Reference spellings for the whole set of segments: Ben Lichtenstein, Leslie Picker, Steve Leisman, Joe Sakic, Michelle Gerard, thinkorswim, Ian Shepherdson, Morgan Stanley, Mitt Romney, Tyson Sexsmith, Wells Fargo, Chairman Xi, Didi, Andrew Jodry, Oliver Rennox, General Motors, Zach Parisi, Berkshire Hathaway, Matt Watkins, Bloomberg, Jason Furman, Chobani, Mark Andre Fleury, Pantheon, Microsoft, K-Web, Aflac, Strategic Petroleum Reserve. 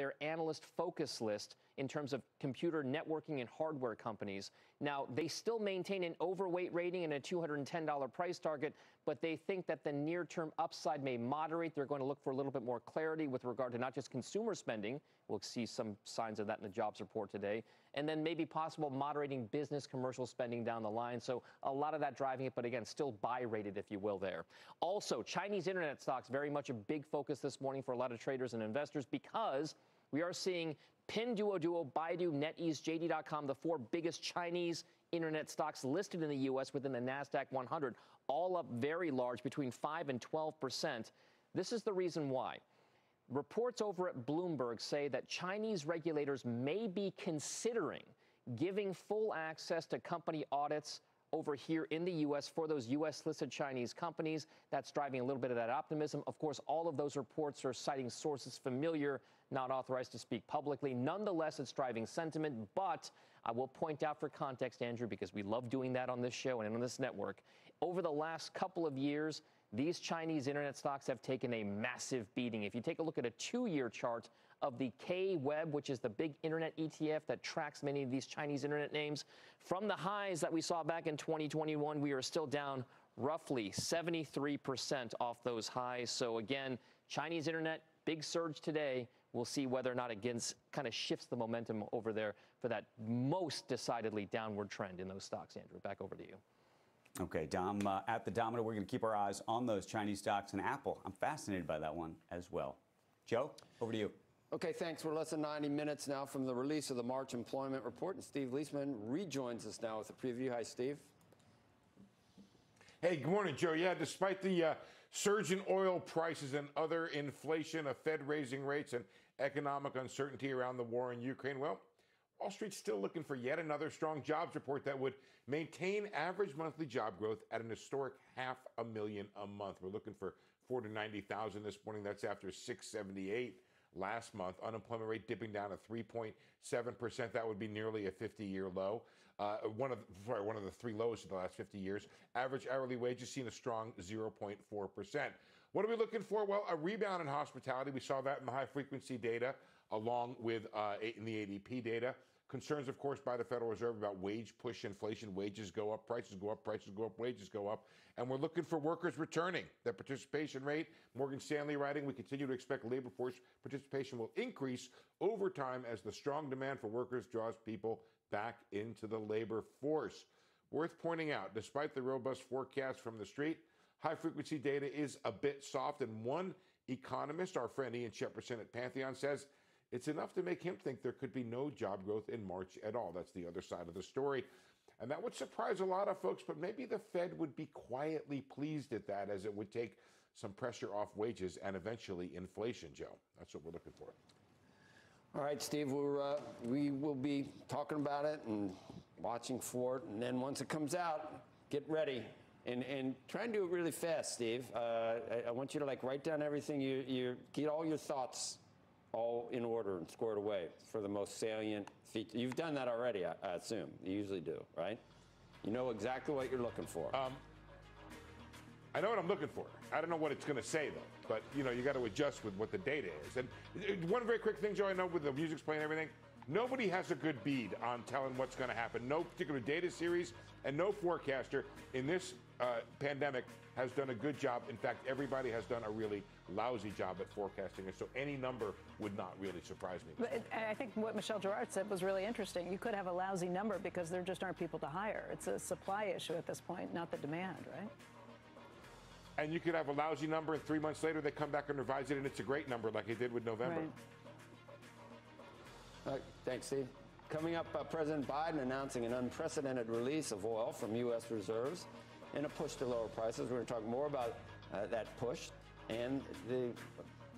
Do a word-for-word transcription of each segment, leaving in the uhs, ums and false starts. their analyst focus list in terms of computer networking and hardware companies. Now, they still maintain an overweight rating and a two hundred ten dollar price target, but they think that the near-term upside may moderate. They're going to look for a little bit more clarity with regard to not just consumer spending. We'll see some signs of that in the jobs report today. And then maybe possible moderating business commercial spending down the line. So a lot of that driving it, but again, still buy rated, if you will, there. Also, Chinese internet stocks, very much a big focus this morning for a lot of traders and investors because we are seeing Pinduoduo, Baidu, NetEase, J D dot com, the four biggest Chinese internet stocks listed in the U S within the NASDAQ one hundred, all up very large, between five and twelve percent. This is the reason why. Reports over at Bloomberg say that Chinese regulators may be considering giving full access to company audits over here in the U S for those U S-listed Chinese companies. That's driving a little bit of that optimism. Of course, all of those reports are citing sources familiar, not authorized to speak publicly. Nonetheless, it's driving sentiment. But I will point out for context, Andrew, because we love doing that on this show and on this network, over the last couple of years, these Chinese internet stocks have taken a massive beating. If you take a look at a two-year chart of the K-Web, which is the big internet E T F that tracks many of these Chinese internet names, from the highs that we saw back in twenty twenty-one, we are still down roughly seventy-three percent off those highs. So again, Chinese internet, big surge today. We'll see whether or not it kind of shifts the momentum over there for that most decidedly downward trend in those stocks. Andrew, back over to you. Okay, Dom, uh, at the domino, we're going to keep our eyes on those Chinese stocks and Apple. I'm fascinated by that one as well. Joe, over to you. Okay, thanks. We're less than ninety minutes now from the release of the March employment report, and Steve Leisman rejoins us now with a preview. Hi, Steve. Hey, good morning, Joe. Yeah, despite the uh, surge in oil prices and other inflation, a Fed raising rates, and economic uncertainty around the war in Ukraine, well, Wall Street's still looking for yet another strong jobs report that would maintain average monthly job growth at an historic half a million a month. We're looking for four hundred ninety thousand this morning. That's after six seventy-eight last month. Unemployment rate dipping down to three point seven percent. That would be nearly a fifty-year low. Uh, one of sorry, one of the three lowest of the last fifty years. Average hourly wage has seen a strong zero point four percent. What are we looking for? Well, a rebound in hospitality. We saw that in the high-frequency data, along with uh, in the A D P data. Concerns, of course, by the Federal Reserve about wage push inflation. Wages go up, prices go up, prices go up, wages go up. And we're looking for workers returning. The participation rate, Morgan Stanley writing, we continue to expect labor force participation will increase over time as the strong demand for workers draws people back into the labor force. Worth pointing out, despite the robust forecast from the street, high-frequency data is a bit soft. And one economist, our friend Ian Shepherdson at Pantheon, says it's enough to make him think there could be no job growth in March at all. That's the other side of the story. And that would surprise a lot of folks, but maybe the Fed would be quietly pleased at that, as it would take some pressure off wages and eventually inflation, Joe. That's what we're looking for. All right, Steve, we're, uh, we will be talking about it and watching for it. And then once it comes out, get ready. And, and try and do it really fast, Steve. Uh, I, I want you to, like, write down everything. You, you get all your thoughts all in order and squared away for the most salient feature. You've done that already, I, I assume. You usually do, right? You know exactly what you're looking for. Um, I know what I'm looking for. I don't know what it's going to say, though. But, you know, you got to adjust with what the data is. And one very quick thing, Joe, I know with the music's playing and everything, nobody has a good bead on telling what's going to happen. No particular data series and no forecaster in this uh, pandemic has done a good job. In fact, everybody has done a really lousy job at forecasting. And so any number would not really surprise me. But it, I think what Michelle Gerard said was really interesting. You could have a lousy number because there just aren't people to hire. It's a supply issue at this point, not the demand, right? And you could have a lousy number, and three months later they come back and revise it, and it's a great number like it did with November. Right. All right, thanks, Steve. Coming up, uh, President Biden announcing an unprecedented release of oil from U S reserves and a push to lower prices. We're going to talk more about uh, that push and the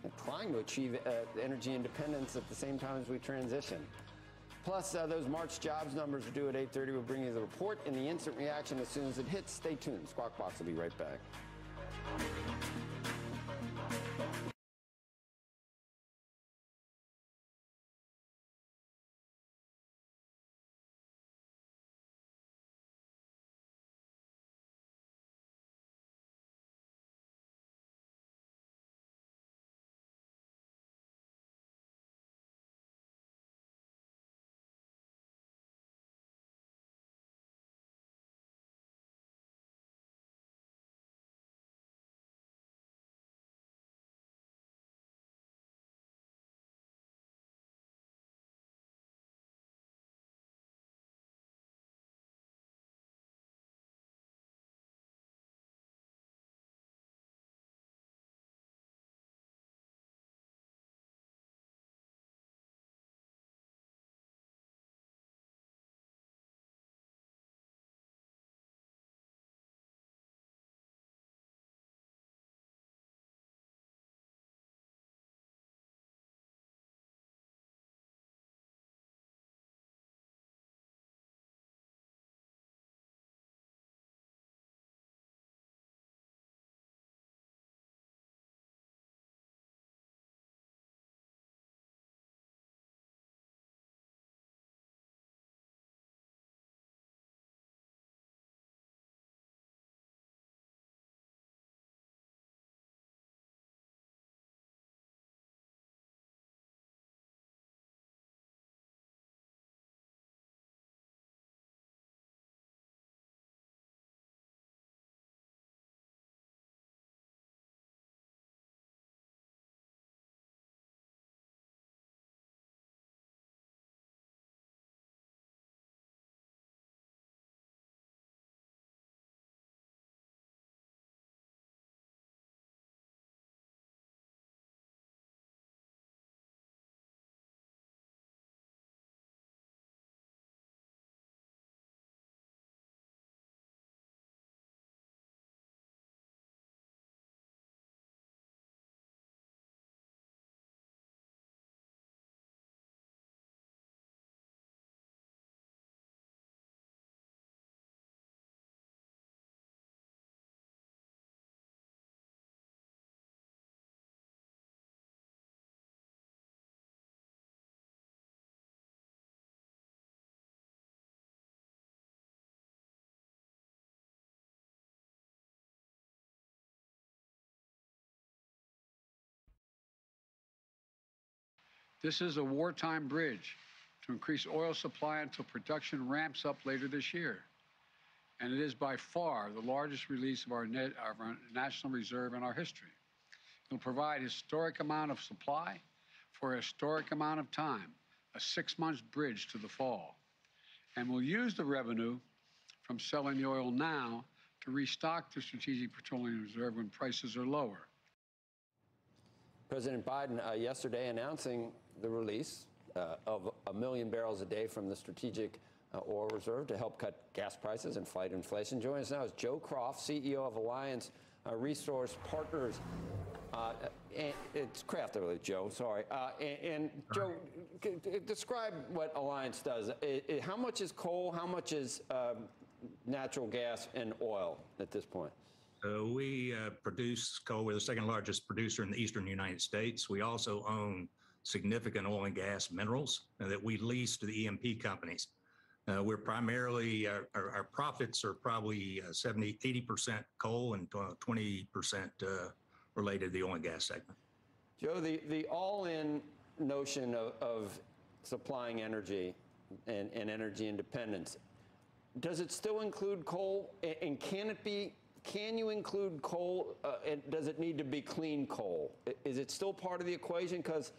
uh, trying to achieve uh, energy independence at the same time as we transition. Plus, uh, those March jobs numbers are due at eight thirty. We'll bring you the report and the instant reaction as soon as it hits. Stay tuned. Squawk Box will be right back. This is a wartime bridge to increase oil supply until production ramps up later this year. And it is by far the largest release of our, net, of our national reserve in our history. It will provide a historic amount of supply for a historic amount of time, a six-month bridge to the fall. And we'll use the revenue from selling the oil now to restock the Strategic Petroleum Reserve when prices are lower. President Biden uh, yesterday announcing the release uh, of a million barrels a day from the Strategic Uh, oil reserve to help cut gas prices and fight inflation. Joining us now is Joe Croft, C E O of Alliance uh, Resource Partners. Uh, and it's Kraft, really, Joe, sorry. Uh, and, and Joe, c- c- describe what Alliance does. It, it, how much is coal? How much is um, natural gas and oil at this point? Uh, we uh, produce coal. We're the second largest producer in the eastern United States. We also own significant oil and gas minerals that we lease to the E and P companies. Uh, we're primarily, our, our, our profits are probably uh, seventy, eighty percent coal and twenty percent uh, related to the oil and gas segment. Joe, the, the all-in notion of, of supplying energy and, and energy independence, does it still include coal? And can it be, can you include coal? Uh, and does it need to be clean coal? Is it still part of the equation? Because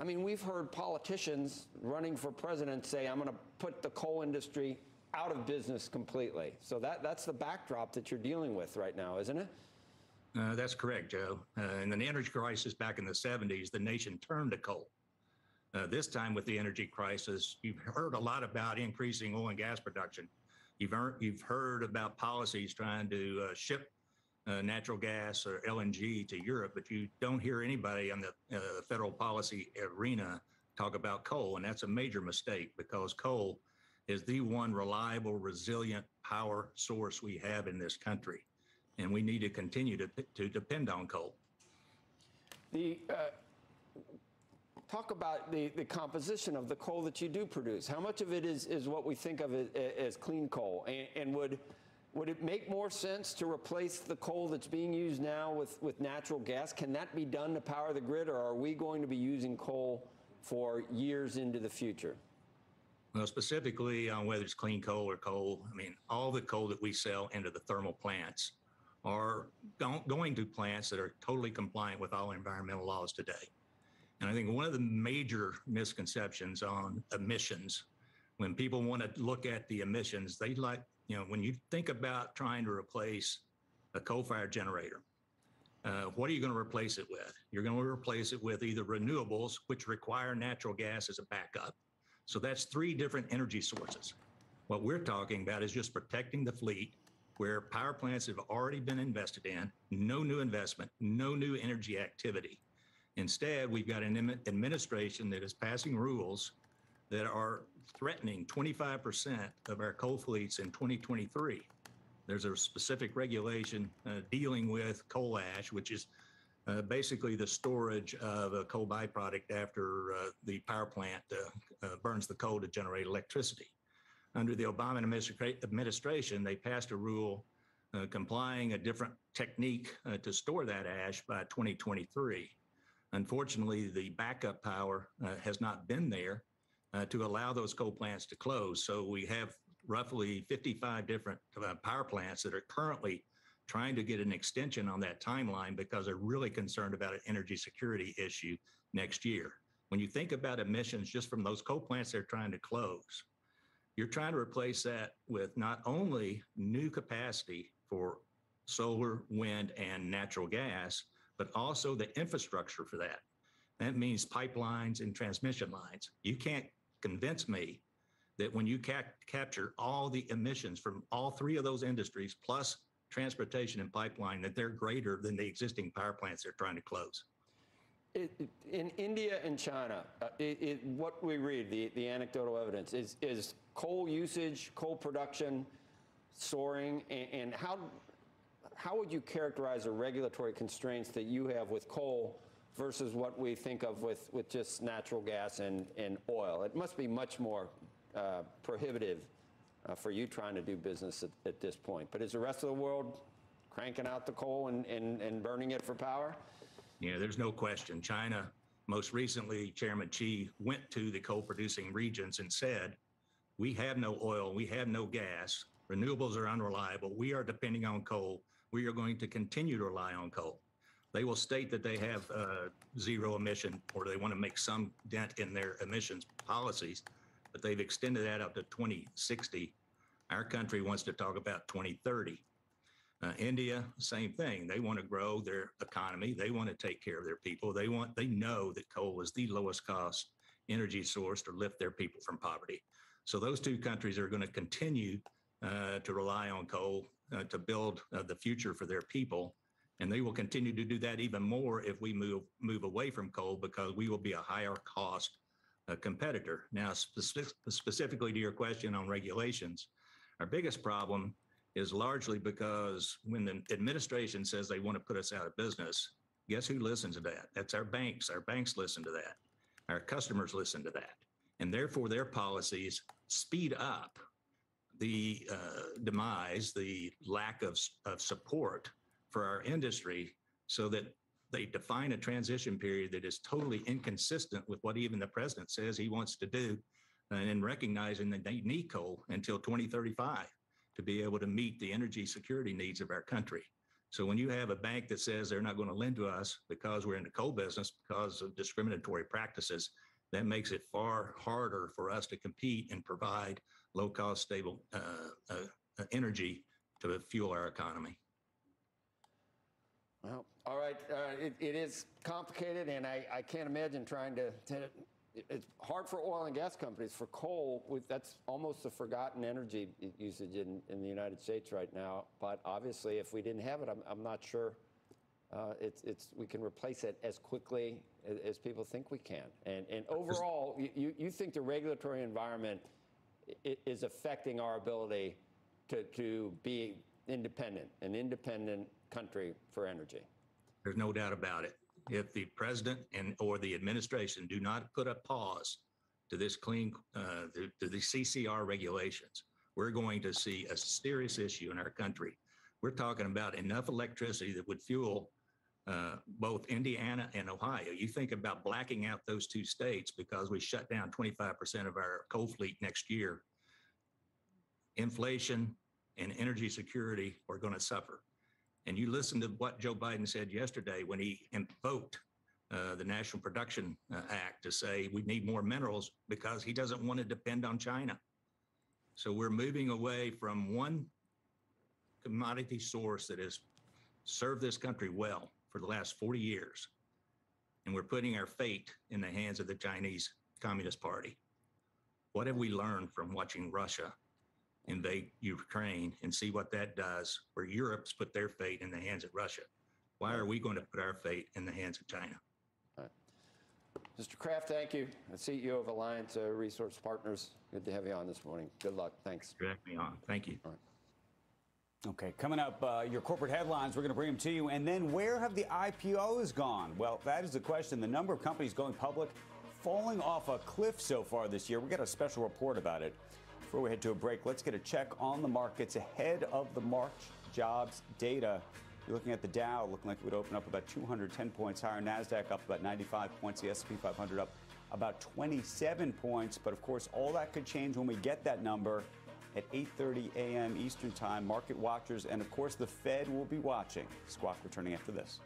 I mean, we've heard politicians running for president say, I'm going to put the coal industry out of business completely. So that, that's the backdrop that you're dealing with right now, isn't it? Uh, that's correct, Joe. Uh, in the energy crisis back in the seventies, the nation turned to coal. Uh, this time with the energy crisis, you've heard a lot about increasing oil and gas production. You've, earned, you've heard about policies trying to uh, ship Uh, natural gas or L N G to Europe, but you don't hear anybody on the uh, federal policy arena talk about coal, and that's a major mistake because coal is the one reliable, resilient power source we have in this country, and we need to continue to to depend on coal. The uh, talk about the, the composition of the coal that you do produce. How much of it is, is what we think of as, as clean coal, and, and would Would it make more sense to replace the coal that's being used now with, with natural gas? Can that be done to power the grid, or are we going to be using coal for years into the future? Well, specifically on whether it's clean coal or coal, I mean, all the coal that we sell into the thermal plants are going to plants that are totally compliant with all environmental laws today. And I think one of the major misconceptions on emissions, when people want to look at the emissions, they like, you know, when you think about trying to replace a coal-fired generator, uh, what are you going to replace it with? You're going to replace it with either renewables, which require natural gas as a backup. So that's three different energy sources. What we're talking about is just protecting the fleet where power plants have already been invested in, no new investment, no new energy activity. Instead, we've got an administration that is passing rules that are threatening twenty-five percent of our coal fleets in twenty twenty-three. There's a specific regulation uh, dealing with coal ash, which is uh, basically the storage of a coal byproduct after uh, the power plant uh, uh, burns the coal to generate electricity. Under the Obama administra- administration, they passed a rule uh, complying a different technique uh, to store that ash by twenty twenty-three. Unfortunately, the backup power uh, has not been there Uh, to allow those coal plants to close. So we have roughly fifty-five different uh, power plants that are currently trying to get an extension on that timeline because they're really concerned about an energy security issue next year. When you think about emissions just from those coal plants they're trying to close, you're trying to replace that with not only new capacity for solar, wind, and natural gas, but also the infrastructure for that. That means pipelines and transmission lines. You can't convince me that when you ca- capture all the emissions from all three of those industries, plus transportation and pipeline, that they're greater than the existing power plants they're trying to close. It, it, in India and China, uh, it, it, what we read, the, the anecdotal evidence, is, is coal usage, coal production soaring, and, and how, how would you characterize the regulatory constraints that you have with coal versus what we think of with, with just natural gas and, and oil? It must be much more uh, prohibitive uh, for you trying to do business at, at this point. But is the rest of the world cranking out the coal and, and, and burning it for power? Yeah, there's no question. China Most recently, Chairman Xi went to the coal-producing regions and said, we have no oil, we have no gas, renewables are unreliable, we are depending on coal, we are going to continue to rely on coal. They will state that they have uh, zero emission, or they want to make some dent in their emissions policies, but they've extended that up to twenty sixty. Our country wants to talk about twenty thirty. Uh, India, same thing. They want to grow their economy. They want to take care of their people. They want. They know that coal is the lowest cost energy source to lift their people from poverty. So those two countries are going to continue uh, to rely on coal uh, to build uh, the future for their people. And they will continue to do that even more if we move move away from coal, because we will be a higher cost uh, competitor. Now, specific, specifically to your question on regulations, our biggest problem is largely because when the administration says they want to put us out of business, guess who listens to that? That's our banks. Our banks listen to that. Our customers listen to that. And therefore, their policies speed up the uh, demise, the lack of, of support for our industry, so that they define a transition period that is totally inconsistent with what even the president says he wants to do, and in recognizing that they need coal until twenty thirty-five. To be able to meet the energy security needs of our country. So when you have a bank that says they're not going to lend to us because we're in the coal business, because of discriminatory practices, that makes it far harder for us to compete and provide low-cost, stable uh, uh, energy to fuel our economy. Well, all right. Uh, it, it is complicated, and I, I can't imagine trying to, to it's hard for oil and gas companies. For coal, with, that's almost a forgotten energy usage in, in the United States right now. But obviously, if we didn't have it, I'm, I'm not sure uh, it's, it's, we can replace it as quickly as, as people think we can. And, and overall, you, you think the regulatory environment is affecting our ability to, to be independent, an independent country for energy? There's no doubt about it. If the president and or the administration do not put a pause to this clean, uh, to, to the C C R regulations, we're going to see a serious issue in our country. We're talking about enough electricity that would fuel uh, both Indiana and Ohio. You think about blacking out those two states because we shut down twenty-five percent of our coal fleet next year. Inflation and energy security are going to suffer. And you listen to what Joe Biden said yesterday when he invoked uh, the National Production uh, Act to say we need more minerals, because he doesn't want to depend on China. So we're moving away from one commodity source that has served this country well for the last forty years. And we're putting our fate in the hands of the Chinese Communist Party. What have we learned from watching Russia invade Ukraine and see what that does, where Europe's put their fate in the hands of Russia? Why are we going to put our fate in the hands of China? All right. Mister Kraft, thank you. The C E O of Alliance uh, Resource Partners. Good to have you on this morning. Good luck. Thanks. You have me on. Thank you. All right. Okay, coming up, uh, your corporate headlines, we're going to bring them to you. And then, where have the I P Os gone? Well, that is the question. The number of companies going public falling off a cliff so far this year. We got a special report about it. Before we head to a break, let's get a check on the markets ahead of the March jobs data. You're looking at the Dow, looking like it would open up about two hundred ten points higher. NASDAQ up about ninety-five points. The S and P five hundred up about twenty-seven points. But, of course, all that could change when we get that number at eight thirty a m Eastern Time. Market watchers and, of course, the Fed will be watching. Squawk returning after this.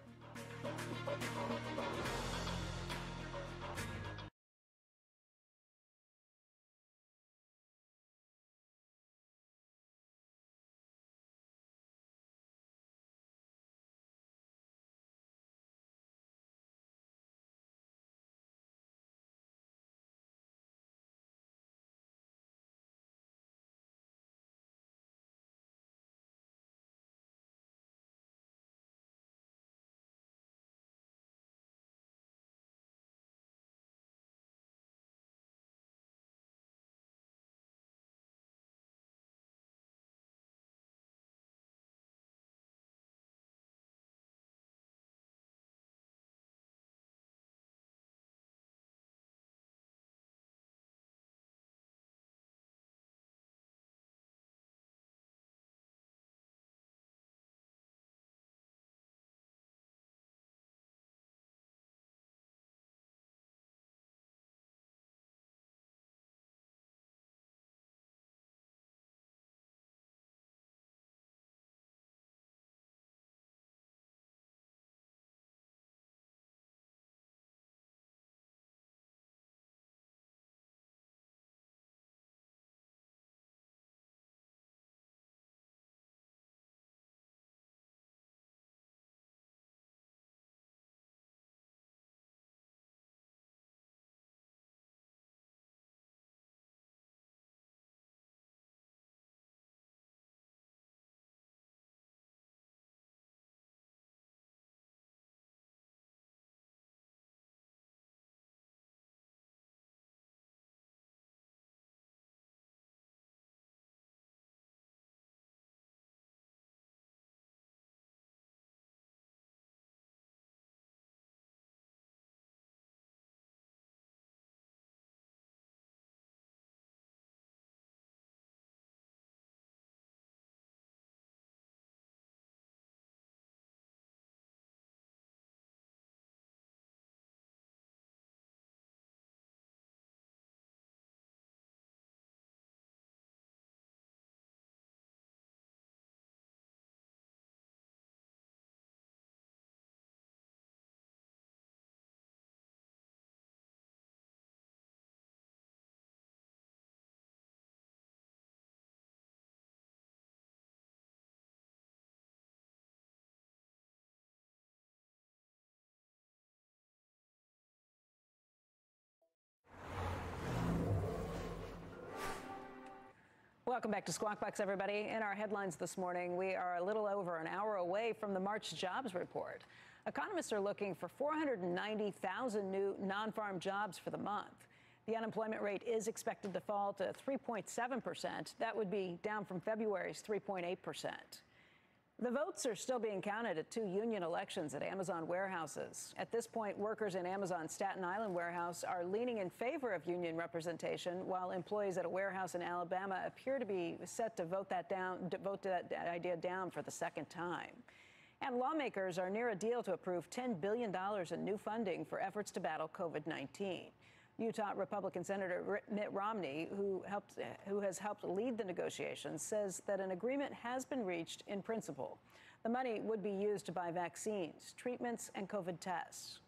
Welcome back to Squawk Box, everybody. In our headlines this morning, we are a little over an hour away from the March jobs report. Economists are looking for four hundred ninety thousand new non-farm jobs for the month. The unemployment rate is expected to fall to three point seven percent. That would be down from February's three point eight percent. The votes are still being counted at two union elections at Amazon warehouses. At this point, workers in Amazon's Staten Island warehouse are leaning in favor of union representation, while employees at a warehouse in Alabama appear to be set to vote that down, vote that idea down for the second time. And lawmakers are near a deal to approve ten billion dollars in new funding for efforts to battle COVID nineteen. Utah Republican Senator Mitt Romney, who, helped, who has helped lead the negotiations, says that an agreement has been reached in principle. The money would be used to buy vaccines, treatments, and COVID tests.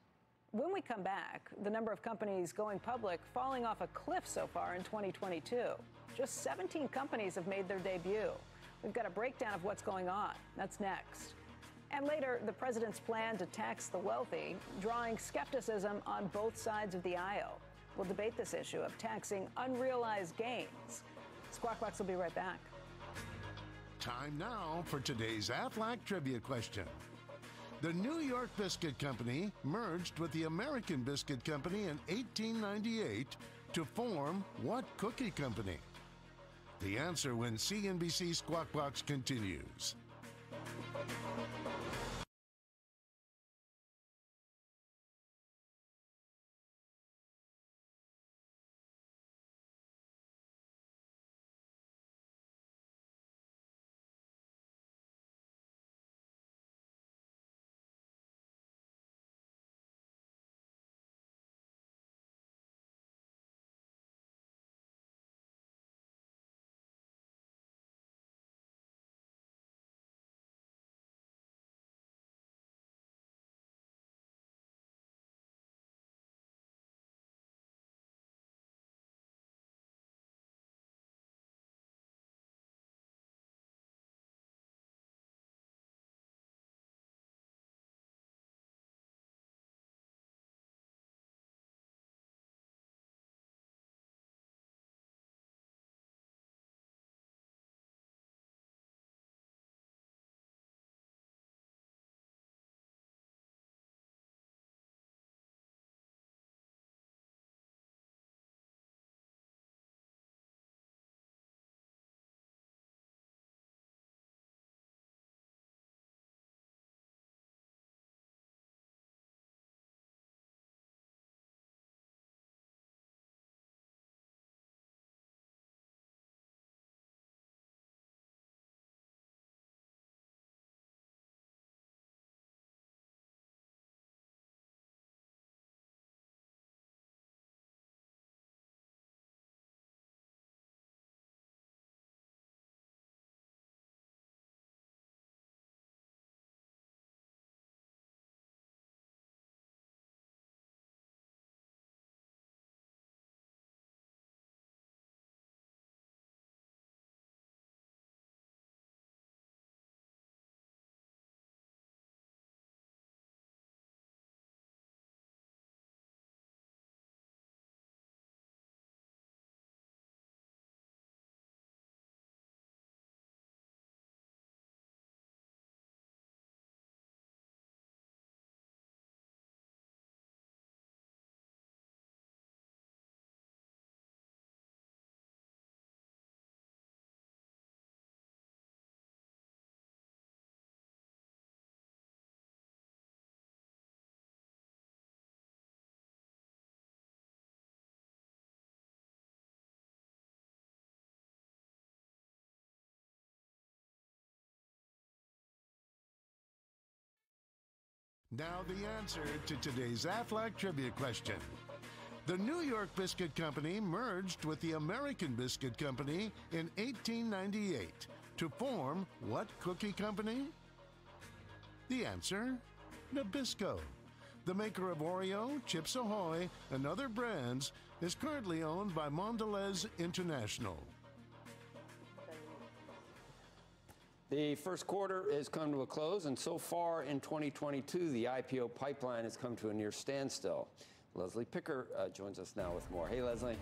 When we come back, the number of companies going public falling off a cliff so far in twenty twenty-two. Just seventeen companies have made their debut. We've got a breakdown of what's going on. That's next. And later, the president's plan to tax the wealthy, drawing skepticism on both sides of the aisle. We'll debate this issue of taxing unrealized gains. Squawk Box will be right back. Time now for today's Aflac trivia question. The New York Biscuit Company merged with the American Biscuit Company in eighteen ninety-eight to form what cookie company? The answer when C N B C Squawk Box continues. Now the answer to today's Aflac trivia question. The New York Biscuit Company merged with the American Biscuit Company in eighteen ninety-eight to form what cookie company? The answer, Nabisco. The maker of Oreo, Chips Ahoy, and other brands is currently owned by Mondelez International. The first quarter has come to a close, and so far in twenty twenty-two, the I P O pipeline has come to a near standstill. Leslie Picker uh, joins us now with more. Hey, Leslie.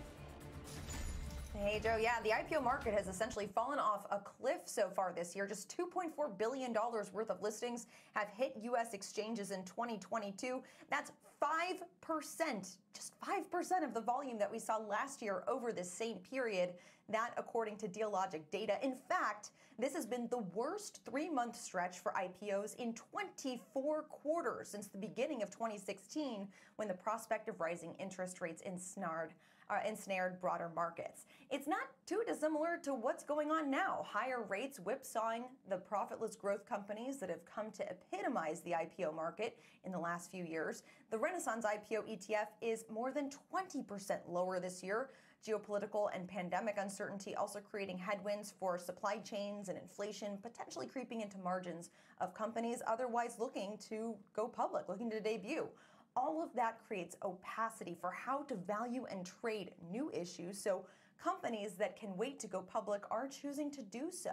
Hey, Joe. Yeah, the I P O market has essentially fallen off a cliff so far this year. Just two point four billion dollars worth of listings have hit U S exchanges in twenty twenty-two. That's five percent, just five percent of the volume that we saw last year over this same period. That, according to DealLogic data. In fact, this has been the worst three-month stretch for I P Os in twenty-four quarters since the beginning of twenty sixteen, when the prospect of rising interest rates ensnared, uh, ensnared broader markets. It's not too dissimilar to what's going on now. Higher rates whipsawing the profitless growth companies that have come to epitomize the I P O market in the last few years. The Renaissance I P O E T F is more than twenty percent lower this year. Geopolitical and pandemic uncertainty also creating headwinds for supply chains and inflation, potentially creeping into margins of companies otherwise looking to go public, looking to debut. All of that creates opacity for how to value and trade new issues, so companies that can wait to go public are choosing to do so.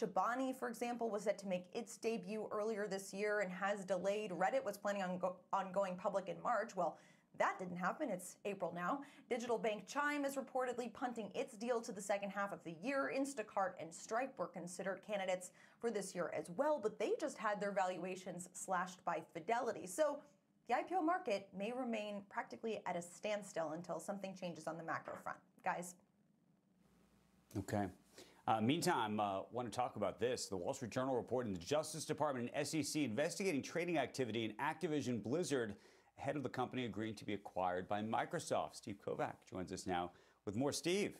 Chobani, for example, was set to make its debut earlier this year and has delayed. Reddit was planning on, go on going public in March. Well, that didn't happen. It's April now. Digital bank Chime is reportedly punting its deal to the second half of the year. Instacart and Stripe were considered candidates for this year as well, but they just had their valuations slashed by Fidelity. So the I P O market may remain practically at a standstill until something changes on the macro front. Guys. Okay. Uh, meantime, I uh, want to talk about this. The Wall Street Journal reported the Justice Department and S E C investigating trading activity in Activision Blizzard, ahead of the company agreeing to be acquired by Microsoft. Steve Kovac joins us now with more. Steve.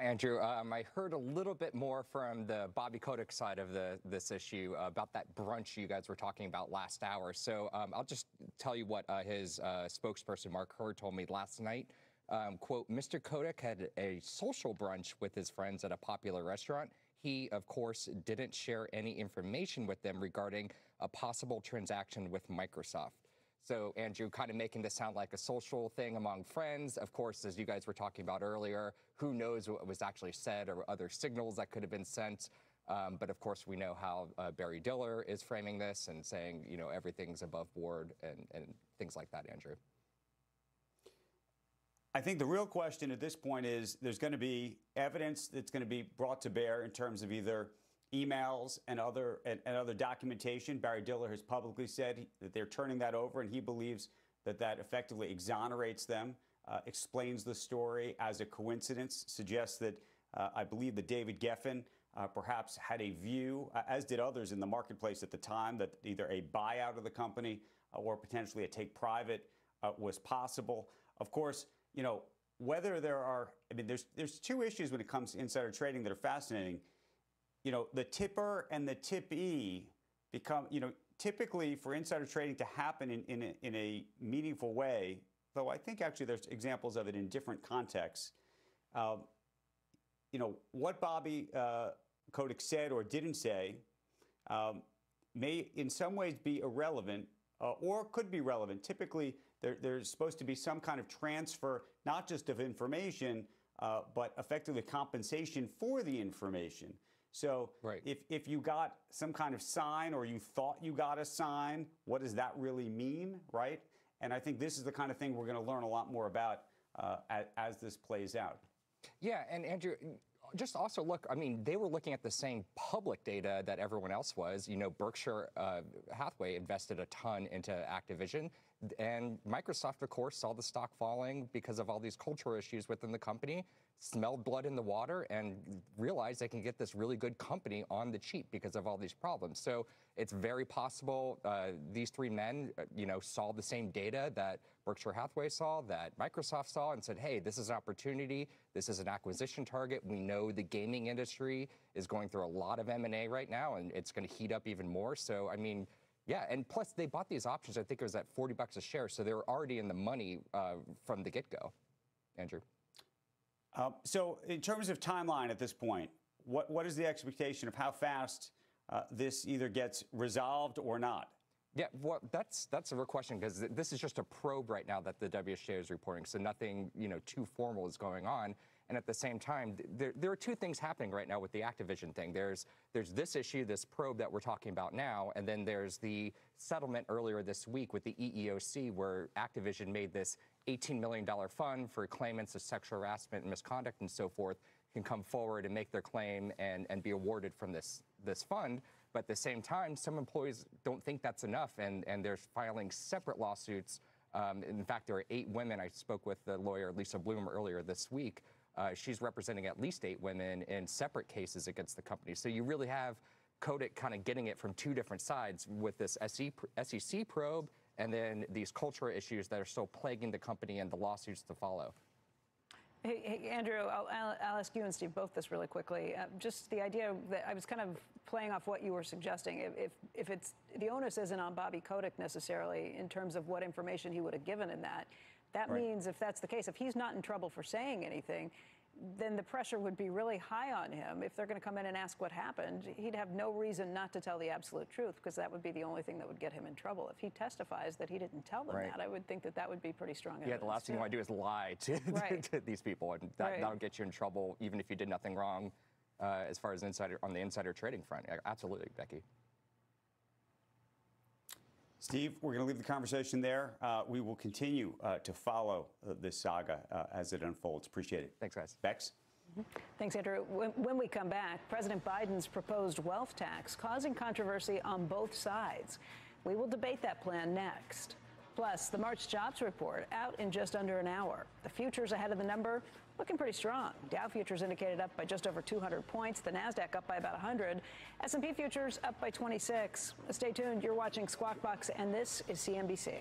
Andrew, um, I heard a little bit more from the Bobby Kotick side of the, this issue uh, about that brunch you guys were talking about last hour. So um, I'll just tell you what uh, his uh, spokesperson, Mark Hurd, told me last night. Um, quote, Mister Kotick had a social brunch with his friends at a popular restaurant. He, of course, didn't share any information with them regarding a possible transaction with Microsoft. So, Andrew, kind of making this sound like a social thing among friends. Of course, as you guys were talking about earlier, who knows what was actually said or other signals that could have been sent. Um, but, of course, we know how uh, Barry Diller is framing this and saying, you know, everything's above board and, and things like that, Andrew. I think the real question at this point is there's going to be evidence that's going to be brought to bear in terms of either emails and other and, and other documentation. Barry Diller has publicly said he, that they're turning that over, and he believes that that effectively exonerates them, uh, explains the story as a coincidence, suggests that uh, I believe that David Geffen uh, perhaps had a view, uh, as did others in the marketplace at the time, that either a buyout of the company uh, or potentially a take private uh, was possible. Of course, you know, whether there are, I mean, there's there's two issues when it comes to insider trading that are fascinating. You know, the tipper and the tippee become, you know, typically for insider trading to happen in, in, a, in a meaningful way, though I think actually there's examples of it in different contexts. Um, you know, what Bobby uh, Kotick said or didn't say um, may in some ways be irrelevant uh, or could be relevant. Typically, there, there's supposed to be some kind of transfer, not just of information, uh, but effectively compensation for the information. So right. if, if you got some kind of sign or you thought you got a sign, what does that really mean, right? And I think this is the kind of thing we're going to learn a lot more about uh, as, as this plays out. Yeah, and Andrew, just also look, I mean, they were looking at the same public data that everyone else was. You know, Berkshire uh, Hathaway invested a ton into Activision, and Microsoft, of course, saw the stock falling because of all these cultural issues within the company, smelled blood in the water, and realized they can get this really good company on the cheap because of all these problems. So it's very possible uh, these three men, you know, saw the same data that Berkshire Hathaway saw, that Microsoft saw, and said, hey, this is an opportunity. This is an acquisition target. We know the gaming industry is going through a lot of M and A right now, and it's going to heat up even more. So, I mean, yeah, and plus they bought these options, I think it was at forty bucks a share, so they were already in the money uh, from the get-go. Andrew. Uh, so in terms of timeline at this point, what, what is the expectation of how fast uh, this either gets resolved or not? Yeah, well, that's that's a real question, because th this is just a probe right now that the W H O is reporting, so nothing, you know, too formal is going on. And at the same time, th there, there are two things happening right now with the Activision thing. There's there's this issue, this probe that we're talking about now, and then there's the settlement earlier this week with the E E O C, where Activision made this eighteen million dollars fund for claimants of sexual harassment and misconduct and so forth can come forward and make their claim and, and be awarded from this, this fund. But at the same time, some employees don't think that's enough, and, and they're filing separate lawsuits. Um, in fact, there are eight women. I spoke with the lawyer Lisa Bloom earlier this week. Uh, she's representing at least eight women in separate cases against the company. So you really have Kotick kind of getting it from two different sides with this S E C probe and then these cultural issues that are still plaguing the company and the lawsuits to follow. Hey, hey Andrew, I'll, I'll ask you and Steve both this really quickly. Uh, just the idea that I was kind of playing off what you were suggesting. If, if, if it's, the onus isn't on Bobby Kotick necessarily in terms of what information he would have given in that, that right. means if that's the case, if he's not in trouble for saying anything, then the pressure would be really high on him. If they're going to come in and ask what happened, he'd have no reason not to tell the absolute truth, because that would be the only thing that would get him in trouble. If he testifies that he didn't tell them right. that, I would think that that would be pretty strong evidence. Yeah, the last thing you want to do is lie to, right. to these people, and that, right. that'll get you in trouble, even if you did nothing wrong, uh, as far as insider on the insider trading front. Absolutely, Becky. Steve, we're going to leave the conversation there. Uh, we will continue uh, to follow uh, this saga uh, as it unfolds. Appreciate it. Thanks, guys. Bex? Mm-hmm. Thanks, Andrew. When, when we come back, President Biden's proposed wealth tax causing controversy on both sides. We will debate that plan next. Plus, the March jobs report out in just under an hour. The futures ahead of the number looking pretty strong. Dow futures indicated up by just over two hundred points. The NASDAQ up by about one hundred. S and P futures up by twenty-six. Stay tuned. You're watching Squawk Box, and this is C N B C.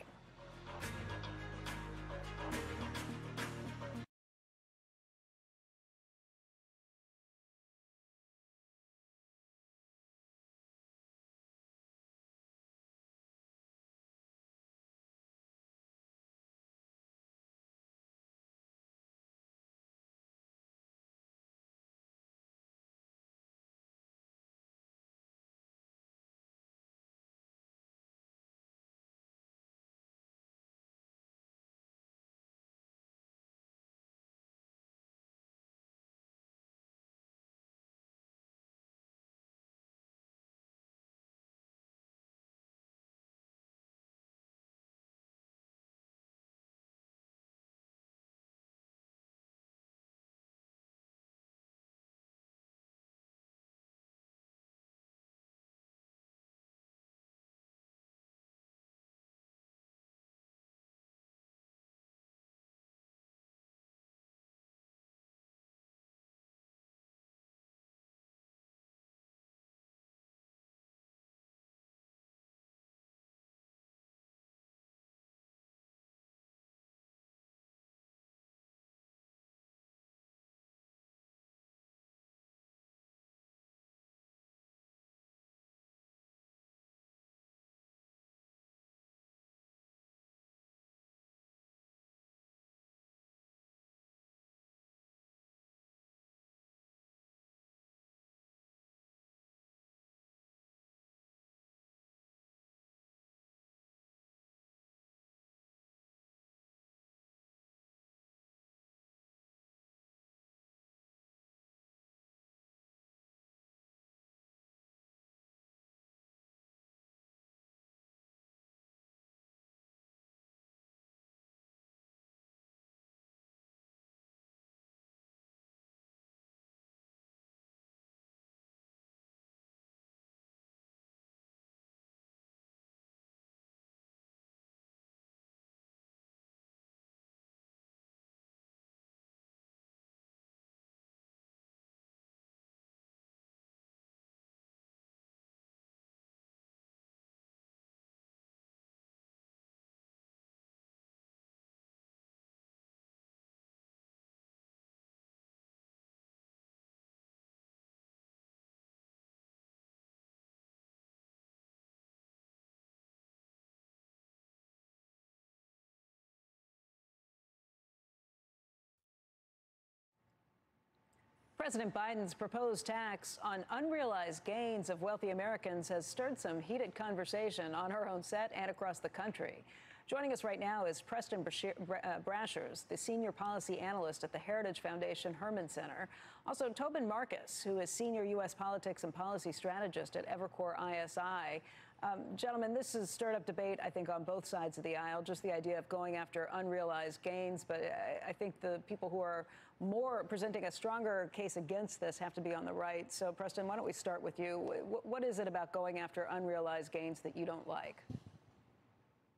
President Biden's proposed tax on unrealized gains of wealthy Americans has stirred some heated conversation on her own set and across the country. Joining us right now is Preston Brashers, the senior policy analyst at the Heritage Foundation Herman Center. Also, Tobin Marcus, who is senior U S politics and policy strategist at Evercore I S I. Um, gentlemen, this is stirred up debate, I think, on both sides of the aisle, just the idea of going after unrealized gains. But I, I think the people who are more presenting a stronger case against this have to be on the right. So, Preston, why don't we start with you? What, what is it about going after unrealized gains that you don't like?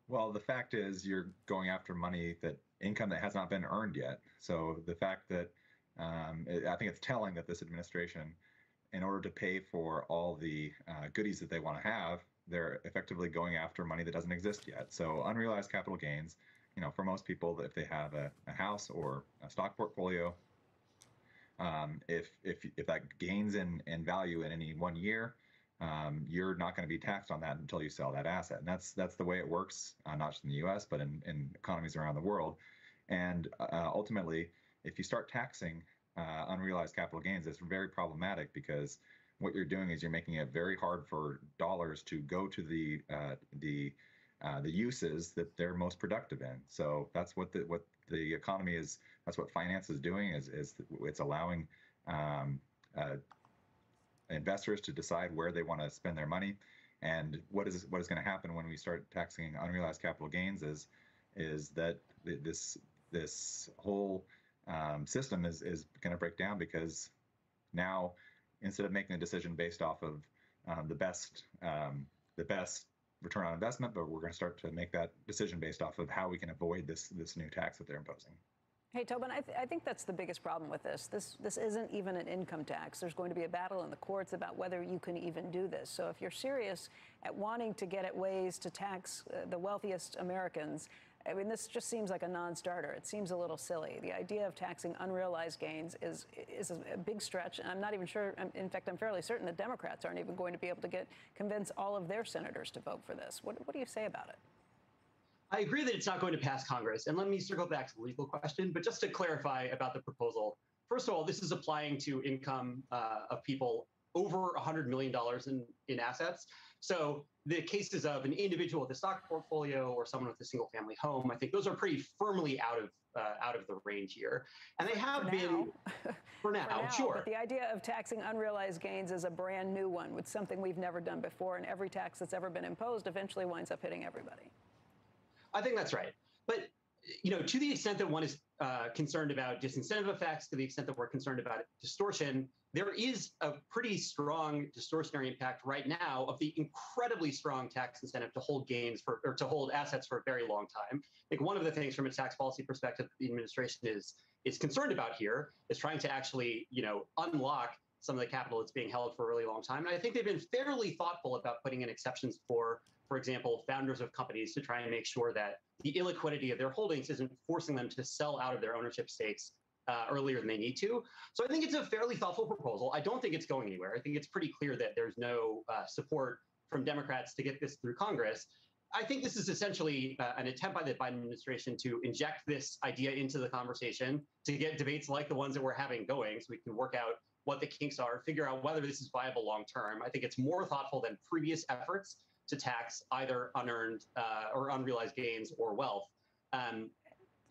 Well, the fact is you're going after money that income that has not been earned yet. So the fact that um, it, I think it's telling that this administration, in order to pay for all the uh, goodies that they want to have, they're effectively going after money that doesn't exist yet. So unrealized capital gains, you know, for most people, if they have a, a house or a stock portfolio, um, if if if that gains in, in value in any one year, um, you're not going to be taxed on that until you sell that asset. And that's that's the way it works, uh, not just in the U S, but in, in economies around the world. And uh, ultimately, if you start taxing uh, unrealized capital gains, it's very problematic because what you're doing is you're making it very hard for dollars to go to the uh, the uh, the uses that they're most productive in. So that's what the what the economy is. That's what finance is doing. Is is it's allowing um, uh, investors to decide where they want to spend their money, and what is what is going to happen when we start taxing unrealized capital gains is is that this this whole um, system is is going to break down because now, instead of making a decision based off of um, the best um, the best return on investment, but we're going to start to make that decision based off of how we can avoid this this new tax that they're imposing. Hey, Tobin, I, th I think that's the biggest problem with this. This this isn't even an income tax. There's going to be a battle in the courts about whether you can even do this. So if you're serious at wanting to get at ways to tax uh, the wealthiest Americans, I mean, this just seems like a non-starter. It seems a little silly. The idea of taxing unrealized gains is is a big stretch. I'm not even sure. In fact, I'm fairly certain the Democrats aren't even going to be able to get convince all of their senators to vote for this. What, what do you say about it? I agree that it's not going to pass Congress. And let me circle back to the legal question. But just to clarify about the proposal, first of all, this is applying to income uh, of people over one hundred million dollars in, in assets. So the cases of an individual with a stock portfolio or someone with a single family home, I think those are pretty firmly out of uh, out of the range here. And they have for been now. for now, for now sure. But the idea of taxing unrealized gains is a brand new one. It's something we've never done before. And every tax that's ever been imposed eventually winds up hitting everybody. I think that's right. But, you know, to the extent that one is uh, concerned about disincentive effects, to the extent that we're concerned about distortion, there is a pretty strong distortionary impact right now of the incredibly strong tax incentive to hold gains for, or to hold assets for a very long time. I think one of the things from a tax policy perspective that the administration is is concerned about here is trying to actually, you know, unlock some of the capital that's being held for a really long time. And I think they've been fairly thoughtful about putting in exceptions for, for example, founders of companies to try and make sure that the illiquidity of their holdings isn't forcing them to sell out of their ownership stakes uh, earlier than they need to. So I think it's a fairly thoughtful proposal. I don't think it's going anywhere. I think it's pretty clear that there's no uh, support from Democrats to get this through Congress. I think this is essentially uh, an attempt by the Biden administration to inject this idea into the conversation to get debates like the ones that we're having going so we can work out what the kinks are, figure out whether this is viable long term. I think it's more thoughtful than previous efforts to tax either unearned uh, or unrealized gains or wealth. Um,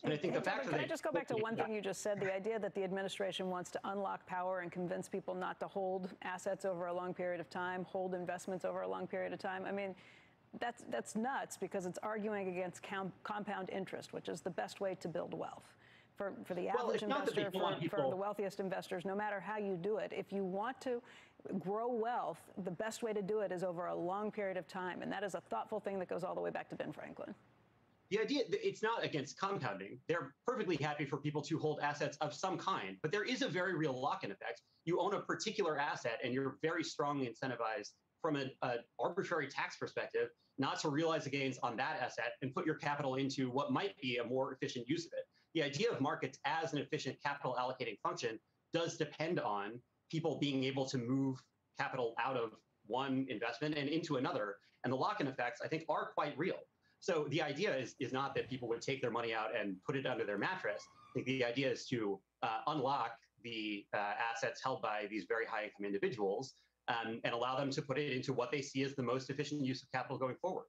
and I think hey, the fact that I just go back to one thing you just said, the idea that the administration wants to unlock power and convince people not to hold assets over a long period of time, hold investments over a long period of time. I mean, that's that's nuts because it's arguing against com compound interest, which is the best way to build wealth. For, for the average well, investor, for, for the wealthiest investors, no matter how you do it, if you want to grow wealth, the best way to do it is over a long period of time. And that is a thoughtful thing that goes all the way back to Ben Franklin. The idea, it's not against compounding. They're perfectly happy for people to hold assets of some kind, but there is a very real lock-in effect. You own a particular asset and you're very strongly incentivized from an arbitrary tax perspective not to realize the gains on that asset and put your capital into what might be a more efficient use of it. The idea of markets as an efficient capital allocating function does depend on people being able to move capital out of one investment and into another. And the lock-in effects, I think, are quite real. So the idea is, is not that people would take their money out and put it under their mattress. I think the idea is to uh, unlock the uh, assets held by these very high-income individuals um, and allow them to put it into what they see as the most efficient use of capital going forward.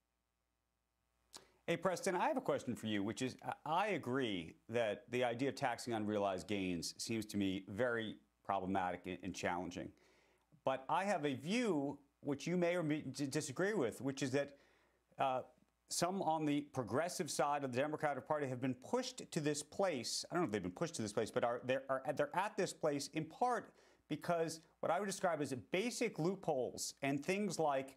Hey, Preston, I have a question for you, which is I agree that the idea of taxing unrealized gains seems to me very problematic and challenging. But I have a view which you may or may disagree with, which is that uh, some on the progressive side of the Democratic Party have been pushed to this place. I don't know if they've been pushed to this place, but are, they're, are, they're at this place in part because what I would describe as basic loopholes and things like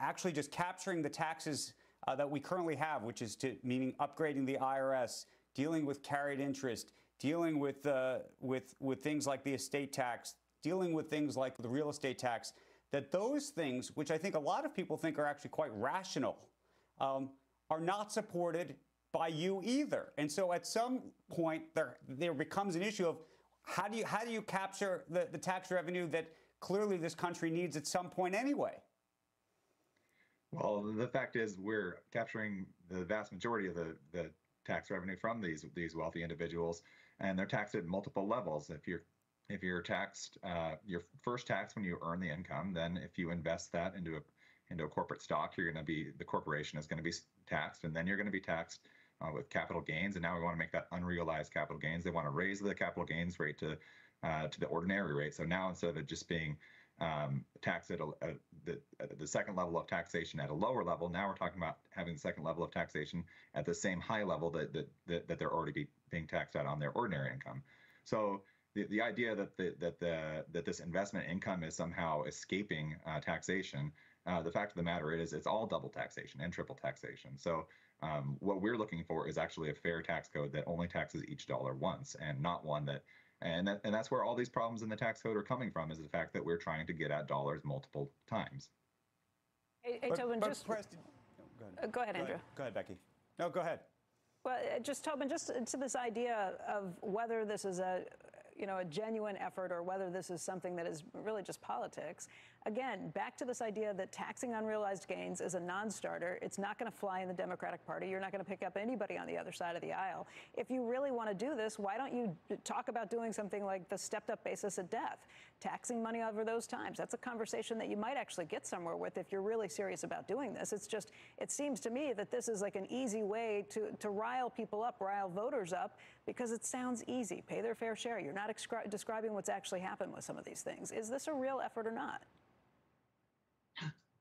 actually just capturing the taxes uh, that we currently have, which is to, meaning upgrading the I R S, dealing with carried interest, dealing with, uh, with, with things like the estate tax, dealing with things like the real estate tax, that those things, which I think a lot of people think are actually quite rational, um, are not supported by you either. And so at some point, there, there becomes an issue of how do you, how do you capture the, the tax revenue that clearly this country needs at some point anyway? Well, the fact is we're capturing the vast majority of the, the tax revenue from these these wealthy individuals, and they're taxed at multiple levels. If you're if you're taxed, uh, your first tax when you earn the income, then if you invest that into a into a corporate stock, you're going to be the corporation is going to be taxed, and then you're going to be taxed uh, with capital gains. And now we want to make that unrealized capital gains. They want to raise the capital gains rate to uh, to the ordinary rate. So now instead of it just being Um, tax at, a, at the, at the second level of taxation at a lower level. Now we're talking about having the second level of taxation at the same high level that that, that, that they're already be, being taxed at on their ordinary income. So the, the idea that the, that the that this investment income is somehow escaping uh, taxation, uh, the fact of the matter is it's all double taxation and triple taxation. So um, what we're looking for is actually a fair tax code that only taxes each dollar once, and not one that. And, that, and that's where all these problems in the tax code are coming from, is the fact that we're trying to get at dollars multiple times. Hey, hey, but, Tobin, but just, Preston, no, go ahead, uh, go ahead go Andrew. Ahead, go ahead, Becky. No, go ahead. Well, just Tobin, just to this idea of whether this is a, you know, a genuine effort or whether this is something that is really just politics. Again, back to this idea that taxing unrealized gains is a non-starter. It's not going to fly in the Democratic Party. You're not going to pick up anybody on the other side of the aisle. If you really want to do this, why don't you talk about doing something like the stepped-up basis of death, taxing money over those times? That's a conversation that you might actually get somewhere with if you're really serious about doing this. It's just, it seems to me that this is like an easy way to, to rile people up, rile voters up, because it sounds easy. Pay their fair share. You're not describing what's actually happened with some of these things. Is this a real effort or not?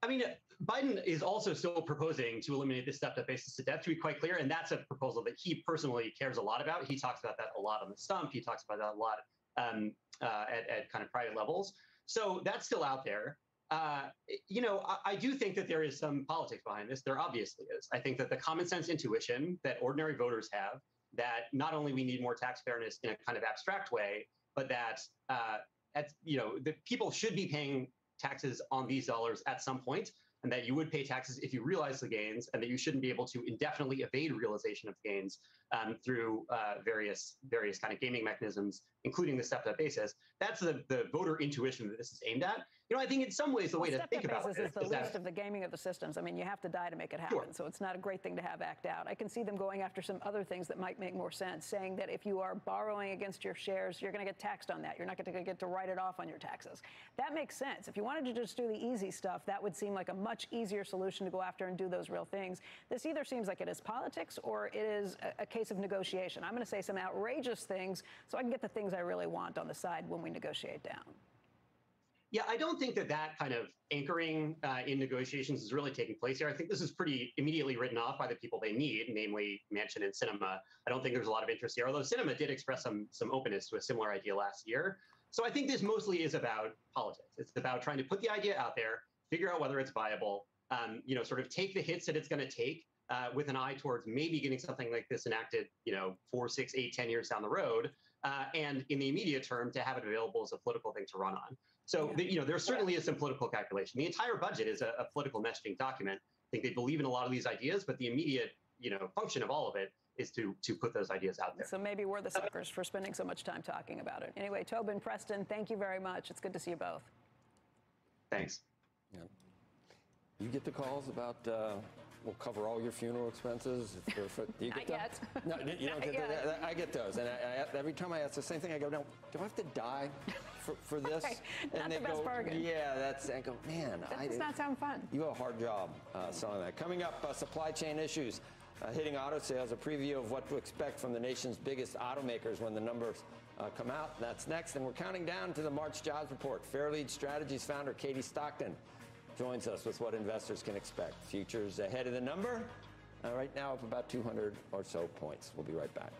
I mean, Biden is also still proposing to eliminate the stepped-up basis of death, to be quite clear, and that's a proposal that he personally cares a lot about. He talks about that a lot on the stump. He talks about that a lot um, uh, at, at kind of private levels. So that's still out there. Uh, you know, I, I do think that there is some politics behind this. There obviously is. I think that the common sense intuition that ordinary voters have, that not only we need more tax fairness in a kind of abstract way, but that uh, at, you know, the people should be paying taxes on these dollars at some point, and that you would pay taxes if you realize the gains, and that you shouldn't be able to indefinitely evade realization of gains um, through uh, various various kind of gaming mechanisms, including the stepped-up basis. That's the, the voter intuition that this is aimed at. You know, I think in some ways the well, way to think about it is, is the is least that, of the gaming of the systems. I mean, you have to die to make it happen, sure. So it's not a great thing to have act out. I can see them going after some other things that might make more sense, saying that if you are borrowing against your shares, you're going to get taxed on that. You're not going to get to write it off on your taxes. That makes sense. If you wanted to just do the easy stuff, that would seem like a much easier solution to go after and do those real things. This either seems like it is politics or it is a, a case of negotiation. I'm going to say some outrageous things so I can get the things I really want on the side when we negotiate down. Yeah, I don't think that that kind of anchoring uh, in negotiations is really taking place here. I think this is pretty immediately written off by the people they need, namely Manchin and Sinema. I don't think there's a lot of interest here, although Sinema did express some, some openness to a similar idea last year. So I think this mostly is about politics. It's about trying to put the idea out there, figure out whether it's viable, um, you know, sort of take the hits that it's going to take uh, with an eye towards maybe getting something like this enacted, you know, four, six, eight, ten years down the road. Uh, and in the immediate term, to have it available as a political thing to run on. So, yeah. you know, there certainly is some political calculation. The entire budget is a, a political messaging document. I think they believe in a lot of these ideas, but the immediate, you know, function of all of it is to, to put those ideas out there. So maybe we're the suckers for spending so much time talking about it. Anyway, Tobin, Preston, thank you very much. It's good to see you both. Thanks. Yeah. You get the calls about uh, we'll cover all your funeral expenses. If you're for, do you get Not those? Yet. No, you don't get those. I get those, and I, I, every time I ask the same thing, I go, "No, do I have to die for, for this?" Okay. And not they the best go, bargain. Yeah, that's. I go, man, that I, does not sound fun. You have a hard job uh, selling that. Coming up, uh, supply chain issues uh, hitting auto sales. A preview of what to expect from the nation's biggest automakers when the numbers uh, come out. That's next, and we're counting down to the March jobs report. Fairlead Strategies founder Katie Stockton joins us with what investors can expect. Futures ahead of the number, uh, right now up about two hundred or so points. We'll be right back.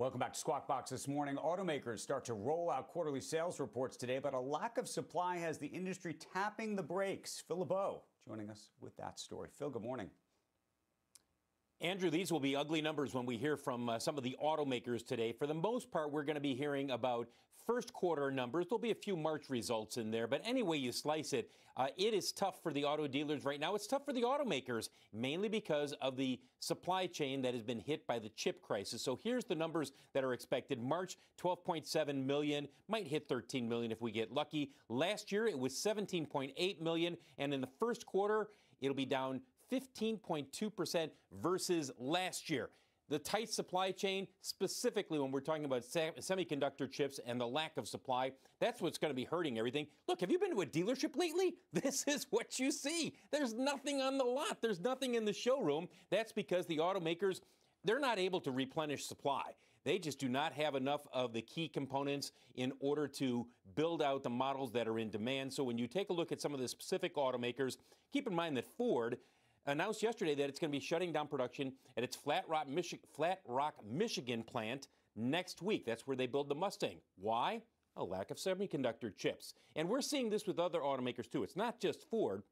Welcome back to Squawk Box this morning. Automakers start to roll out quarterly sales reports today, but a lack of supply has the industry tapping the brakes. Phil LeBeau joining us with that story. Phil, good morning. Andrew, these will be ugly numbers when we hear from uh, some of the automakers today. For the most part, we're going to be hearing about first quarter numbers. There'll be a few March results in there. But any way you slice it, uh, it is tough for the auto dealers right now. It's tough for the automakers, mainly because of the supply chain that has been hit by the chip crisis. So here's the numbers that are expected. March, twelve point seven million, might hit thirteen million if we get lucky. Last year, it was seventeen point eight million. And in the first quarter, it'll be down fifteen point two percent versus last year. The tight supply chain, specifically when we're talking about se semiconductor chips and the lack of supply, that's what's going to be hurting everything. Look, have you been to a dealership lately? This is what you see. There's nothing on the lot. There's nothing in the showroom. That's because the automakers, they're not able to replenish supply. They just do not have enough of the key components in order to build out the models that are in demand. So when you take a look at some of the specific automakers, keep in mind that Ford announced yesterday that it's going to be shutting down production at its Flat Rock, Michi- Flat Rock, Michigan plant next week. That's where they build the Mustang. Why? A lack of semiconductor chips. And we're seeing this with other automakers, too. It's not just Ford.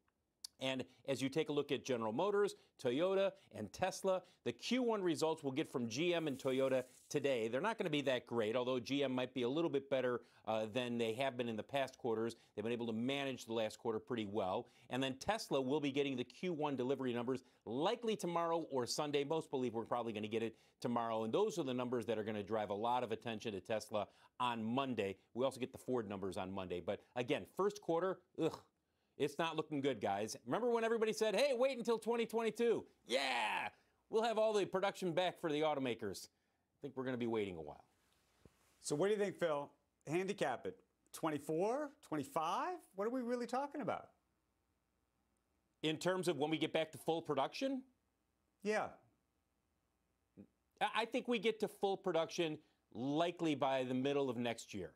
And as you take a look at General Motors, Toyota, and Tesla, the Q one results we'll get from G M and Toyota today, they're not going to be that great, although G M might be a little bit better uh, than they have been in the past quarters. They've been able to manage the last quarter pretty well. And then Tesla will be getting the Q one delivery numbers likely tomorrow or Sunday. Most believe we're probably going to get it tomorrow. And those are the numbers that are going to drive a lot of attention to Tesla on Monday. We also get the Ford numbers on Monday. But again, first quarter, ugh. It's not looking good, guys. Remember when everybody said, hey, wait until twenty twenty-two? Yeah, we'll have all the production back for the automakers. I think we're going to be waiting a while. So what do you think, Phil? Handicap it. twenty-four, twenty-five? What are we really talking about? In terms of when we get back to full production? Yeah. I think we get to full production likely by the middle of next year,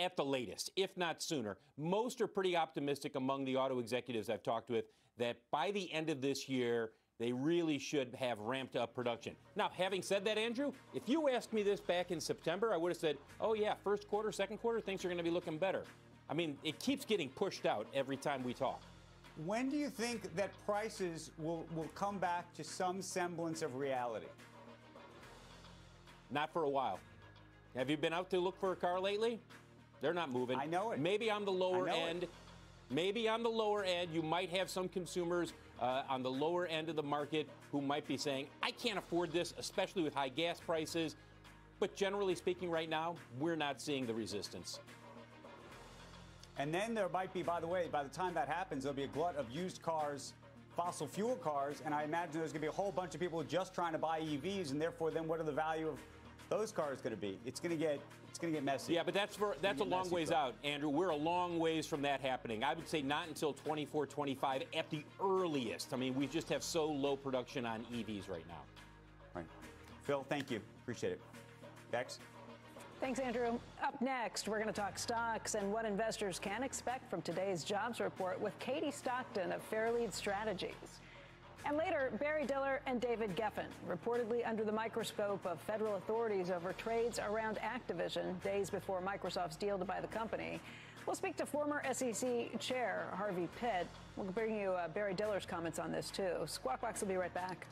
at the latest, if not sooner. Most are pretty optimistic among the auto executives I've talked with that by the end of this year, they really should have ramped up production. Now, having said that, Andrew, if you asked me this back in September, I would have said, oh, yeah, first quarter, second quarter, things are going to be looking better. I mean, it keeps getting pushed out every time we talk. When do you think that prices will, will come back to some semblance of reality? Not for a while. Have you been out to look for a car lately? They're not moving. I know it. Maybe on the lower end. It. Maybe on the lower end, you might have some consumers uh, on the lower end of the market who might be saying, I can't afford this, especially with high gas prices. But generally speaking, right now, we're not seeing the resistance. And then there might be, by the way, by the time that happens, there'll be a glut of used cars, fossil fuel cars. And I imagine there's going to be a whole bunch of people just trying to buy E Vs. And therefore, then what are the value of those cars going to be? It's going to get it's going to get messy. Yeah, but that's for that's a long ways out, Andrew. We're a long ways from that happening. I would say not until twenty-four, twenty-five at the earliest. I mean, we just have so low production on E Vs right now. All right. Phil, thank you. Appreciate it. Dex? Thanks, Andrew. Up next, we're going to talk stocks and what investors can expect from today's jobs report with Katie Stockton of Fairlead Strategies. And later, Barry Diller and David Geffen, reportedly under the microscope of federal authorities over trades around Activision days before Microsoft's deal to buy the company. We'll speak to former S E C Chair Harvey Pitt. We'll bring you uh, Barry Diller's comments on this, too. Squawk Box will be right back.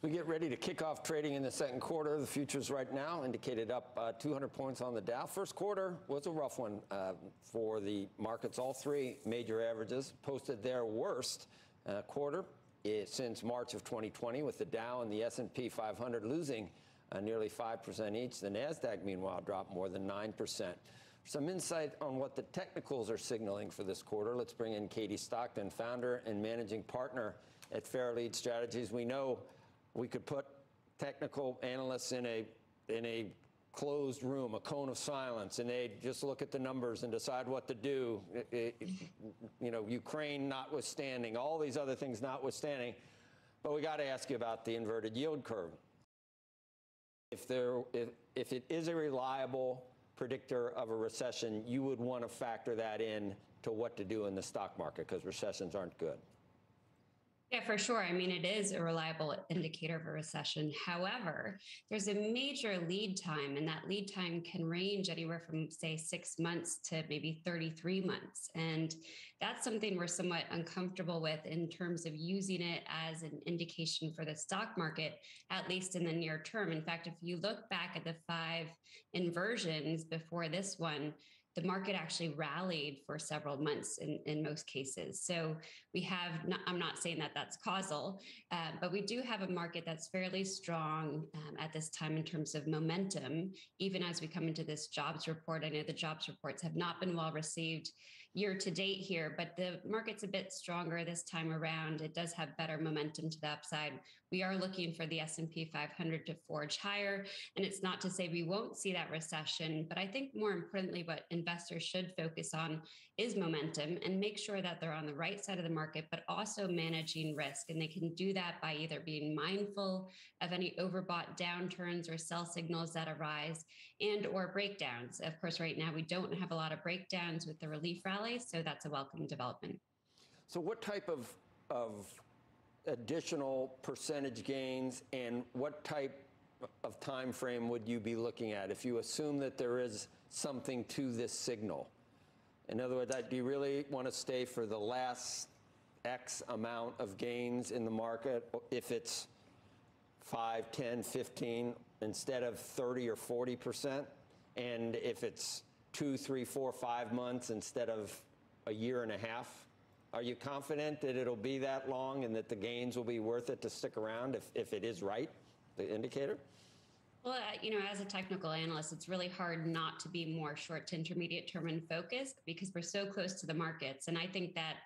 As we get ready to kick off trading in the second quarter, the futures right now indicated up uh, two hundred points on the Dow. First quarter was a rough one uh, for the markets. All three major averages posted their worst uh, quarter since March of twenty twenty, with the Dow and the S and P five hundred losing uh, nearly five percent each. The NASDAQ, meanwhile, dropped more than nine percent. Some insight on what the technicals are signaling for this quarter. Let's bring in Katie Stockton, founder and managing partner at Fairlead Strategies. We know we could put technical analysts in a in a closed room, a cone of silence, and they just look at the numbers and decide what to do. It, it, you know, Ukraine notwithstanding, all these other things notwithstanding. But we got to ask you about the inverted yield curve. If there, if, if it is a reliable predictor of a recession, you would want to factor that in to what to do in the stock market, because recessions aren't good. Yeah, for sure. I mean, it is a reliable indicator of a recession. However, there's a major lead time, and that lead time can range anywhere from, say, six months to maybe thirty-three months. And that's something we're somewhat uncomfortable with in terms of using it as an indication for the stock market, at least in the near term. In fact, if you look back at the five inversions before this one, the market actually rallied for several months in, in most cases. So we have, not, I'm not saying that that's causal, uh, but we do have a market that's fairly strong um, at this time in terms of momentum, even as we come into this jobs report. I know the jobs reports have not been well received year to date here, but the market's a bit stronger this time around. It does have better momentum to the upside. We are looking for the S and P five hundred to forge higher. And it's not to say we won't see that recession, but I think more importantly, what investors should focus on is momentum, and make sure that they're on the right side of the market, but also managing risk. And they can do that by either being mindful of any overbought downturns or sell signals that arise, and or breakdowns. Of course, right now we don't have a lot of breakdowns with the relief rally, so that's a welcome development. So what type of, of additional percentage gains and what type of time frame would you be looking at if you assume that there is something to this signal? In other words, do you really want to stay for the last X amount of gains in the market if it's five, ten, fifteen instead of thirty or forty percent? And if it's two, three, four, five months instead of a year and a half? Are you confident that it'll be that long and that the gains will be worth it to stick around if, if it is right? The indicator? Well, you know, as a technical analyst, it's really hard not to be more short to intermediate term and focused because we're so close to the markets. And I think that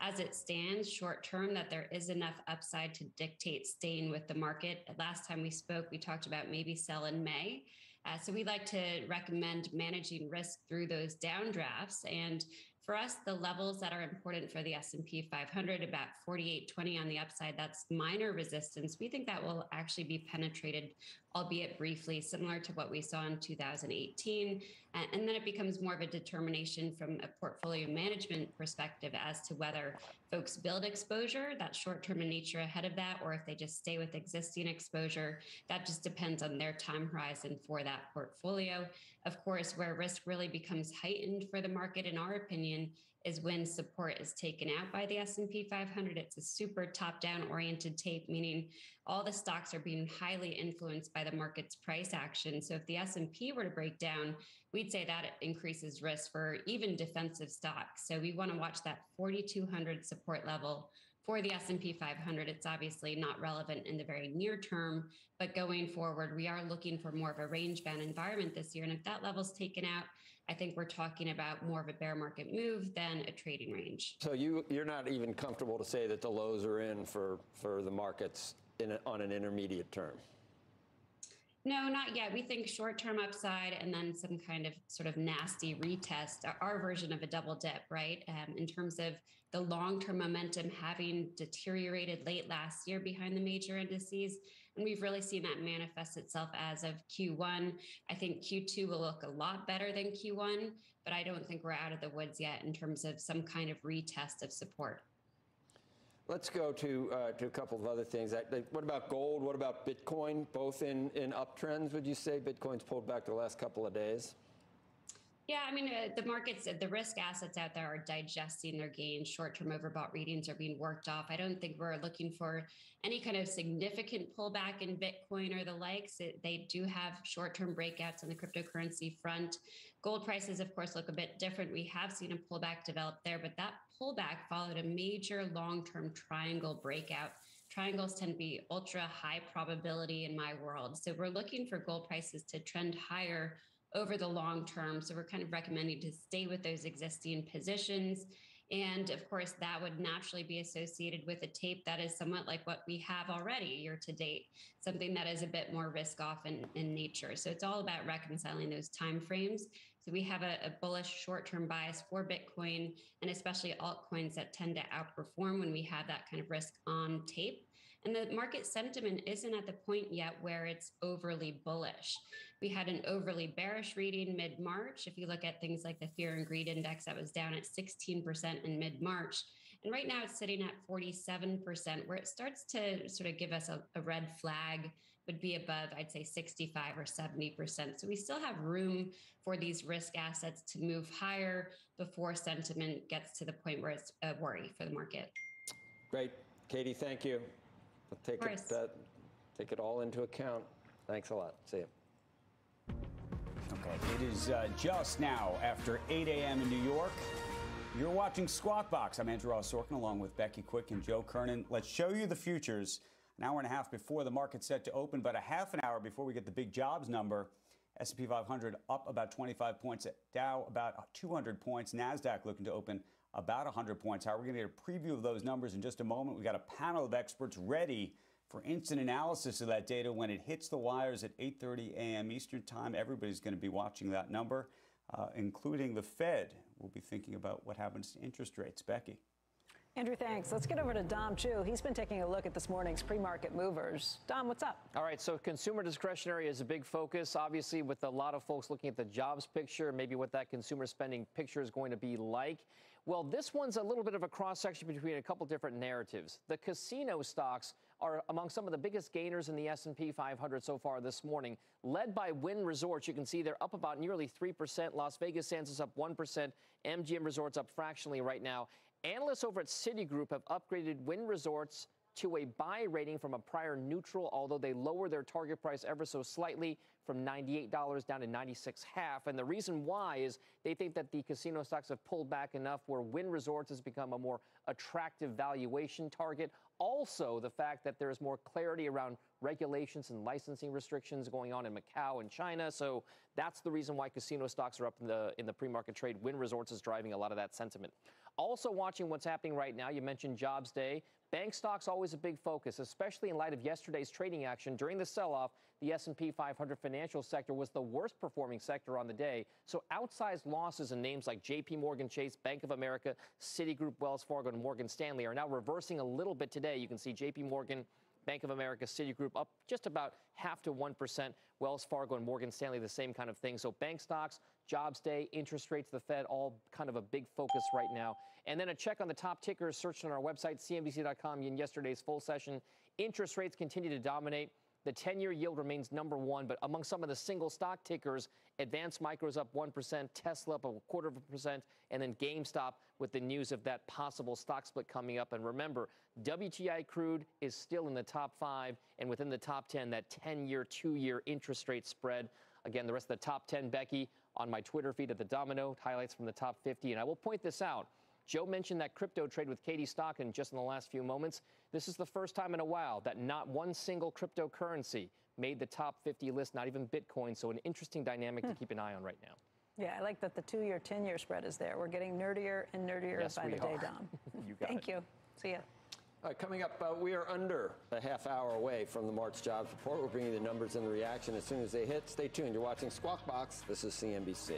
as it stands short term, that there is enough upside to dictate staying with the market. Last time we spoke, we talked about maybe sell in May. Uh, so we like to recommend managing risk through those downdrafts. And for us, the levels that are important for the S and P five hundred, about forty-eight twenty on the upside, that's minor resistance. We think that will actually be penetrated, albeit briefly, similar to what we saw in two thousand eighteen. And then it becomes more of a determination from a portfolio management perspective as to whether folks build exposure that's short-term in nature ahead of that, or if they just stay with existing exposure. That just depends on their time horizon for that portfolio. Of course, where risk really becomes heightened for the market, in our opinion, is when support is taken out by the S and P five hundred. It's a super top-down oriented tape, meaning all the stocks are being highly influenced by the market's price action. So if the S and P were to break down, we'd say that increases risk for even defensive stocks. So we want to watch that forty-two hundred support level for the S and P five hundred. It's obviously not relevant in the very near term, but going forward, we are looking for more of a range-bound environment this year. And if that level's taken out, I think we're talking about more of a bear market move than a trading range. So you, you're not even comfortable to say that the lows are in for, for the markets in a, on an intermediate term? No, not yet. We think short-term upside and then some kind of sort of nasty retest, our version of a double dip, right? Um, in terms of the long-term momentum having deteriorated late last year behind the major indices. And we've really seen that manifest itself as of Q one. I think Q two will look a lot better than Q one, but I don't think we're out of the woods yet in terms of some kind of retest of support. Let's go to uh, to a couple of other things. What about gold? What about Bitcoin? Both in, in uptrends, would you say? Bitcoin's pulled back the last couple of days. Yeah, I mean, uh, the markets, the risk assets out there are digesting their gains. Short-term overbought readings are being worked off. I don't think we're looking for any kind of significant pullback in Bitcoin or the likes. It, they do have short-term breakouts on the cryptocurrency front. Gold prices, of course, look a bit different. We have seen a pullback develop there, but that pullback followed a major long-term triangle breakout. Triangles tend to be ultra high probability in my world. So we're looking for gold prices to trend higher over the long term. So we're kind of recommending to stay with those existing positions. And of course, that would naturally be associated with a tape that is somewhat like what we have already year to date, something that is a bit more risk off in, in nature. So it's all about reconciling those timeframes. So we have a, a bullish short-term bias for Bitcoin and especially altcoins that tend to outperform when we have that kind of risk on tape. And the market sentiment isn't at the point yet where it's overly bullish. We had an overly bearish reading mid-March. If you look at things like the fear and greed index, that was down at sixteen percent in mid-March. And right now it's sitting at forty-seven percent, where it starts to sort of give us a, a red flag, would be above, I'd say sixty-five or seventy percent. So we still have room for these risk assets to move higher before sentiment gets to the point where it's a worry for the market. Great. Katie, thank you. We'll take it, uh, take it all into account. Thanks a lot. See you. Okay. It is uh, just now after eight a.m. in New York. You're watching Squawk Box. I'm Andrew Ross Sorkin along with Becky Quick and Joe Kernan. Let's show you the futures an hour and a half before the market's set to open, but a half an hour before we get the big jobs number. S and P five hundred up about twenty-five points, Dow about two hundred points, NASDAQ looking to open about one hundred points. How are we going to get a preview of those numbers in just a moment? We've got a panel of experts ready for instant analysis of that data when it hits the wires at eight thirty a.m. Eastern Time. Everybody's going to be watching that number, uh, including the Fed. We'll be thinking about what happens to interest rates. Becky. Andrew, thanks. Let's get over to Dom Chu. He's been taking a look at this morning's pre-market movers. Dom, what's up? All right, so consumer discretionary is a big focus, obviously, with a lot of folks looking at the jobs picture, maybe what that consumer spending picture is going to be like. Well, this one's a little bit of a cross-section between a couple different narratives. The casino stocks are among some of the biggest gainers in the S and P five hundred so far this morning, led by Wynn Resorts. You can see they're up about nearly three percent. Las Vegas Sands is up one percent. M G M Resorts up fractionally right now. Analysts over at Citigroup have upgraded Wynn Resorts to a buy rating from a prior neutral, although they lower their target price ever so slightly from ninety-eight dollars down to ninety-six dollars and fifty cents. And the reason why is they think that the casino stocks have pulled back enough where Wynn Resorts has become a more attractive valuation target. Also, the fact that there is more clarity around regulations and licensing restrictions going on in Macau and China. So that's the reason why casino stocks are up in the in the pre-market trade. Wynn Resorts is driving a lot of that sentiment. Also watching what's happening right now, you mentioned Jobs Day. Bank stocks always a big focus, especially in light of yesterday's trading action. During the sell-off, the S and P five hundred financial sector was the worst performing sector on the day. So outsized losses in names like J P Morgan Chase, Bank of America, Citigroup, Wells Fargo, and Morgan Stanley are now reversing a little bit today. You can see J P Morgan, Bank of America, Citigroup up just about half to one percent. Wells Fargo and Morgan Stanley, the same kind of thing. So bank stocks, jobs day, interest rates, the Fed, all kind of a big focus right now. And then a check on the top tickers searched on our website, C N B C dot com, in yesterday's full session. Interest rates continue to dominate. The ten-year yield remains number one, but among some of the single stock tickers, Advanced Micro's up one percent, Tesla up a quarter of a percent, and then GameStop with the news of that possible stock split coming up. And remember, W T I crude is still in the top five, and within the top ten, that ten-year, two-year interest rate spread. Again, the rest of the top ten, Becky, on my Twitter feed at The Domino, highlights from the top fifty. And I will point this out. Joe mentioned that crypto trade with Katie Stockton just in the last few moments. This is the first time in a while that not one single cryptocurrency made the top fifty list, not even Bitcoin. So an interesting dynamic to keep an eye on right now. Yeah, I like that the two-year, ten-year spread is there. We're getting nerdier and nerdier yes, by the are. day, Dom. You got Thank it. you. See ya. All right, coming up, uh, we are under a half hour away from the March jobs report. We'll bring you the numbers and the reaction as soon as they hit. Stay tuned. You're watching Squawk Box. This is C N B C.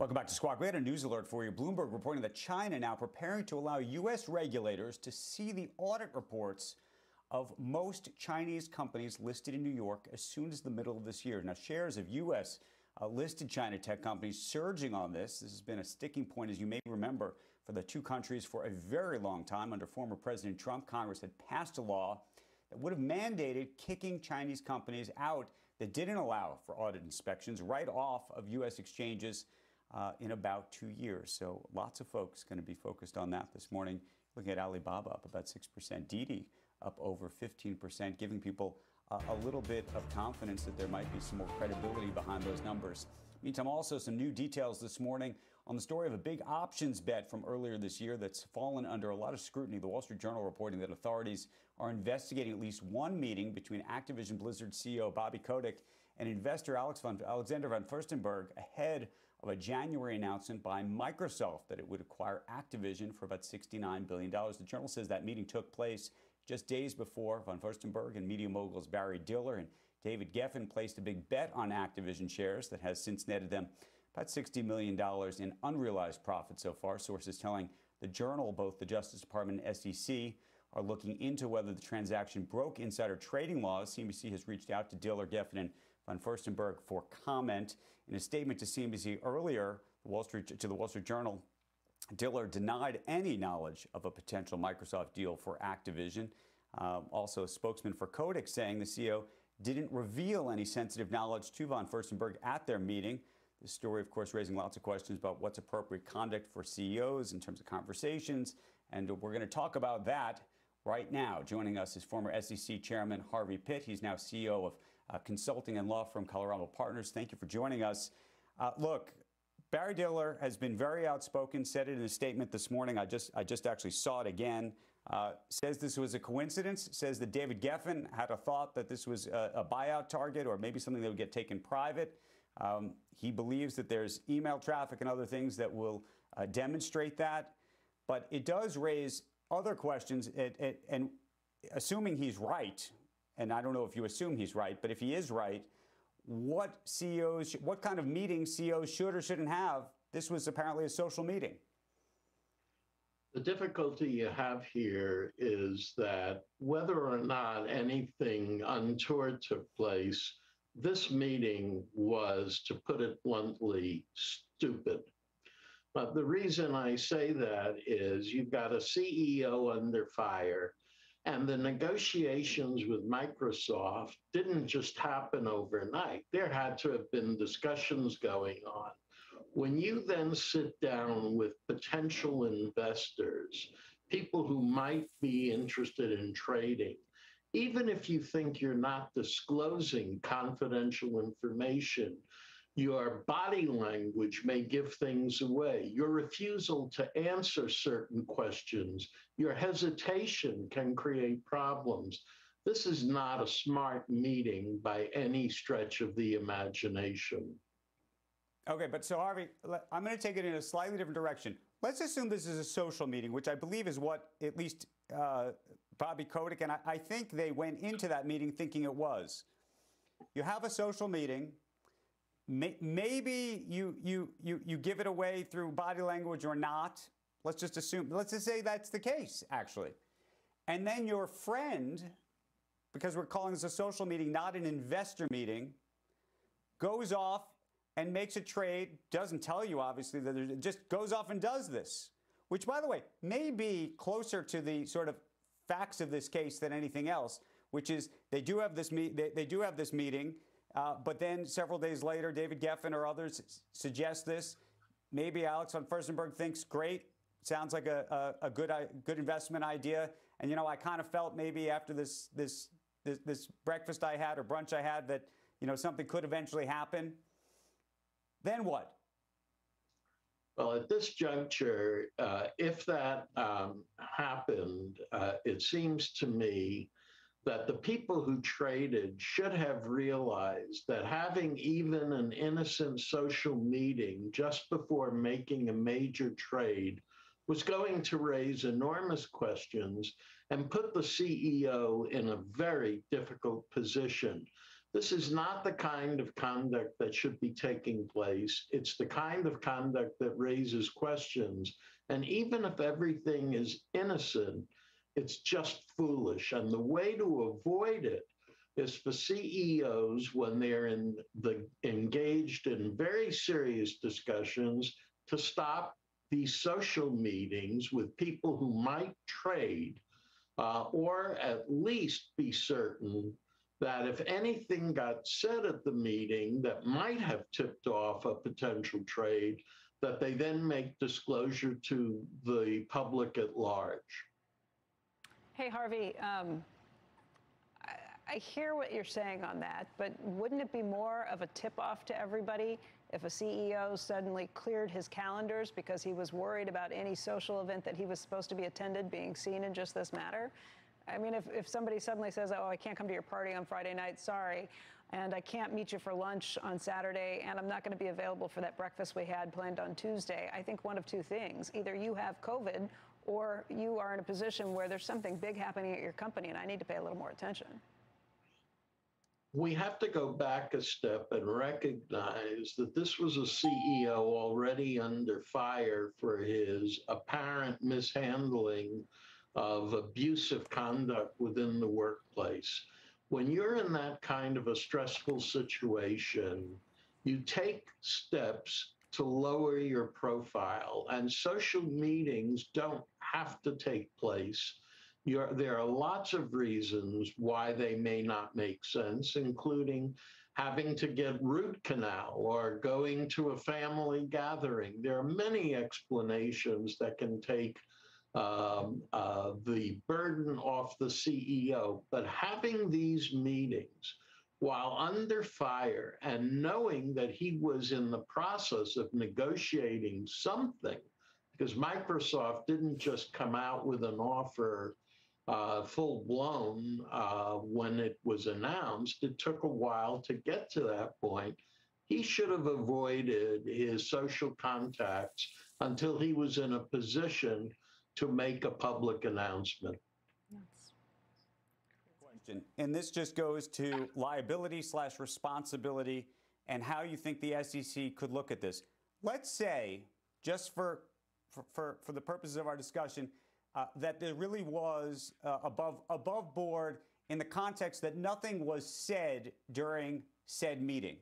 Welcome back to Squawk. We had a news alert for you. Bloomberg reporting that China now preparing to allow U S regulators to see the audit reports of most Chinese companies listed in New York as soon as the middle of this year. Now, shares of U S Uh, listed China tech companies surging on this. This has been a sticking point, as you may remember, for the two countries for a very long time. Under former President Trump, Congress had passed a law that would have mandated kicking Chinese companies out that didn't allow for audit inspections right off of U S exchanges uh, in about two years. So lots of folks going to be focused on that this morning. Looking at Alibaba up about six percent, Didi up over fifteen percent, giving people Uh, a little bit of confidence that there might be some more credibility behind those numbers. Meantime, also some new details this morning on the story of a big options bet from earlier this year that's fallen under a lot of scrutiny. The Wall Street Journal reporting that authorities are investigating at least one meeting between Activision Blizzard C E O Bobby Kotick and investor Alex von, Alexander von Furstenberg ahead of a January announcement by Microsoft that it would acquire Activision for about sixty-nine billion dollars. The Journal says that meeting took place just days before von Furstenberg and media moguls Barry Diller and David Geffen placed a big bet on Activision shares that has since netted them about sixty million dollars in unrealized profit so far. Sources telling the Journal both the Justice Department and S E C are looking into whether the transaction broke insider trading laws. C N B C has reached out to Diller, Geffen, and von Furstenberg for comment. In a statement to C N B C earlier, the Wall Street, to the Wall Street Journal, Diller denied any knowledge of a potential Microsoft deal for Activision. Um, also, a spokesman for Kotick saying the C E O didn't reveal any sensitive knowledge to von Furstenberg at their meeting. This story, of course, raising lots of questions about what's appropriate conduct for C E Os in terms of conversations. And we're going to talk about that right now. Joining us is former S E C Chairman Harvey Pitt. He's now C E O of uh, consulting and law firm Colorado Partners. Thank you for joining us. Uh, look, Barry Diller has been very outspoken, said it in a statement this morning. I just I just actually saw it again. Uh, says this was a coincidence, says that David Geffen had a thought that this was a, a buyout target or maybe something that would get taken private. Um, he believes that there's email traffic and other things that will uh, demonstrate that. But it does raise other questions. It, it, and assuming he's right, and I don't know if you assume he's right, but if he is right, what C E Os, what kind of meetings C E Os should or shouldn't have? This was apparently a social meeting. The difficulty you have here is that whether or not anything untoward took place, this meeting was, to put it bluntly, stupid. But the reason I say that is you've got a C E O under fire. And the negotiations with Microsoft didn't just happen overnight. There had to have been discussions going on. When you then sit down with potential investors, people who might be interested in trading, even if you think you're not disclosing confidential information, your body language may give things away. Your refusal to answer certain questions, your hesitation can create problems. This is not a smart meeting by any stretch of the imagination. Okay, but so Harvey, I'm going to take it in a slightly different direction. Let's assume this is a social meeting, which I believe is what at least uh, Bobby Kotick and I, I think they went into that meeting thinking it was. You have a social meeting. Maybe you, you, you, you give it away through body language or not. Let's just assume, let's just say that's the case, actually. And then your friend, because we're calling this a social meeting, not an investor meeting, goes off and makes a trade, doesn't tell you, obviously, that it just goes off and does this, which, by the way, may be closer to the sort of facts of this case than anything else, which is they do have this, me they, they do have this meeting. Uh, but then several days later, David Geffen or others suggest this. Maybe Alex von Furstenberg thinks, great, sounds like a, a, a good a good investment idea. And, you know, I kind of felt maybe after this, this, this, this breakfast I had or brunch I had that, you know, something could eventually happen. Then what? Well, at this juncture, uh, if that um, happened, uh, it seems to me that the people who traded should have realized that having even an innocent social meeting just before making a major trade was going to raise enormous questions and put the C E O in a very difficult position. This is not the kind of conduct that should be taking place. It's the kind of conduct that raises questions. And even if everything is innocent, it's just foolish. And the way to avoid it is for C E Os, when they're in the, engaged in very serious discussions, to stop these social meetings with people who might trade, uh, or at least be certain that if anything got said at the meeting that might have tipped off a potential trade, that they then make disclosure to the public at large. Hey, Harvey, um, I, I hear what you're saying on that, but wouldn't it be more of a tip-off to everybody if a C E O suddenly cleared his calendars because he was worried about any social event that he was supposed to be attended being seen in just this matter? I mean, if, if somebody suddenly says, oh, I can't come to your party on Friday night, sorry, and I can't meet you for lunch on Saturday, and I'm not going to be available for that breakfast we had planned on Tuesday, I think one of two things. Either you have COVID or you are in a position where there's something big happening at your company, and I need to pay a little more attention. We have to go back a step and recognize that this was a C E O already under fire for his apparent mishandling of abusive conduct within the workplace. When you're in that kind of a stressful situation, you take steps to lower your profile, and social meetings don't have to take place. You're, there are lots of reasons why they may not make sense, including having to get root canal or going to a family gathering. There are many explanations that can take Um, uh, the burden off the C E O. But having these meetings while under fire and knowing that he was in the process of negotiating something, because Microsoft didn't just come out with an offer uh, full-blown uh, when it was announced. It took a while to get to that point. He should have avoided his social contacts until he was in a position to make a public announcement. Yes. Question. And this just goes to liability slash responsibility and how you think the S E C could look at this. Let's say, just for, for, for, for the purposes of our discussion, uh, that there really was uh, above, above board in the context that nothing was said during said meeting.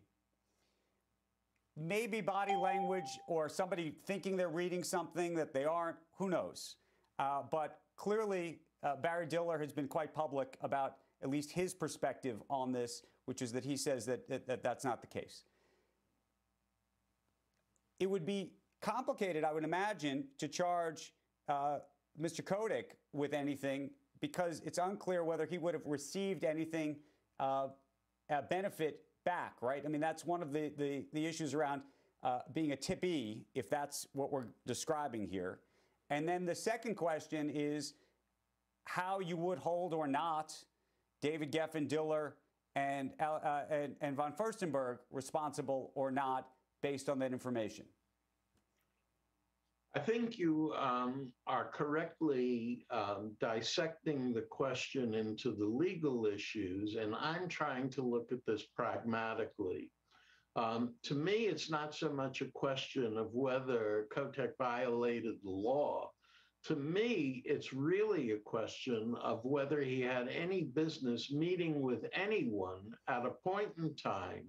Maybe body language or somebody thinking they're reading something that they aren't, who knows? Uh, but clearly, uh, Barry Diller has been quite public about at least his perspective on this, which is that he says that, that, that that's not the case. It would be complicated, I would imagine, to charge uh, Mister Kotick with anything because it's unclear whether he would have received anything uh, a benefit back, right? I mean, that's one of the, the, the issues around uh, being a tippee, if that's what we're describing here. And then the second question is how you would hold or not David Geffen, Diller, and, uh, and, and von Furstenberg responsible or not based on that information. I think you um, are correctly um, dissecting the question into the legal issues, and I'm trying to look at this pragmatically. Um, to me, it's not so much a question of whether Kotick violated the law. To me, it's really a question of whether he had any business meeting with anyone at a point in time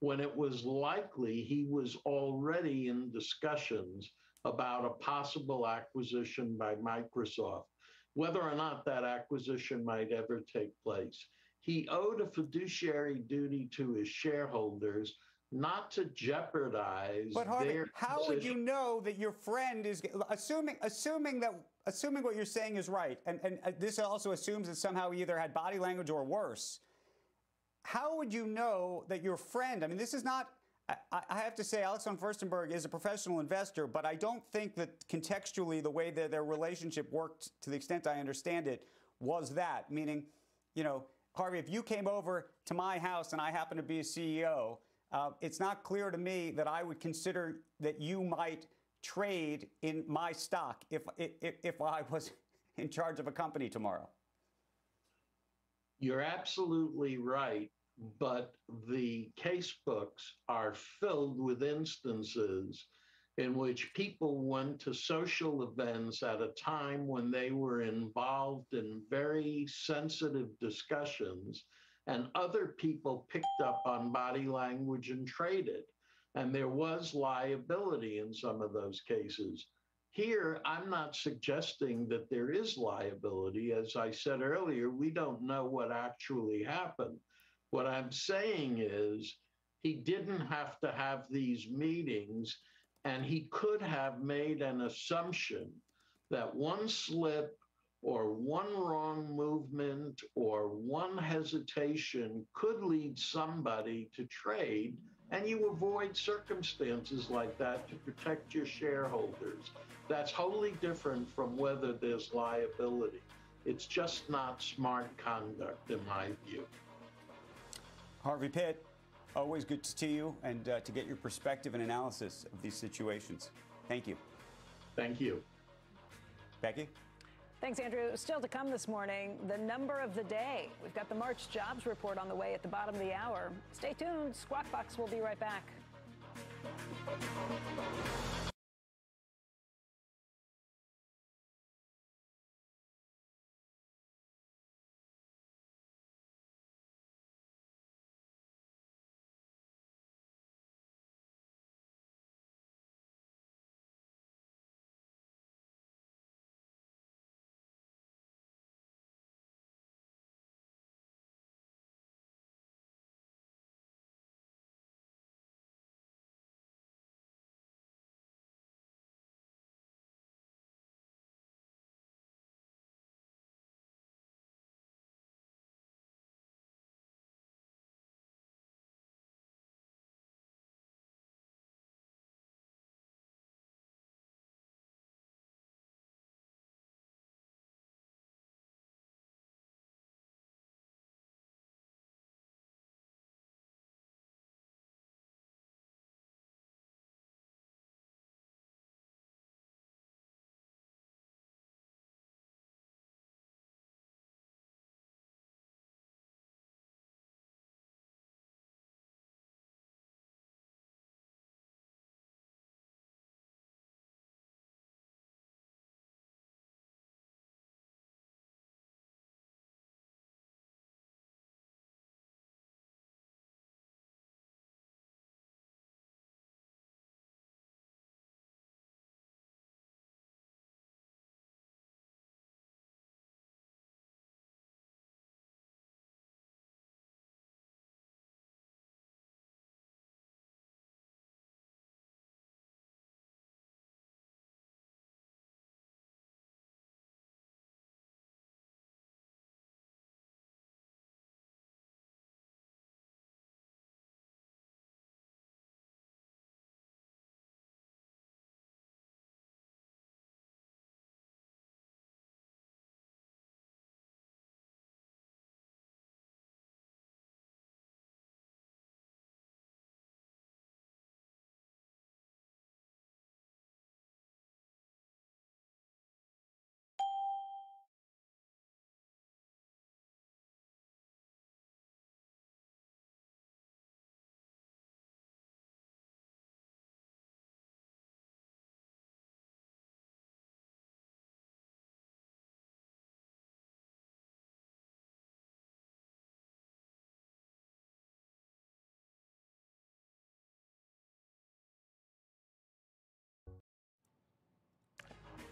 when it was likely he was already in discussions about a possible acquisition by Microsoft, whether or not that acquisition might ever take place. He owed a fiduciary duty to his shareholders not to jeopardize but Harvey, their how position. Would you know that your friend is, assuming assuming that assuming what you're saying is right, and, and this also assumes that somehow he either had body language or worse, how would you know that your friend, I mean, this is not, I have to say, Alex von Furstenberg is a professional investor, but I don't think that contextually the way that their relationship worked, to the extent I understand it, was that. Meaning, you know, Harvey, if you came over to my house and I happen to be a C E O, uh, it's not clear to me that I would consider that you might trade in my stock if, if, if I was in charge of a company tomorrow. You're absolutely right but the case books are filled with instances in which people went to social events at a time when they were involved in very sensitive discussions, and other people picked up on body language and traded. And there was liability in some of those cases. Here, I'm not suggesting that there is liability. As I said earlier, we don't know what actually happened. What I'm saying is he didn't have to have these meetings, and he could have made an assumption that one slip or one wrong movement or one hesitation could lead somebody to trade, and you avoid circumstances like that to protect your shareholders. That's wholly different from whether there's liability. It's just not smart conduct, in my view. Harvey Pitt, always good to see you and uh, to get your perspective and analysis of these situations. Thank you. Thank you. Becky? Thanks, Andrew. Still to come this morning, the number of the day. We've got the March jobs report on the way at the bottom of the hour. Stay tuned. Squawk Box will be right back.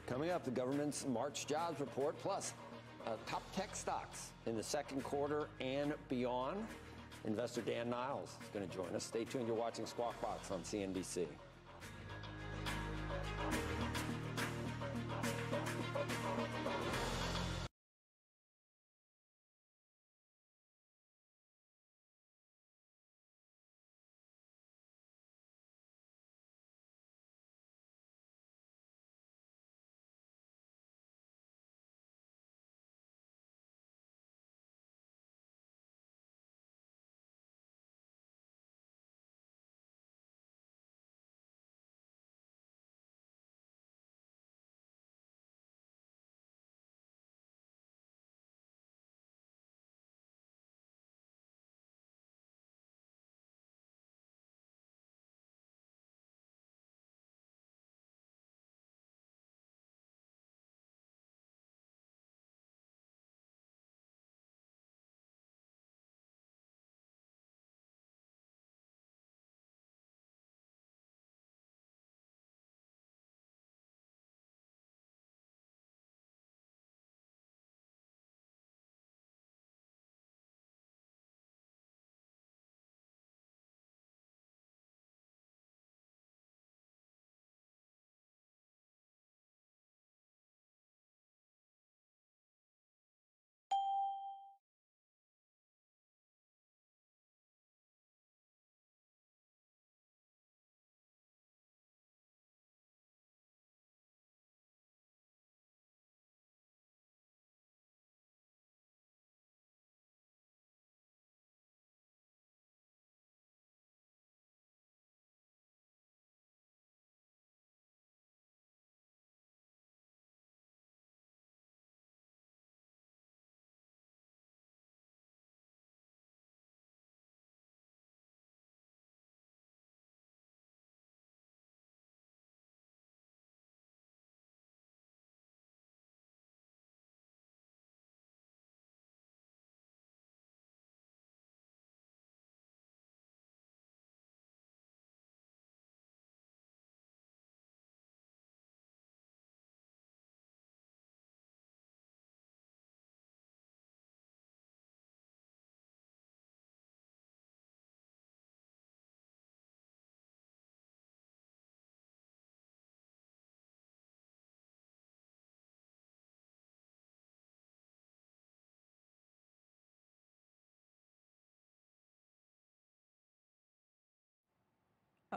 Coming up, the government's March jobs report, plus uh, top tech stocks in the second quarter and beyond. Investor Dan Niles is going to join us. Stay tuned. You're watching Squawk Box on C N B C.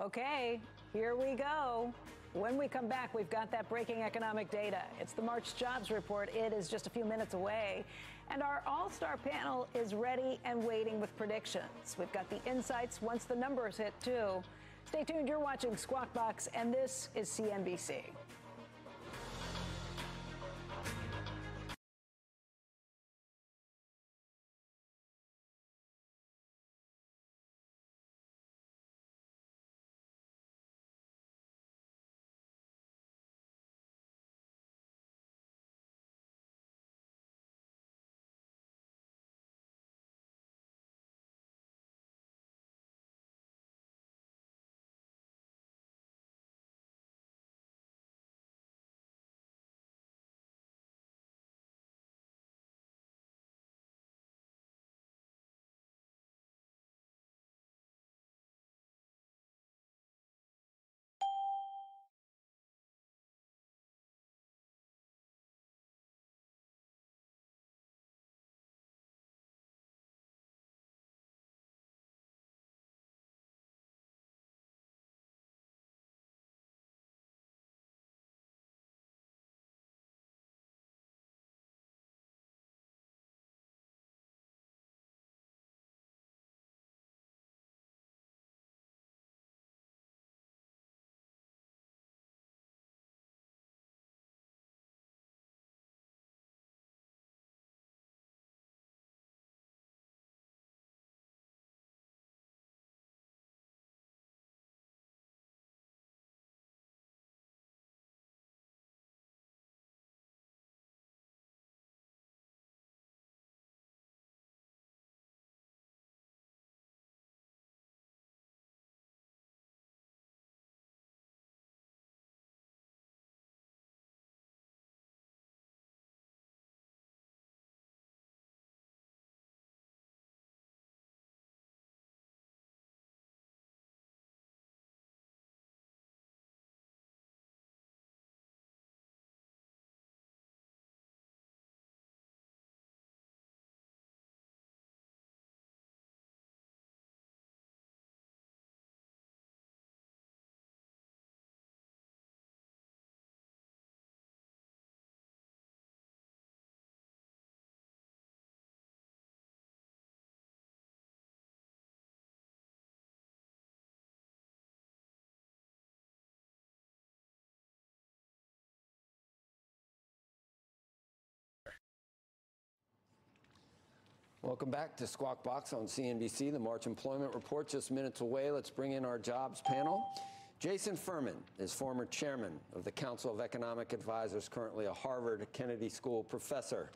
Okay, here we go. When we come back, we've got that breaking economic data. It's the March jobs report. It is just a few minutes away. And our all-star panel is ready and waiting with predictions. We've got the insights once the numbers hit, too. Stay tuned. You're watching Squawk Box, and this is C N B C. Welcome back to Squawk Box on C N B C. The March employment report just minutes away. Let's bring in our jobs panel. Jason Furman is former chairman of the Council of Economic Advisors, currently a Harvard Kennedy School professor.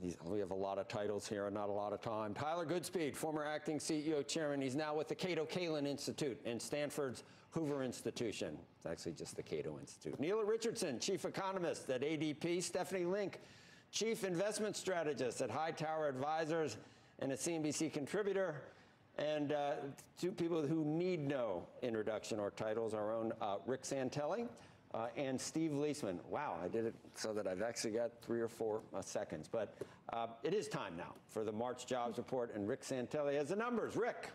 He's, we have a lot of titles here and not a lot of time. Tyler Goodspeed, former acting C E O chairman. He's now with the Cato Kalin Institute and Stanford's Hoover Institution. It's actually just the Cato Institute. Neela Richardson, chief economist at A D P. Stephanie Link, chief investment strategist at Hightower Advisors and a C N B C contributor, and uh, two people who need no introduction or titles, our own uh, Rick Santelli uh, and Steve Leisman. Wow, I did it so that I've actually got three or four uh, seconds. But uh, it is time now for the March jobs report, and Rick Santelli has the numbers. Rick.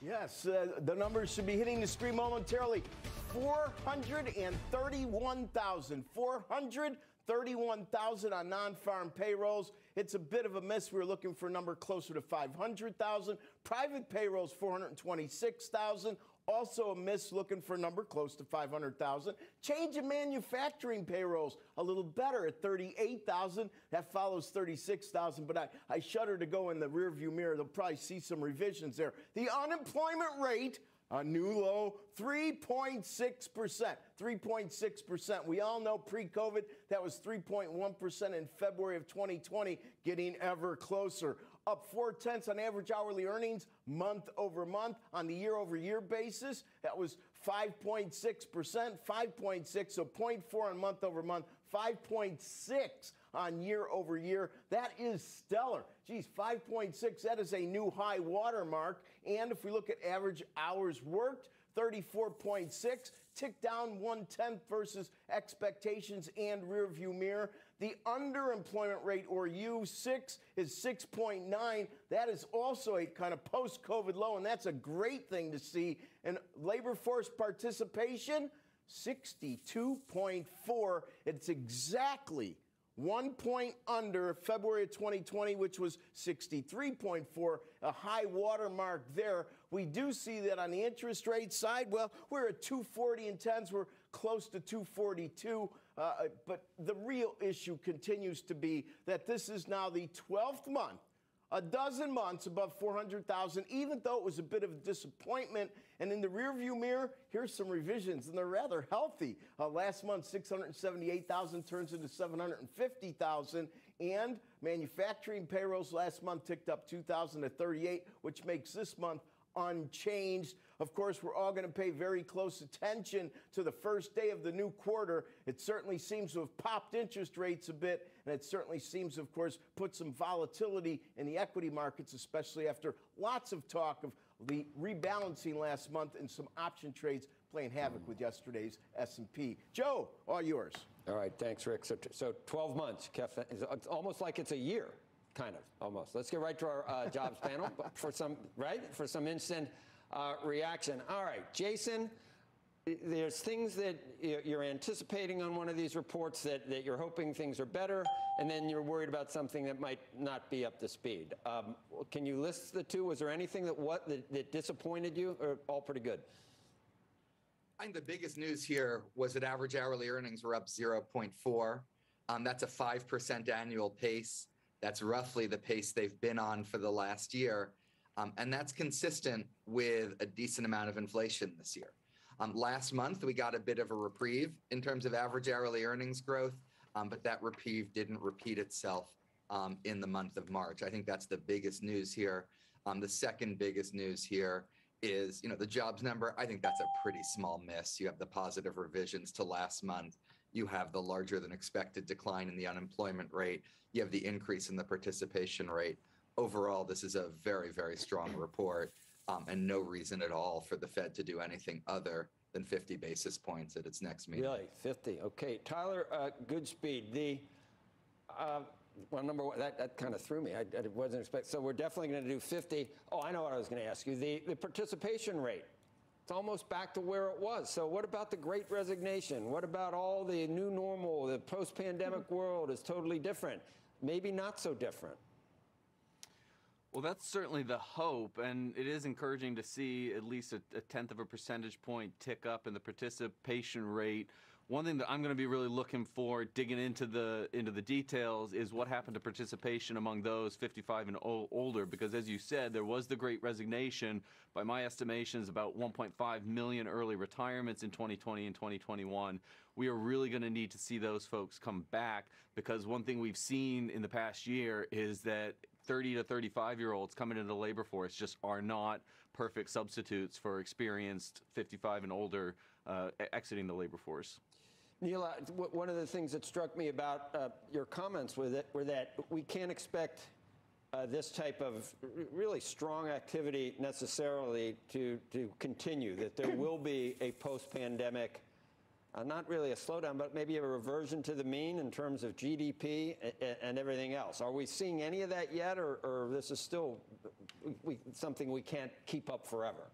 Yes, uh, the numbers should be hitting the screen momentarily. four hundred thirty-one thousand, four hundred thirty-one thousand on non-farm payrolls. It's a bit of a miss. We were looking for a number closer to five hundred thousand. Private payrolls, four hundred twenty-six thousand. Also a miss, looking for a number close to five hundred thousand. Change in manufacturing payrolls, a little better at thirty-eight thousand. That follows thirty-six thousand, but I, I shudder to go in the rearview mirror. They'll probably see some revisions there. The unemployment rate, a new low, three point six percent, three point six percent. We all know pre-COVID, that was three point one percent in February of twenty twenty, getting ever closer. Up four tenths on average hourly earnings month over month. On the year-over-year basis, that was five point six percent, five point six, so zero point four on month over month, five point six on year over year. That is stellar. Geez, five point six, that is a new high watermark. And if we look at average hours worked, thirty-four point six, tick down one tenth versus expectations and rearview mirror. The underemployment rate, or U six, is six point nine. That is also a kind of post-COVID low, and that's a great thing to see. And labor force participation, sixty-two point four. It's exactly one point under February of twenty twenty, which was sixty-three point four, a high water mark there. We do see that on the interest rate side, well, we're at two forty and tens. We're close to two forty-two. Uh, but the real issue continues to be that this is now the twelfth month, a dozen months above four hundred thousand, even though it was a bit of a disappointment. And in the rearview mirror, here's some revisions, and they're rather healthy. Uh, last month, six hundred seventy-eight thousand turns into seven hundred fifty thousand, and manufacturing payrolls last month ticked up two thousand to thirty-eight, which makes this month unchanged. Of course, we're all going to pay very close attention to the first day of the new quarter. It certainly seems to have popped interest rates a bit, and it certainly seems, of course, put some volatility in the equity markets, especially after lots of talk of the rebalancing last month and some option trades playing havoc with yesterday's S and P. Joe, all yours. All right, thanks, Rick. So, so twelve months, Kev, it's almost like it's a year. Kind of, almost. Let's get right to our uh, jobs panel but for some, right? For some instant uh, reaction. All right, Jason, there's things that you're anticipating on one of these reports that, that you're hoping things are better, and then you're worried about something that might not be up to speed. Um, can you list the two? Was there anything that what that, that disappointed you, or all pretty good? I think the biggest news here was that average hourly earnings were up zero point four. Um, that's a five percent annual pace. That's roughly the pace they've been on for the last year. Um, and that's consistent with a decent amount of inflation this year. Um, last month, we got a bit of a reprieve in terms of average hourly earnings growth, um, but that reprieve didn't repeat itself um, in the month of March. I think that's the biggest news here. Um, the second biggest news here is, you know, the jobs number. I think that's a pretty small miss. You have the positive revisions to last month. You have the larger than expected decline in the unemployment rate. You have the increase in the participation rate. Overall, this is a very, very strong report, um, and no reason at all for the Fed to do anything other than fifty basis points at its next meeting. Really, fifty. Okay, Tyler, uh, Goodspeed. The uh, well, number one, that, that kind of threw me. I, I wasn't expecting. So we're definitely going to do fifty. Oh, I know what I was going to ask you. The the participation rate. It's almost back to where it was. So what about the Great Resignation? What about all the new normal? The post-pandemic world is totally different. Maybe not so different. Well, that's certainly the hope, and it is encouraging to see at least a, a tenth of a percentage point tick up in the participation rate. One thing that I'm going to be really looking for, digging into the into the details, is what happened to participation among those fifty-five and older. Because as you said, there was the Great Resignation. By my estimations, about one point five million early retirements in twenty twenty and twenty twenty-one. We are really going to need to see those folks come back, because one thing we've seen in the past year is that thirty to thirty-five-year-olds coming into the labor force just are not perfect substitutes for experienced fifty-five and older uh, exiting the labor force. Neil, one of the things that struck me about uh, your comments with it were that we can't expect uh, this type of really strong activity necessarily to, to continue, that there will be a post-pandemic, uh, not really a slowdown, but maybe a reversion to the mean in terms of G D P and, and everything else. Are we seeing any of that yet, or, or this is still we, something we can't keep up forever?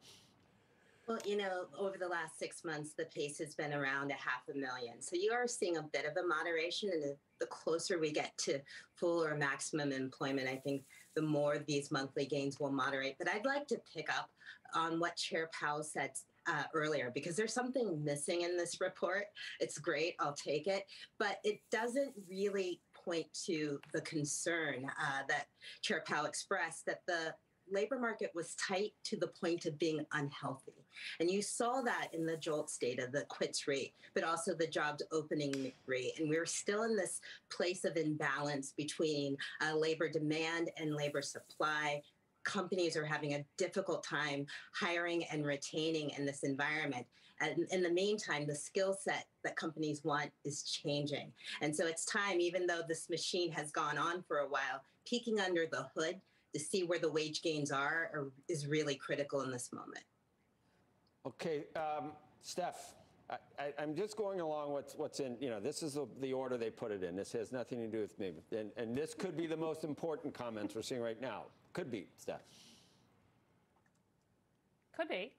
Well, you know, over the last six months, the pace has been around a half a million. So you are seeing a bit of a moderation. And the, the closer we get to full or maximum employment, I think the more these monthly gains will moderate. But I'd like to pick up on what Chair Powell said uh, earlier, because there's something missing in this report. It's great. I'll take it. But it doesn't really point to the concern uh, that Chair Powell expressed, that the labor market was tight to the point of being unhealthy. And you saw that in the JOLTS data, the quits rate, but also the jobs opening rate. And we're still in this place of imbalance between uh, labor demand and labor supply. Companies are having a difficult time hiring and retaining in this environment. And in the meantime, the skill set that companies want is changing. And so it's time, even though this machine has gone on for a while, peeking under the hood to see where the wage gains are, or is really critical in this moment. Okay, um, Steph, I, I, I'm just going along what's what's in, you know, this is the, the order they put it in. This has nothing to do with me. And, and this could be the most important comments we're seeing right now. Could be, Steph. Could be.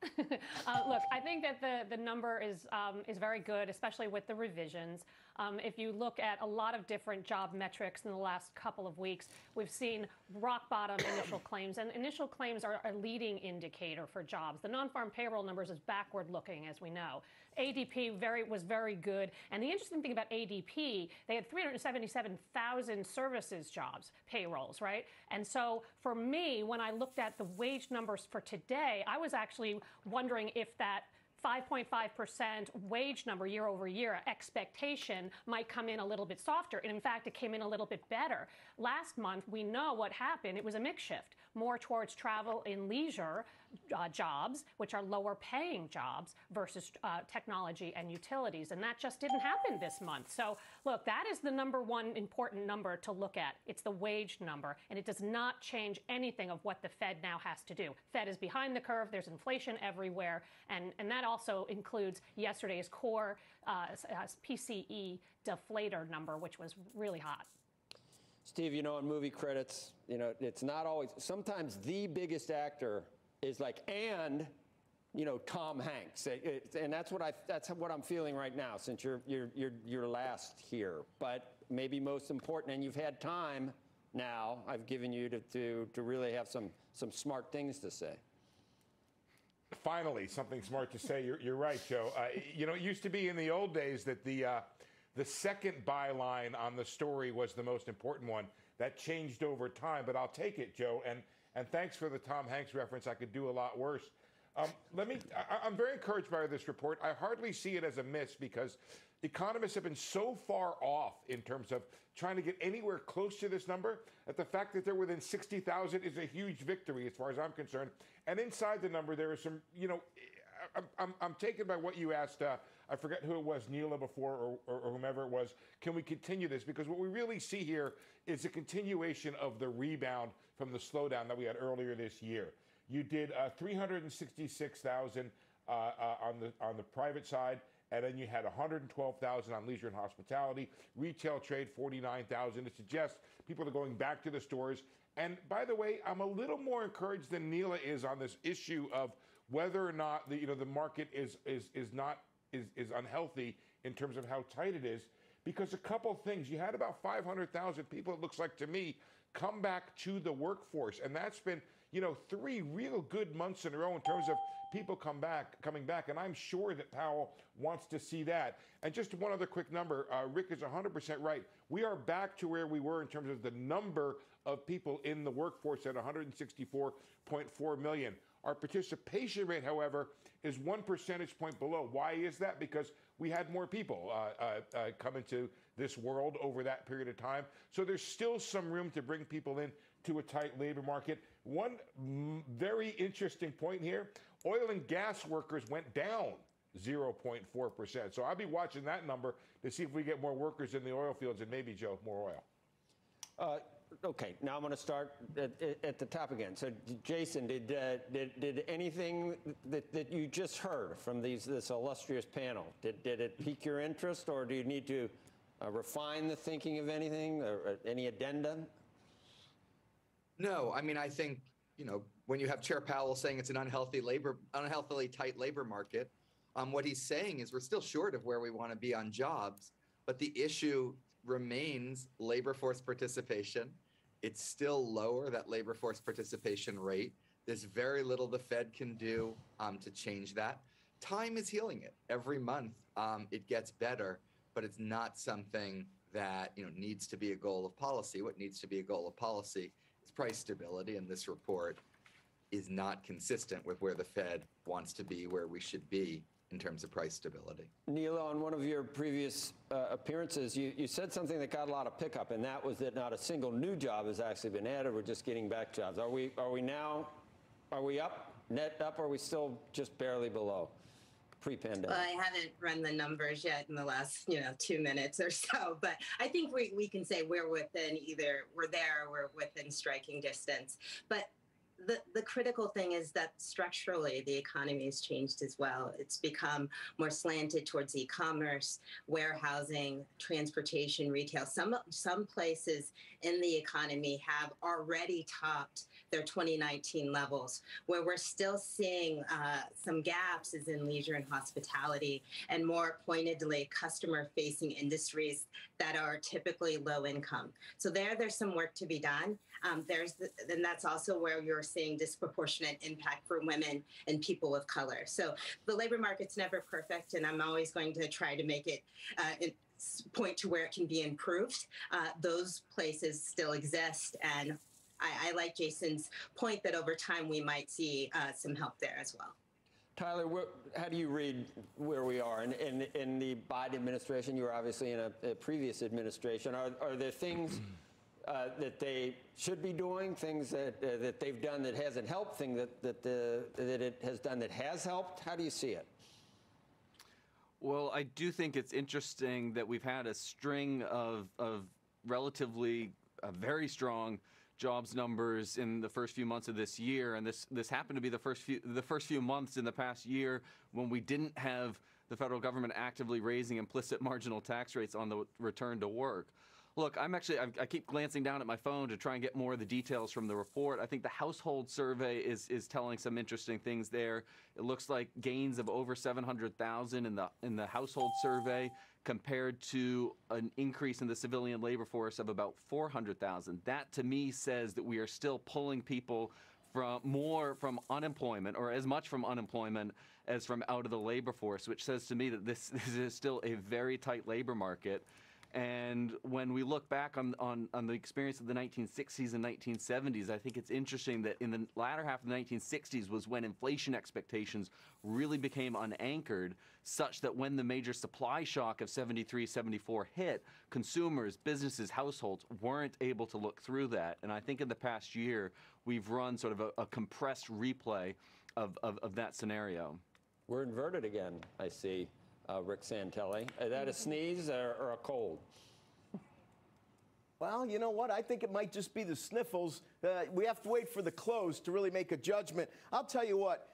uh, look, I think that the, the number is um, is very good, especially with the revisions. Um, if you look at a lot of different job metrics in the last couple of weeks, we've seen rock bottom initial claims, and initial claims are a leading indicator for jobs. The non-farm payroll numbers is backward looking, as we know. A D P very was very good, and the interesting thing about A D P, they had three hundred seventy-seven thousand services jobs payrolls, right? And so for me, when I looked at the wage numbers for today, I was actually actually wondering if that five point five percent wage number year over year expectation might come in a little bit softer. And in fact, it came in a little bit better. Last month, we know what happened. It was a mix shift, more towards travel and leisure uh, jobs, which are lower paying jobs, versus uh, technology and utilities. And that just didn't happen this month. So look, that is the number one important number to look at. It's the wage number. And it does not change anything of what the Fed now has to do. Fed is behind the curve. There's inflation everywhere. And, and that also includes yesterday's core uh, P C E deflator number, which was really hot. Steve, you know, in movie credits, you know, it's not always, sometimes the biggest actor is like, and, you know, Tom Hanks. It, it, and that's what I, that's what I'm feeling right now, since you're, you're, you're, you're last here, but maybe most important, and you've had time now, I've given you to, to, to really have some, some smart things to say. Finally, something smart to say. You're, you're right, Joe. Uh, you know, it used to be in the old days that the uh, the second byline on the story was the most important one. That changed over time, but I'll take it, Joe. And and thanks for the Tom Hanks reference. I could do a lot worse. Um, let me. I, I'm very encouraged by this report. I hardly see it as a miss, because economists have been so far off in terms of trying to get anywhere close to this number that the fact that they're within sixty thousand is a huge victory, as far as I'm concerned. And inside the number, there is some. You know, I'm, I'm, I'm taken by what you asked. Uh, I forget who it was, Neela before, or, or, or whomever it was. Can we continue this? Because what we really see here is a continuation of the rebound from the slowdown that we had earlier this year. You did uh, three hundred sixty-six thousand uh, uh, on the on the private side, and then you had one hundred twelve thousand on leisure and hospitality. Retail trade, forty-nine thousand. It suggests people are going back to the stores. And by the way, I'm a little more encouraged than Neela is on this issue of whether or not the you know the market is is is not is is unhealthy in terms of how tight it is, because a couple things. You had about five hundred thousand people, it looks like to me, come back to the workforce, and that's been, you know, three real good months in a row in terms of people come back, coming back, and I'm sure that Powell wants to see that. And just one other quick number, uh, Rick is one hundred percent right. We are back to where we were in terms of the number of people in the workforce at one hundred sixty-four point four million. Our participation rate, however, is one percentage point below. Why is that? Because we had more people uh, uh, uh, come into this world over that period of time. So there's still some room to bring people in to a tight labor market. One very interesting point here, oil and gas workers went down zero point four percent. So I'll be watching that number to see if we get more workers in the oil fields and maybe, Joe, more oil. Uh, Okay, now I'm going to start at, at the top again. So, Jason, did uh, did did anything that, that you just heard from these this illustrious panel, did did it pique your interest, or do you need to uh, refine the thinking of anything, or uh, any addendum? No, I mean, I think, you know, when you have Chair Powell saying it's an unhealthy labor, unhealthily tight labor market, um, what he's saying is we're still short of where we want to be on jobs, but the issue remains labor force participation. It's still lower, that labor force participation rate. There's very little the Fed can do um, to change that. Time is healing it. Every month um, it gets better, but it's not something that, you know, needs to be a goal of policy. What needs to be a goal of policy is price stability, and this report is not consistent with where the Fed wants to be, where we should be in terms of price stability. Neela, on one of your previous uh, appearances, you, you said something that got a lot of pickup, and that was that not a single new job has actually been added. We're just getting back jobs. Are we? Are we now? Are we up? Net up? Or are we still just barely below pre-pandemic? Well, I haven't run the numbers yet in the last, you know, two minutes or so, but I think we we can say we're within either we're there, or we're within striking distance, but. the, the critical thing is that structurally the economy has changed as well. It's become more slanted towards e-commerce, warehousing, transportation, retail. Some, some places in the economy have already topped their twenty nineteen levels. Where we're still seeing uh, some gaps is in leisure and hospitality, and more pointedly, customer-facing industries that are typically low income. So there, there's some work to be done. Um, there's the, and that's also where you're seeing disproportionate impact for women and people of color. So the labor market's never perfect, and I'm always going to try to make it uh, in, point to where it can be improved. Uh, those places still exist, and I, I like Jason's point that over time we might see uh, some help there as well. Tyler, what, how do you read where we are in, in, in the Biden administration? You were obviously in a, a previous administration. Are, are there things uh, that they should be doing, things that, uh, that they've done that hasn't helped, things that, that, the, that it has done that has helped? How do you see it? Well, I do think it's interesting that we've had a string of, of relatively uh, very strong jobs numbers in the first few months of this year, and this this happened to be the first few the first few months in the past year when we didn't have the federal government actively raising implicit marginal tax rates on the return to work. Look, I'm actually I, I keep glancing down at my phone to try and get more of the details from the report. I think the household survey is is telling some interesting things there. It looks like gains of over seven hundred thousand in the in the household survey, compared to an increase in the civilian labor force of about four hundred thousand. That, to me, says that we are still pulling people from more from unemployment, or as much from unemployment as from out of the labor force, which says to me that this, this is still a very tight labor market. And when we look back on, on, on the experience of the nineteen sixties and nineteen seventies, I think it's interesting that in the latter half of the nineteen sixties was when inflation expectations really became unanchored, such that when the major supply shock of seventy-three, seventy-four hit, consumers, businesses, households weren't able to look through that. And I think in the past year, we've run sort of a, a compressed replay of, of, of that scenario. We're inverted again, I see. Uh, Rick Santelli. Is that a sneeze or, or a cold? Well, you know what? I think it might just be the sniffles. Uh, we have to wait for the close to really make a judgment. I'll tell you what.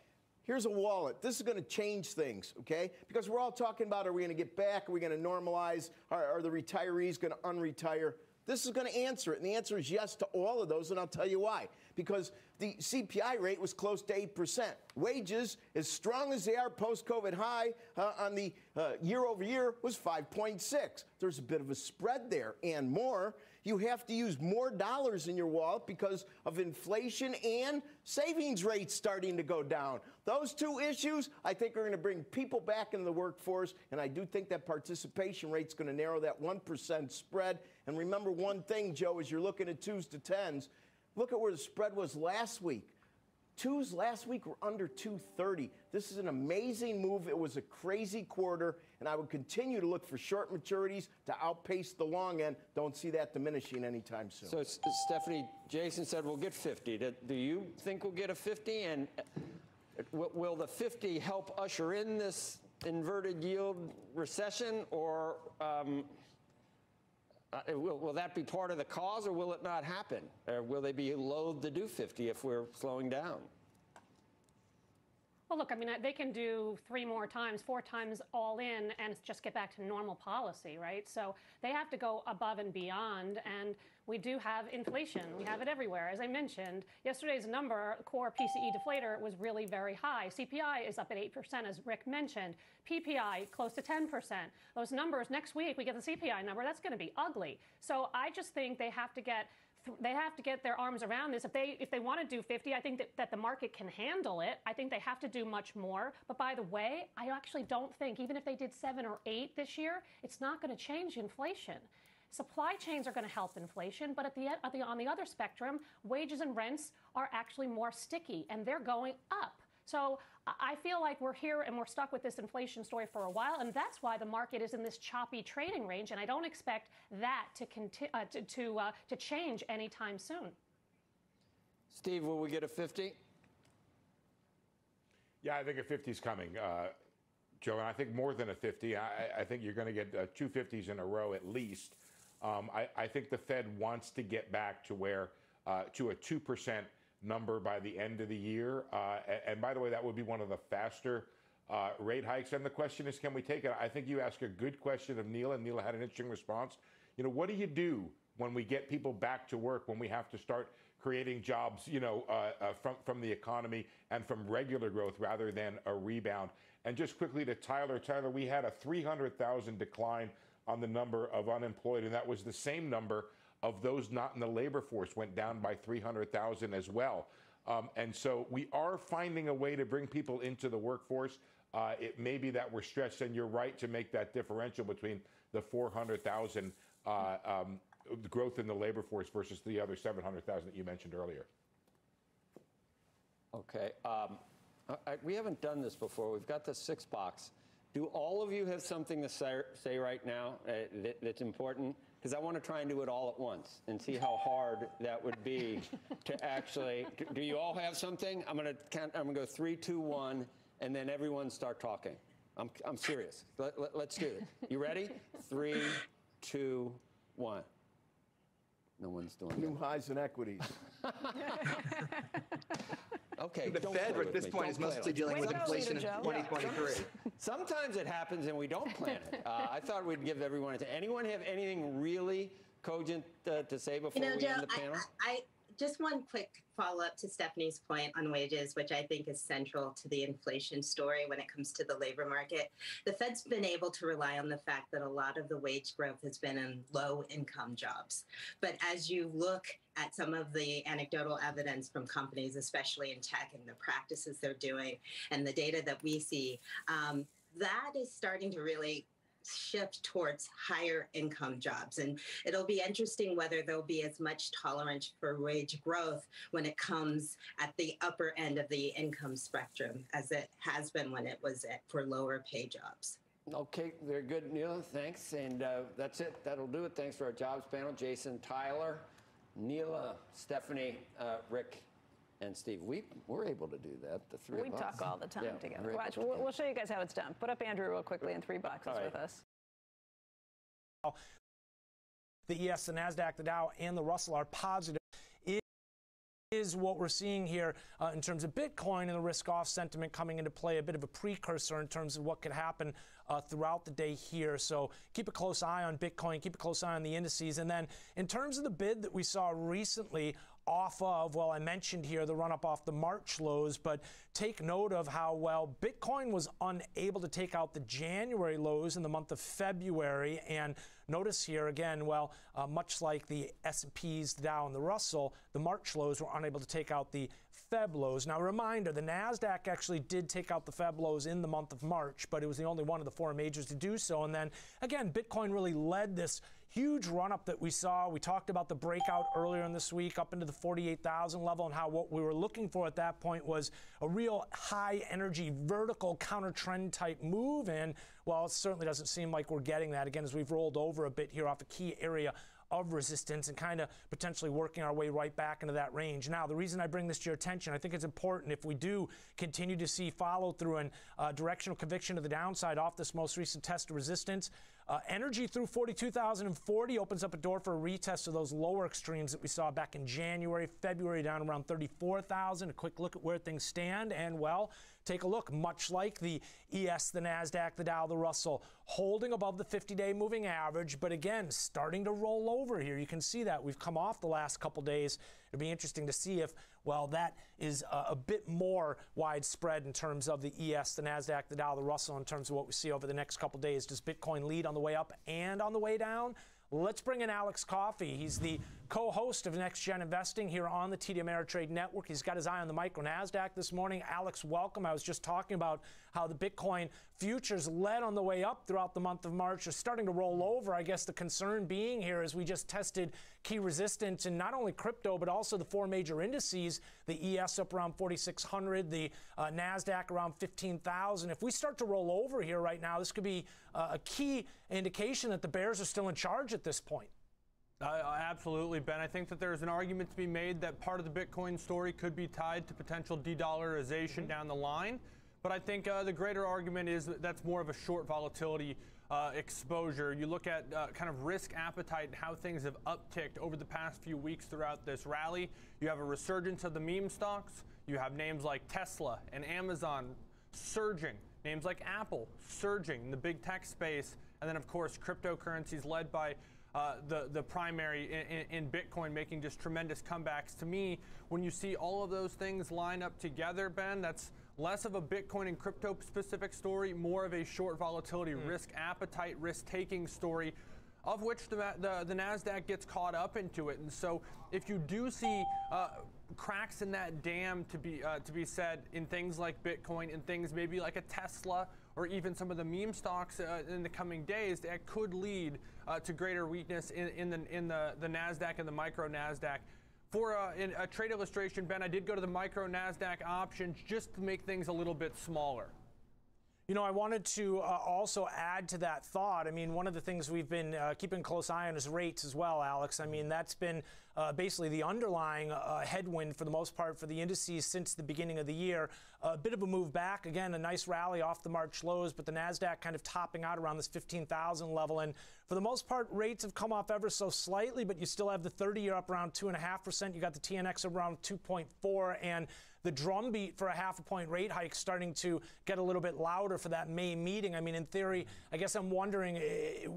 Here's a wallet. This is going to change things, okay? Because we're all talking about, are we going to get back? Are we going to normalize? Are, are the retirees going to unretire? This is going to answer it, and the answer is yes to all of those, and I'll tell you why. Because the C P I rate was close to eight percent. Wages, as strong as they are post-COVID high, uh, on the uh, year-over-year was five point six. There's a bit of a spread there, and more. You have to use more dollars in your wallet because of inflation and savings rates starting to go down. Those two issues, I think, are going to bring people back into the workforce, and I do think that participation rate's going to narrow that one percent spread. And remember one thing, Joe, as you're looking at twos to tens, look at where the spread was last week. Twos last week were under two thirty. This is an amazing move. It was a crazy quarter, and I would continue to look for short maturities to outpace the long end. Don't see that diminishing anytime soon. So, Stephanie, Jason said we'll get fifty. Do you think we'll get a fifty? And will the fifty help usher in this inverted yield recession, or um, Uh, will, will that be part of the cause, or will it not happen? Or will they be loath to do fifty if we're slowing down? Well, look, I mean, they can do three more times, four times all in, and just get back to normal policy, right? So they have to go above and beyond, and we do have inflation. We have it everywhere. As I mentioned, yesterday's number, core P C E deflator, was really very high. C P I is up at eight percent, as Rick mentioned. P P I, close to ten percent. Those numbers, next week, we get the C P I number. That's going to be ugly. So I just think they have to get... They have to get their arms around this. If they if they want to do fifty, I think that, that the market can handle it. I think they have to do much more. But by the way, I actually don't think, even if they did seven or eight this year, it's not going to change inflation. Supply chains are going to help inflation, but at the, at the on the other spectrum, wages and rents are actually more sticky, and they're going up. So I feel like we're here and we're stuck with this inflation story for a while, and that's why the market is in this choppy trading range, and I don't expect that to conti uh, to to, uh, to change anytime soon. Steve, will we get a fifty? Yeah, I think a fifty is coming, uh, Joe, and I think more than a fifty. I, I think you're going to get uh, two fifties in a row at least. Um, I, I think the Fed wants to get back to where uh, to a two percent. number by the end of the year. Uh, and, and by the way, that would be one of the faster uh, rate hikes. And the question is, can we take it? I think you asked a good question of Neil, and Neil had an interesting response. You know, what do you do when we get people back to work, when we have to start creating jobs, you know, uh, uh, from, from the economy and from regular growth rather than a rebound? And just quickly to Tyler, Tyler, we had a three hundred thousand decline on the number of unemployed, and that was the same number of those not in the labor force went down by three hundred thousand as well. Um, and so we are finding a way to bring people into the workforce. Uh, it may be that we're stretched, and you're right to make that differential between the four hundred thousand uh, um, growth in the labor force versus the other seven hundred thousand that you mentioned earlier. Okay. Um, I, we haven't done this before. We've got the six box. Do all of you have something to say, say right now uh, that, that's important? Because I want to try and do it all at once and see how hard that would be to actually. Do, do you all have something? I'm going to count. I'm going to go three, two, one, and then everyone start talking. I'm I'm serious. Let, let, let's do it. You ready? Three, two, one. No one's doing New that. Highs in equities. Okay. The Fed at this me. point don't is mostly it. dealing Wait, with no, inflation in twenty twenty-three. Sometimes it happens and we don't plan it. Uh, I thought we'd give everyone. A anyone have anything really cogent uh, to say before you know, we Joe, end the panel? I, I just one quick follow-up to Stephanie's point on wages, which I think is central to the inflation story when it comes to the labor market. The Fed's been able to rely on the fact that a lot of the wage growth has been in low-income jobs. But as you look at some of the anecdotal evidence from companies, especially in tech, and the practices they're doing and the data that we see, um, that is starting to really shift towards higher income jobs. And it'll be interesting whether there'll be as much tolerance for wage growth when it comes at the upper end of the income spectrum as it has been when it was for lower pay jobs. Okay, very good, Neil, thanks. And uh, that's it, that'll do it. Thanks for our jobs panel, Jason, Tyler, Neela, Stephanie, uh, Rick, and Steve. We were able to do that, the three we of us. We talk all the time yeah, together. Right. Watch, we'll, we'll show you guys how it's done. Put up Andrew real quickly in three boxes right. with us. The E S, the NASDAQ, the Dow, and the Russell are positive. It is what we're seeing here uh, in terms of Bitcoin and the risk-off sentiment coming into play, a bit of a precursor in terms of what could happen uh, throughout the day here. So keep a close eye on Bitcoin, keep a close eye on the indices. And then in terms of the bid that we saw recently, off of, well, I mentioned here the run-up off the March lows, but take note of how well Bitcoin was unable to take out the January lows in the month of February. And notice here again, well, uh, much like the S and P's, the Dow, and the Russell, the March lows were unable to take out the Feb lows. Now, a reminder, the NASDAQ actually did take out the Feb lows in the month of March, but it was the only one of the four majors to do so. And then, again, Bitcoin really led this huge run-up that we saw. We talked about the breakout earlier in this week up into the forty-eight thousand level, and how what we were looking for at that point was a real high-energy, vertical, counter-trend type move. And, well, it certainly doesn't seem like we're getting that, again, as we've rolled over a bit here off a key area of resistance and kind of potentially working our way right back into that range. Now, the reason I bring this to your attention, I think it's important if we do continue to see follow-through and uh, directional conviction to the downside off this most recent test of resistance. Uh, energy through forty-two thousand forty opens up a door for a retest of those lower extremes that we saw back in January, February, down around thirty-four thousand. A quick look at where things stand, and, well, take a look. Much like the E S, the NASDAQ, the Dow, the Russell, holding above the fifty-day moving average, but, again, starting to roll over. over here. You can see that we've come off the last couple days. It'll be interesting to see if, well, that is a, a bit more widespread in terms of the E S, the NASDAQ, the Dow, the Russell, in terms of what we see over the next couple days. Does Bitcoin lead on the way up and on the way down? Let's bring in Alex Coffey. He's the co-host of Next Gen Investing here on the T D Ameritrade Network. He's got his eye on the micro NASDAQ this morning. Alex, welcome. I was just talking about how the Bitcoin futures led on the way up throughout the month of March. They're starting to roll over. I guess the concern being here is we just tested key resistance in not only crypto, but also the four major indices, the E S up around forty-six hundred, the uh, NASDAQ around fifteen thousand. If we start to roll over here right now, this could be uh, a key indication that the bears are still in charge at this point. Uh, absolutely, Ben. I think that there's an argument to be made that part of the Bitcoin story could be tied to potential de-dollarization mm-hmm. down the line. But I think uh, the greater argument is that that's more of a short volatility uh, exposure, you look at uh, kind of risk appetite and how things have upticked over the past few weeks throughout this rally. You have a resurgence of the meme stocks. You have names like Tesla and Amazon surging, names like Apple surging in the big tech space, and then, of course, cryptocurrencies led by Uh, the, the primary in, in Bitcoin making just tremendous comebacks. To me, when you see all of those things line up together, Ben, that's less of a Bitcoin and crypto specific story, more of a short volatility, mm. risk appetite, risk taking story, of which the, the, the NASDAQ gets caught up into it. And so if you do see uh, cracks in that dam to be, uh, to be said in things like Bitcoin and things maybe like a Tesla, or even some of the meme stocks uh, in the coming days, that could lead uh, to greater weakness in, in, the, in the, the NASDAQ and the micro NASDAQ. For uh, in a trade illustration, Ben, I did go to the micro NASDAQ options just to make things a little bit smaller. You know, I wanted to uh, also add to that thought. I mean, one of the things we've been uh, keeping a close eye on is rates as well, Alex. I mean, that's been uh, basically the underlying uh, headwind for the most part for the indices since the beginning of the year. A bit of a move back. Again, a nice rally off the March lows, but the NASDAQ kind of topping out around this fifteen thousand level. And for the most part, rates have come off ever so slightly, but you still have the thirty-year up around two point five percent. You got the T N X around two point four. And the drumbeat for a half a point rate hike starting to get a little bit louder for that May meeting. I mean, in theory, I guess I'm wondering, it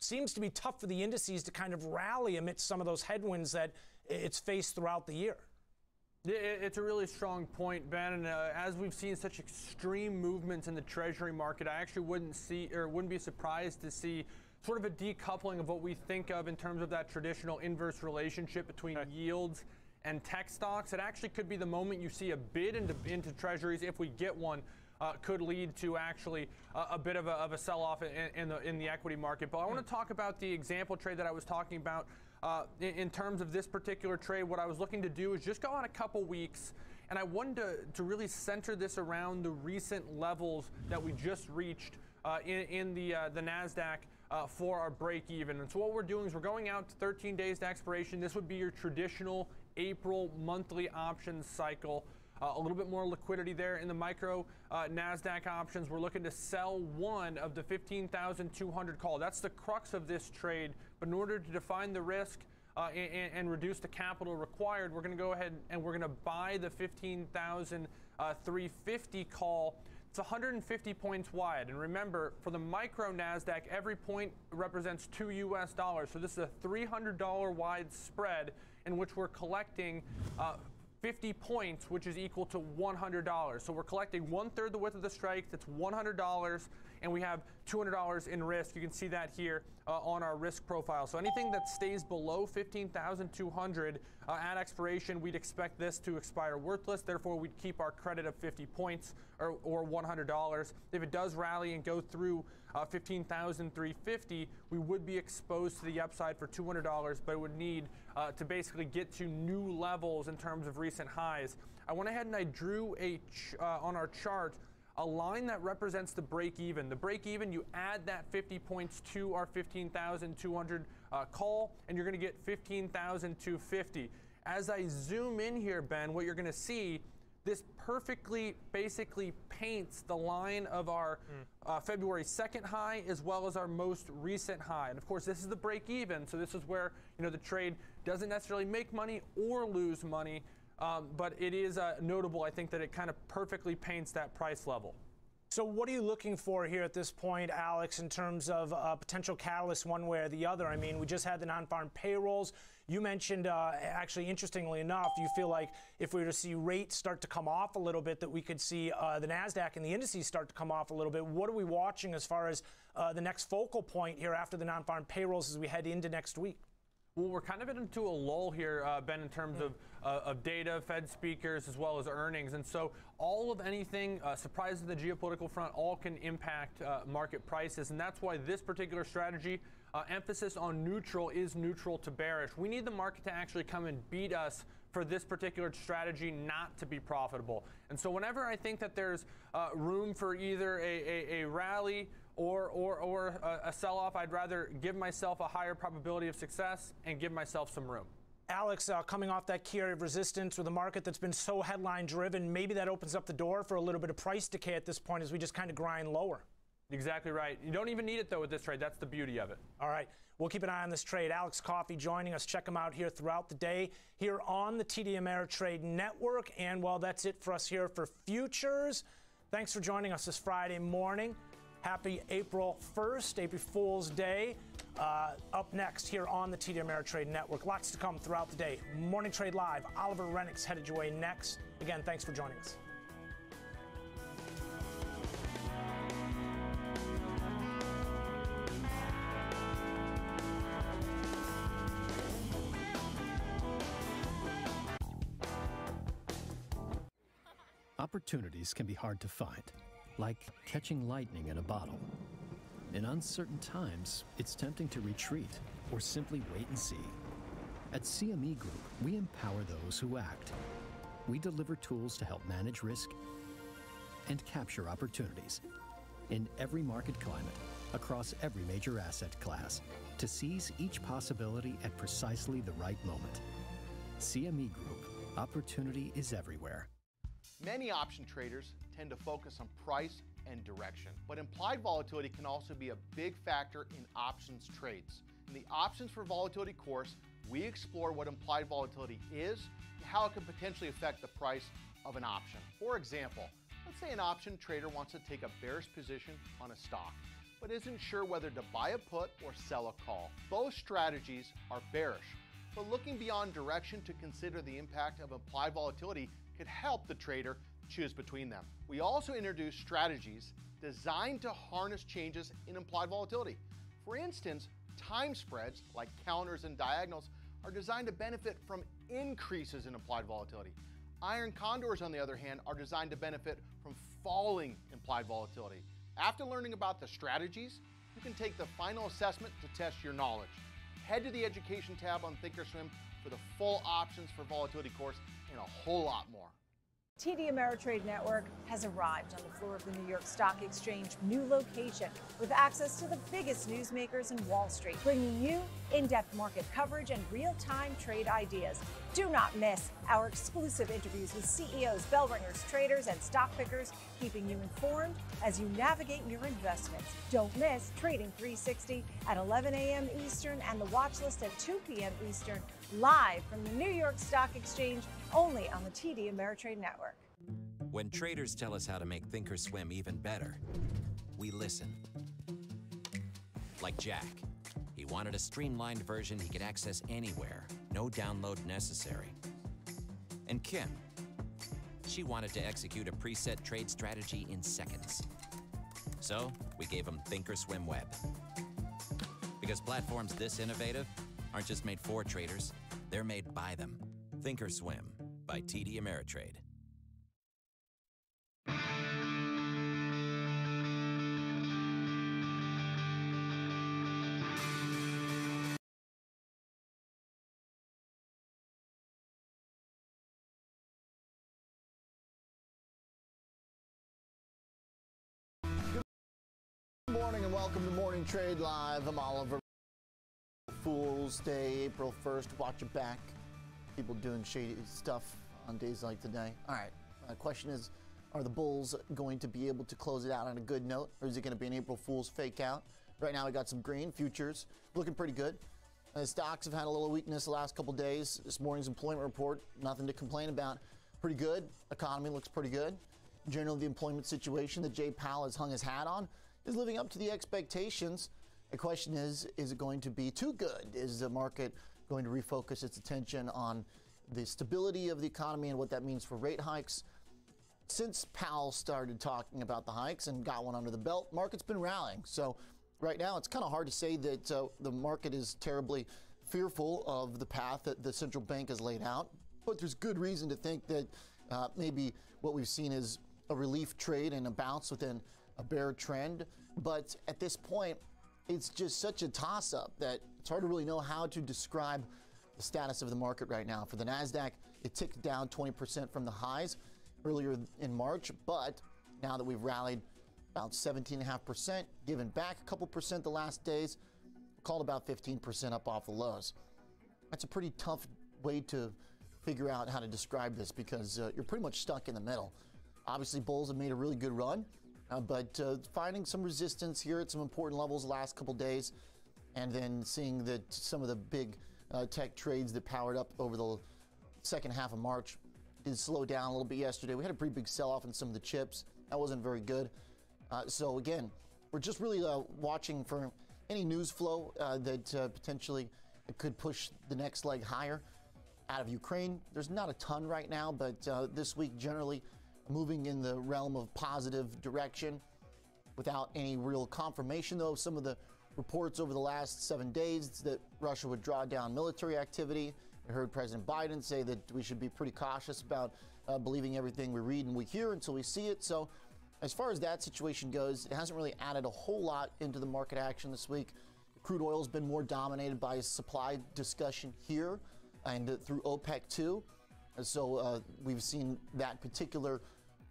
seems to be tough for the indices to kind of rally amidst some of those headwinds that it's faced throughout the year. It's a really strong point, Ben. And uh, as we've seen such extreme movements in the Treasury market, I actually wouldn't see or wouldn't be surprised to see sort of a decoupling of what we think of in terms of that traditional inverse relationship between okay. yields and tech stocks. It actually could be the moment you see a bid into, into Treasuries, if we get one, Uh, could lead to actually uh, a bit of a, of a sell-off in, in, the, in the equity market. But I want to talk about the example trade that I was talking about uh, in, in terms of this particular trade. What I was looking to do is just go on a couple weeks, and I wanted to, to really center this around the recent levels that we just reached uh, in, in the, uh, the NASDAQ uh, for our break-even. And so what we're doing is we're going out to thirteen days to expiration. This would be your traditional April monthly options cycle. Uh, a little bit more liquidity there in the micro uh, NASDAQ options. We're looking to sell one of the fifteen thousand two hundred call. That's the crux of this trade. But in order to define the risk uh, and, and reduce the capital required, we're going to go ahead and we're going to buy the fifteen thousand three hundred fifty call. It's one hundred fifty points wide. And remember, for the micro NASDAQ, every point represents two U S dollars. So this is a three hundred dollar wide spread in which we're collecting uh, fifty points, which is equal to one hundred dollars. So we're collecting one third the width of the strike. That's one hundred dollars, and we have two hundred dollars in risk. You can see that here uh, on our risk profile. So anything that stays below fifteen thousand two hundred uh, at expiration, we'd expect this to expire worthless. Therefore, we'd keep our credit of fifty points or, or one hundred dollars. If it does rally and go through uh, fifteen thousand three hundred fifty, we would be exposed to the upside for two hundred dollars, but it would need uh, to basically get to new levels in terms of recent highs. I went ahead and I drew a ch uh, on our chart a line that represents the break even. The break even, you add that fifty points to our fifteen thousand two hundred uh, call, and you're going to get fifteen thousand two hundred fifty. As I zoom in here, Ben, what you're going to see, this perfectly basically paints the line of our mm. uh, February second high as well as our most recent high. And of course, this is the break even, so this is where, you know, the trade doesn't necessarily make money or lose money. Um, but it is uh, notable, I think, that it kind of perfectly paints that price level. So what are you looking for here at this point, Alex, in terms of uh, potential catalysts one way or the other? I mean, we just had the non-farm payrolls. You mentioned, uh, actually, interestingly enough, you feel like if we were to see rates start to come off a little bit, that we could see uh, the NASDAQ and the indices start to come off a little bit. What are we watching as far as uh, the next focal point here after the non-farm payrolls as we head into next week? Well, we're kind of into a lull here, uh, Ben, in terms of, uh, of data, Fed speakers, as well as earnings. And so all of anything, uh, surprises in the geopolitical front, all can impact uh, market prices. And that's why this particular strategy, uh, emphasis on neutral, is neutral to bearish. We need the market to actually come and beat us for this particular strategy not to be profitable. And so whenever I think that there's uh, room for either a, a, a rally or, or, or a, a sell-off, I'd rather give myself a higher probability of success and give myself some room. Alex, uh, coming off that key area of resistance with a market that's been so headline-driven, maybe that opens up the door for a little bit of price decay at this point as we just kind of grind lower. Exactly right. You don't even need it, though, with this trade. That's the beauty of it. All right. We'll keep an eye on this trade. Alex Coffey joining us. Check him out here throughout the day here on the T D Ameritrade Network. And, well, that's it for us here for Futures. Thanks for joining us this Friday morning. Happy April first, April Fool's Day. Uh, up next here on the T D Ameritrade Network. Lots to come throughout the day. Morning Trade Live. Oliver Rennox headed your way next. Again, thanks for joining us. Opportunities can be hard to find, like catching lightning in a bottle. In uncertain times, it's tempting to retreat or simply wait and see. At C M E Group, we empower those who act. We deliver tools to help manage risk and capture opportunities in every market climate, across every major asset class, to seize each possibility at precisely the right moment. C M E Group, opportunity is everywhere. Many option traders tend to focus on price and direction, but implied volatility can also be a big factor in options trades. In the Options for Volatility course, we explore what implied volatility is and how it can potentially affect the price of an option. For example, let's say an option trader wants to take a bearish position on a stock, but isn't sure whether to buy a put or sell a call. Both strategies are bearish, but looking beyond direction to consider the impact of implied volatility could help the trader choose between them. We also introduce strategies designed to harness changes in implied volatility. For instance, time spreads like counters and diagonals are designed to benefit from increases in implied volatility. Iron condors, on the other hand, are designed to benefit from falling implied volatility. After learning about the strategies, you can take the final assessment to test your knowledge. Head to the education tab on thinkorswim for the full Options for Volatility course and a whole lot more. T D Ameritrade Network has arrived on the floor of the New York Stock Exchange new location with access to the biggest newsmakers in Wall Street, bringing you in-depth market coverage and real-time trade ideas. Do not miss our exclusive interviews with C E Os, bell ringers, traders, and stock pickers, keeping you informed as you navigate your investments. Don't miss Trading three sixty at eleven a m Eastern and the watchlist at two p m Eastern, live from the New York Stock Exchange, only on the T D Ameritrade Network. When traders tell us how to make thinkorswim even better, we listen. Like Jack. He wanted a streamlined version he could access anywhere, no download necessary. And Kim, she wanted to execute a preset trade strategy in seconds. So we gave him thinkorswim Web. Because platforms this innovative aren't just made for traders, they're made by them. thinkorswim by T D Ameritrade. Good morning and welcome to Morning Trade Live. I'm Oliver. Fool's Day, April first. Watch it back. People doing shady stuff on days like today. All right. The question is, are the bulls going to be able to close it out on a good note, or is it going to be an April Fool's fake out? Right now, we got some green futures looking pretty good. And the stocks have had a little weakness the last couple days. This morning's employment report, nothing to complain about. Pretty good. Economy looks pretty good. Generally, the employment situation that Jay Powell has hung his hat on is living up to the expectations. The question is, is it going to be too good? Is the market going to refocus its attention on the stability of the economy and what that means for rate hikes? Since Powell started talking about the hikes and got one under the belt, market's been rallying. So right now, it's kind of hard to say that uh, the market is terribly fearful of the path that the central bank has laid out. But there's good reason to think that uh, maybe what we've seen is a relief trade and a bounce within a bear trend. But at this point, it's just such a toss-up that it's hard to really know how to describe the status of the market right now. For the NASDAQ, it ticked down twenty percent from the highs earlier in March, but now that we've rallied about seventeen point five percent, given back a couple percent the last days, called about fifteen percent up off the lows. That's a pretty tough way to figure out how to describe this, because uh, you're pretty much stuck in the middle. Obviously, bulls have made a really good run. uh, but uh, finding some resistance here at some important levels the last couple days, and then seeing that some of the big uh, tech trades that powered up over the second half of March did slow down a little bit yesterday. We had a pretty big sell-off in some of the chips. That wasn't very good. Uh, so again, we're just really uh, watching for any news flow uh, that uh, potentially could push the next leg higher out of Ukraine. There's not a ton right now, but uh, this week generally moving in the realm of positive direction without any real confirmation, though. Some of the reports over the last seven days that Russia would draw down military activity. I heard President Biden say that we should be pretty cautious about uh, believing everything we read and we hear until we see it. So as far as that situation goes, it hasn't really added a whole lot into the market action this week. Crude oil has been more dominated by supply discussion here and uh, through OPEC too. And so uh, we've seen that particular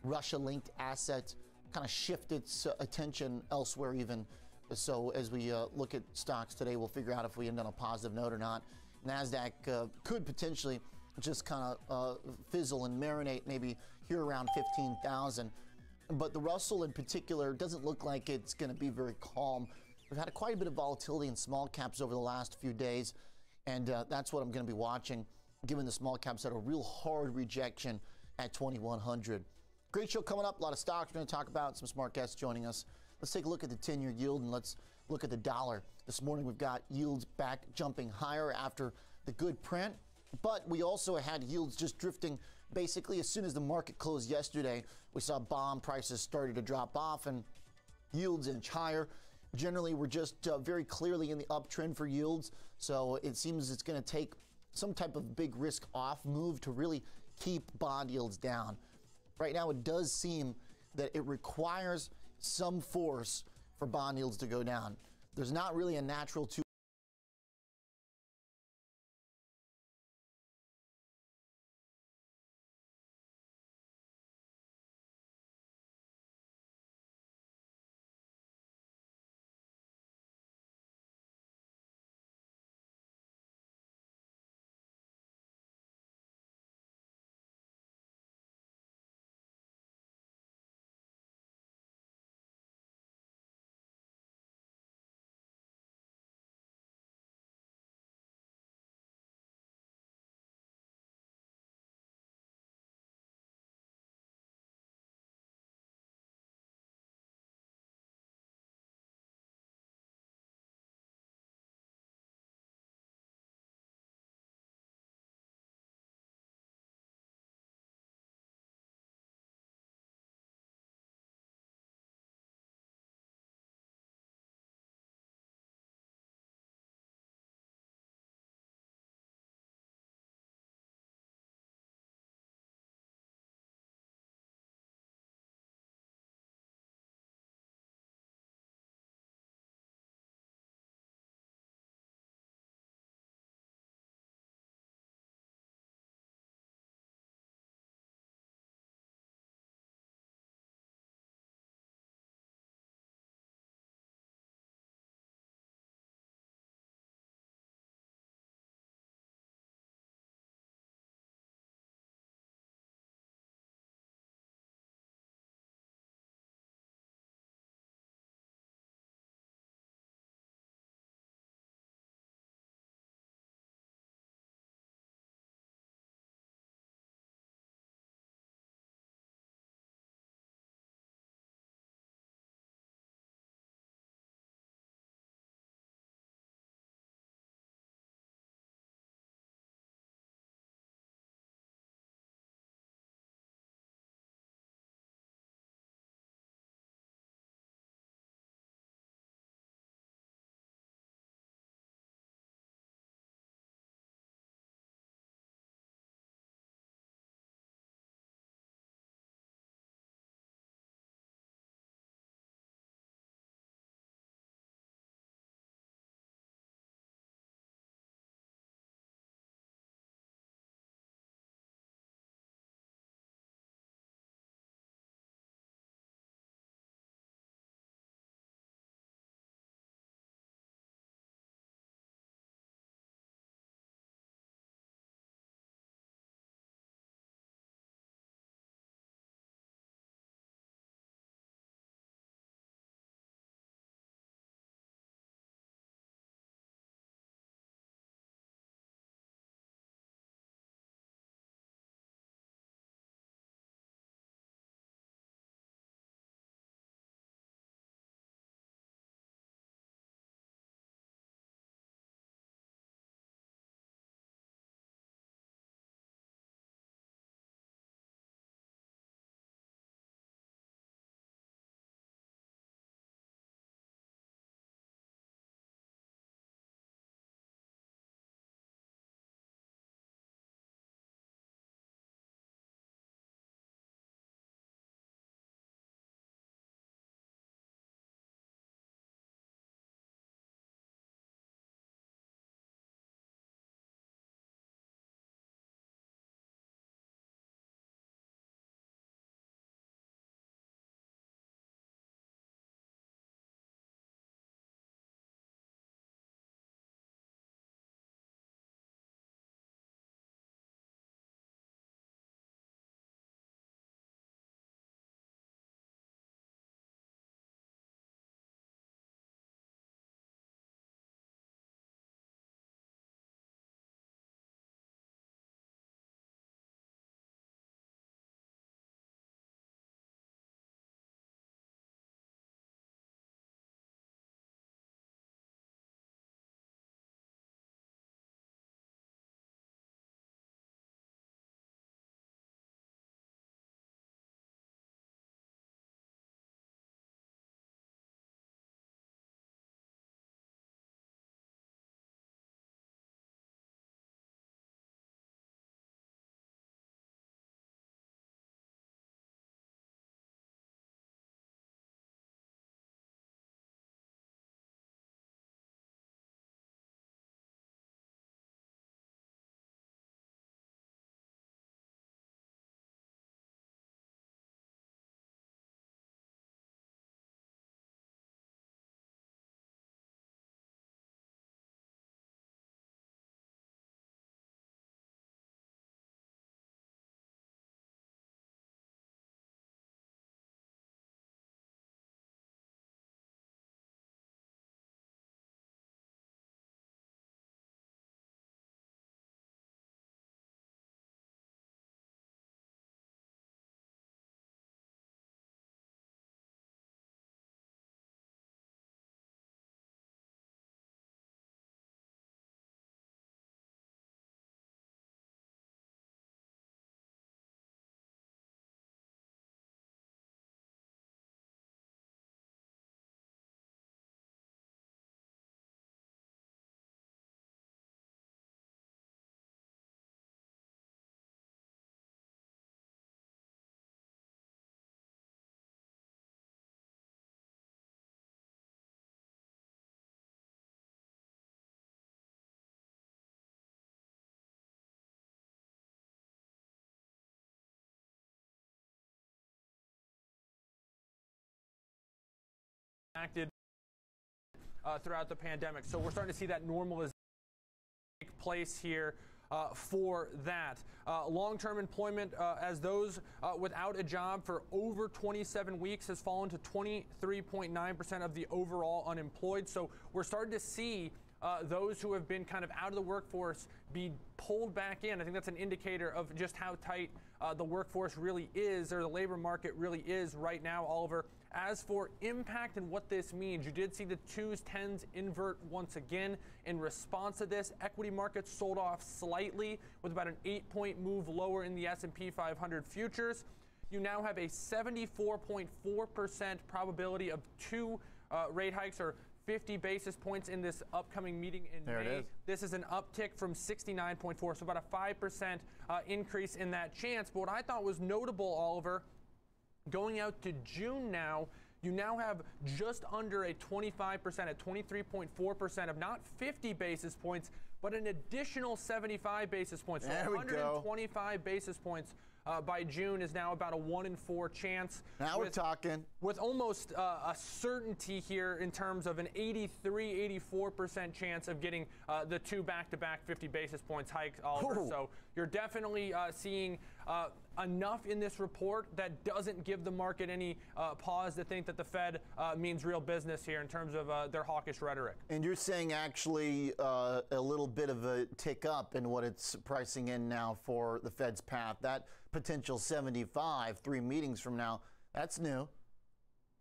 Russia-linked asset kind of shift its uh, attention elsewhere even. So as we uh, look at stocks today, we'll figure out if we end on a positive note or not. NASDAQ uh, could potentially just kind of uh, fizzle and marinate maybe here around fifteen thousand. But the Russell in particular doesn't look like it's going to be very calm. We've had a quite a bit of volatility in small caps over the last few days, and uh, that's what I'm going to be watching, given the small caps had a real hard rejection at twenty-one hundred. Great show coming up. A lot of stocks we're going to talk about, some smart guests joining us. Let's take a look at the ten-year yield, and let's look at the dollar. This morning we've got yields back jumping higher after the good print, but we also had yields just drifting basically as soon as the market closed yesterday. We saw bond prices started to drop off and yields inch higher. Generally, we're just uh, very clearly in the uptrend for yields, so it seems it's going to take some type of big risk off move to really keep bond yields down. Right now, it does seem that it requires some force for bond yields to go down. There's not really a natural two. impacted uh, throughout the pandemic. So we're starting to see that normalization take place here uh, for that. Uh, long-term employment uh, as those uh, without a job for over twenty-seven weeks has fallen to twenty-three point nine percent of the overall unemployed. So we're starting to see Uh, those who have been kind of out of the workforce be pulled back in. I think that's an indicator of just how tight uh, the workforce really is, or the labor market really is right now, Oliver. As for impact and what this means, you did see the twos, tens invert once again. In response to this, equity markets sold off slightly with about an eight-point move lower in the S and P five hundred futures. You now have a seventy-four point four percent probability of two uh, rate hikes, or fifty basis points in this upcoming meeting in there May. It is. This is an uptick from sixty-nine point four, so about a five percent uh, increase in that chance. But what I thought was notable, Oliver, going out to June now, you now have just under a twenty-five percent, at twenty-three point four percent of not fifty basis points, but an additional seventy-five basis points. So there one hundred twenty-five go. basis points uh, by June is now about a one in four chance. Now with, we're talking. With almost uh, a certainty here in terms of an eighty-three, eighty-four percent chance of getting uh, the two back-to-back fifty basis points hikes, Oliver. Ooh. So you're definitely uh, seeing uh, enough in this report that doesn't give the market any uh, pause to think that the Fed uh, means real business here in terms of uh, their hawkish rhetoric. And you're saying actually uh, a little bit of a tick up in what it's pricing in now for the Fed's path. That potential seventy-five, three meetings from now, that's new.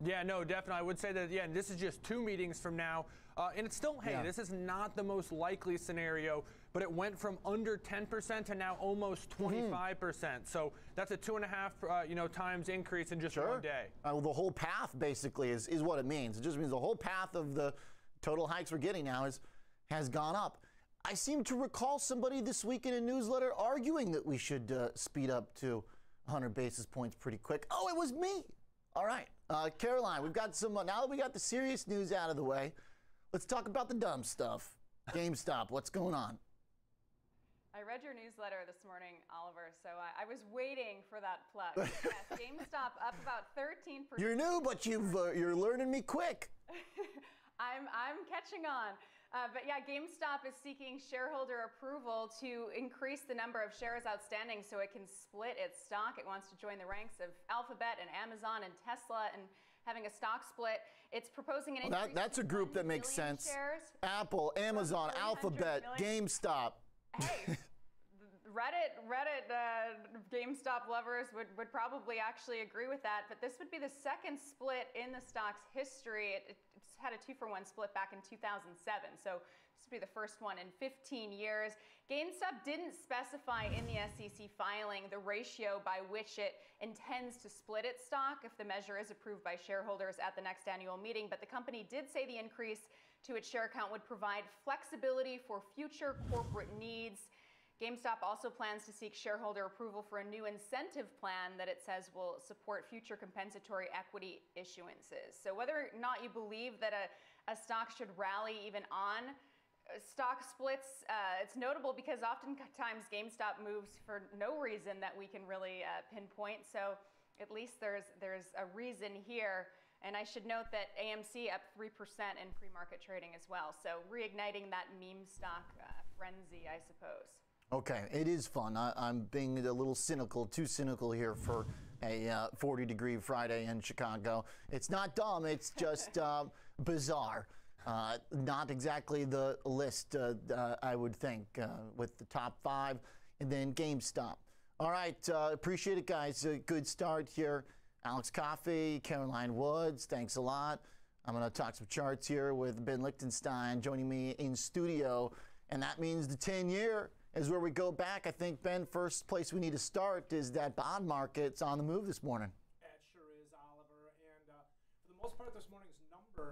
Yeah, no, definitely. I would say that, yeah, and this is just two meetings from now. Uh, and it's still, hey, yeah. This is not the most likely scenario, but it went from under ten percent to now almost twenty-five percent. Mm. So that's a two and a half uh, you know, times increase in just sure. one day. Uh, well, the whole path basically is, is what it means. It just means the whole path of the total hikes we're getting now is, has gone up. I seem to recall somebody this week in a newsletter arguing that we should uh, speed up to one hundred basis points pretty quick. Oh, it was me. All right, uh, Caroline, we've got some, uh, now that we got the serious news out of the way, let's talk about the dumb stuff. GameStop, what's going on? I read your newsletter this morning, Oliver, so I, I was waiting for that plug. Yes, GameStop up about thirteen percent. You're new, but you've, uh, you're learning me quick. I'm, I'm catching on. Uh, but yeah, GameStop is seeking shareholder approval to increase the number of shares outstanding so it can split its stock. It wants to join the ranks of Alphabet and Amazon and Tesla and having a stock split. It's proposing an well, increase. That, that's a group that makes sense. Shares. Apple, Amazon, Alphabet, million. GameStop. Hey. Reddit, Reddit uh, GameStop lovers would, would probably actually agree with that, but this would be the second split in the stock's history. It, it's had a two for one split back in two thousand seven, so this would be the first one in fifteen years. GameStop didn't specify in the S E C filing the ratio by which it intends to split its stock if the measure is approved by shareholders at the next annual meeting, but the company did say the increase to its share count would provide flexibility for future corporate needs. GameStop also plans to seek shareholder approval for a new incentive plan that it says will support future compensatory equity issuances. So whether or not you believe that a, a stock should rally even on stock splits, uh, it's notable because oftentimes GameStop moves for no reason that we can really uh, pinpoint. So at least there's, there's a reason here. And I should note that A M C up three percent in pre-market trading as well. So reigniting that meme stock uh, frenzy, I suppose. Okay, it is fun. I, I'm being a little cynical, too cynical here for a uh, forty degree Friday in Chicago. It's not dumb, it's just um, bizarre. Uh, not exactly the list, uh, uh, I would think, uh, with the top five and then GameStop. All right, uh, appreciate it, guys. A good start here. Alex Coffey, Caroline Woods, thanks a lot. I'm going to talk some charts here with Ben Lichtenstein joining me in studio, and that means the ten year. Is where we go back. I think, Ben, first place we need to start is that bond market's on the move this morning. It sure is, Oliver. And uh, for the most part, this morning's number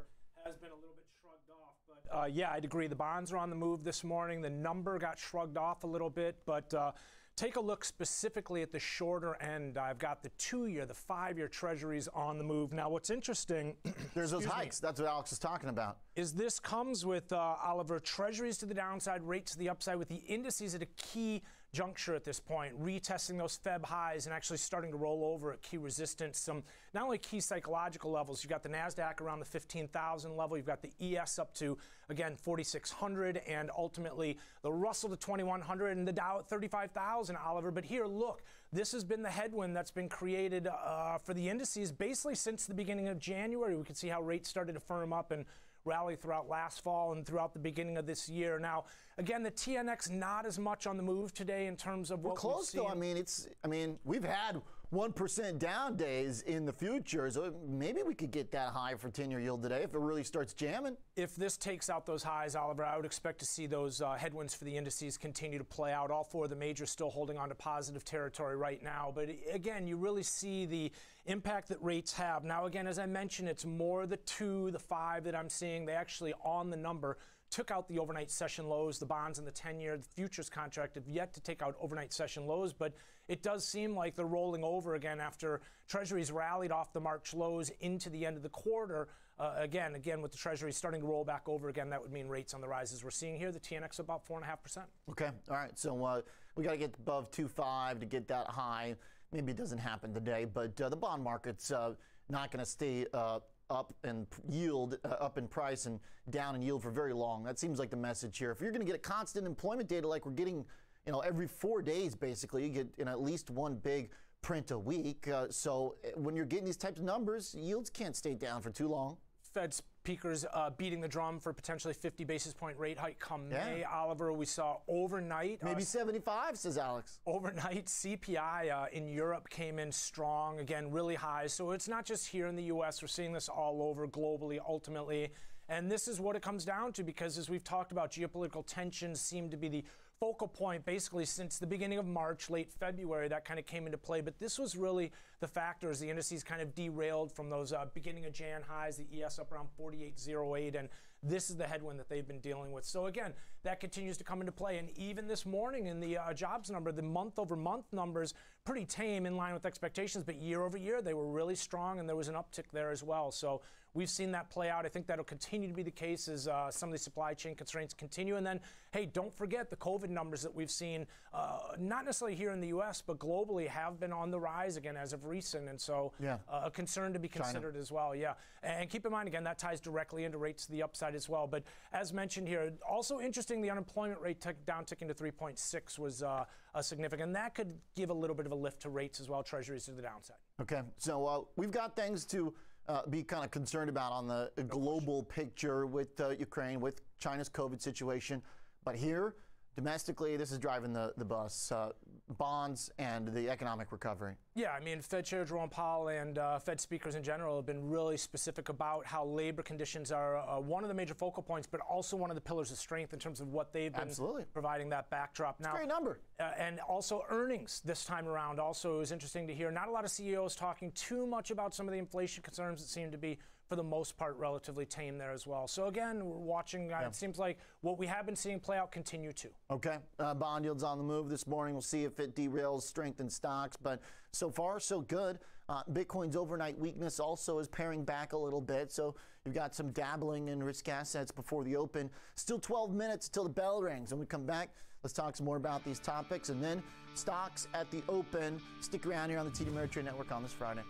has been a little bit shrugged off. But uh, yeah, I'd agree. The bonds are on the move this morning. The number got shrugged off a little bit. But uh, take a look specifically at the shorter end. I've got the two-year, the five-year Treasuries on the move. Now, what's interesting... There's those hikes. Me, that's what Alex is talking about. Is this comes with, uh, Oliver, Treasuries to the downside, rates to the upside, with the indices at a key juncture at this point, retesting those Feb highs and actually starting to roll over at key resistance. Some not only key psychological levels, you've got the NASDAQ around the fifteen thousand level, you've got the E S up to, again, forty-six hundred, and ultimately the Russell to twenty-one hundred and the Dow at thirty-five thousand, Oliver. But here, look, this has been the headwind that's been created uh, for the indices basically since the beginning of January. We could see how rates started to firm up and rally throughout last fall and throughout the beginning of this year. Now, again, the T N X not as much on the move today in terms of what we're close we've seen. Though. I mean, it's. I mean, we've had one percent down days in the futures. So maybe we could get that high for ten-year yield today if it really starts jamming. If this takes out those highs, Oliver, I would expect to see those uh, headwinds for the indices continue to play out. All four of the majors still holding on to positive territory right now. But again, you really see the impact that rates have. Now, again, as I mentioned, it's more the two, the five that I'm seeing. They actually, on the number, took out the overnight session lows. The bonds and the ten-year, the futures contract have yet to take out overnight session lows, but it does seem like they're rolling over again after Treasuries rallied off the March lows into the end of the quarter. Uh, again, again, with the Treasuries starting to roll back over again, that would mean rates on the rises. We're seeing here the T N X about four point five percent. Okay. All right. So uh, we got to get above two point five to get that high. Maybe it doesn't happen today, but uh, the bond market's uh, not going to stay uh, up and yield, uh, up in price and down in yield for very long. That seems like the message here. If you're going to get a constant employment data like we're getting, you know, every four days basically, you get in at least one big print a week. Uh, so when you're getting these types of numbers, yields can't stay down for too long. Fed speakers uh, beating the drum for potentially fifty basis point rate hike come May. Yeah. Oliver, we saw overnight. Maybe uh, seventy-five, says Alex. Overnight, C P I uh, in Europe came in strong, again, really high. So it's not just here in the U S. We're seeing this all over globally, ultimately. And this is what it comes down to, because as we've talked about, geopolitical tensions seem to be the focal point basically since the beginning of March, late February. That kind of came into play. But this was really the factors. The indices kind of derailed from those uh, beginning of Jan highs, the E S up around forty-eight oh eight, and this is the headwind that they've been dealing with. So again, that continues to come into play. And even this morning in the uh, jobs number, the month-over-month numbers, pretty tame, in line with expectations, but year-over-year, they were really strong, and there was an uptick there as well. So we've seen that play out. I think that'll continue to be the case as uh, some of these supply chain constraints continue. And then, hey, don't forget the COVID numbers that we've seen, uh, not necessarily here in the U S, but globally, have been on the rise again as of recent. And so yeah. uh, a concern to be considered China. As well. Yeah. And keep in mind, again, that ties directly into rates to the upside as well. But as mentioned here, also interesting, the unemployment rate tick, down ticking to three point six was uh, a significant. That could give a little bit of a lift to rates as well, Treasuries to the downside. Okay. So uh, we've got things to uh, be kind of concerned about on the no global question. Picture with uh, Ukraine, with China's COVID situation. But here, domestically, this is driving the, the bus, uh, bonds and the economic recovery. Yeah, I mean, Fed Chair Jerome Powell and uh, Fed speakers in general have been really specific about how labor conditions are uh, one of the major focal points, but also one of the pillars of strength in terms of what they've been Absolutely. Providing that backdrop. Now, it's a great number. Uh, and also earnings this time around also is interesting to hear. Not a lot of C E Os talking too much about some of the inflation concerns that seem to be, for the most part, relatively tame there as well. So again, we're watching. Uh, yeah. It seems like what we have been seeing play out continue to. Okay. Uh, bond yields on the move this morning. We'll see if it derails strength in stocks, but so far, so good. Uh, Bitcoin's overnight weakness also is paring back a little bit, so you've got some dabbling in risk assets before the open. Still twelve minutes till the bell rings. When we come back, let's talk some more about these topics, and then stocks at the open. Stick around here on the T D Ameritrade Network on this Friday.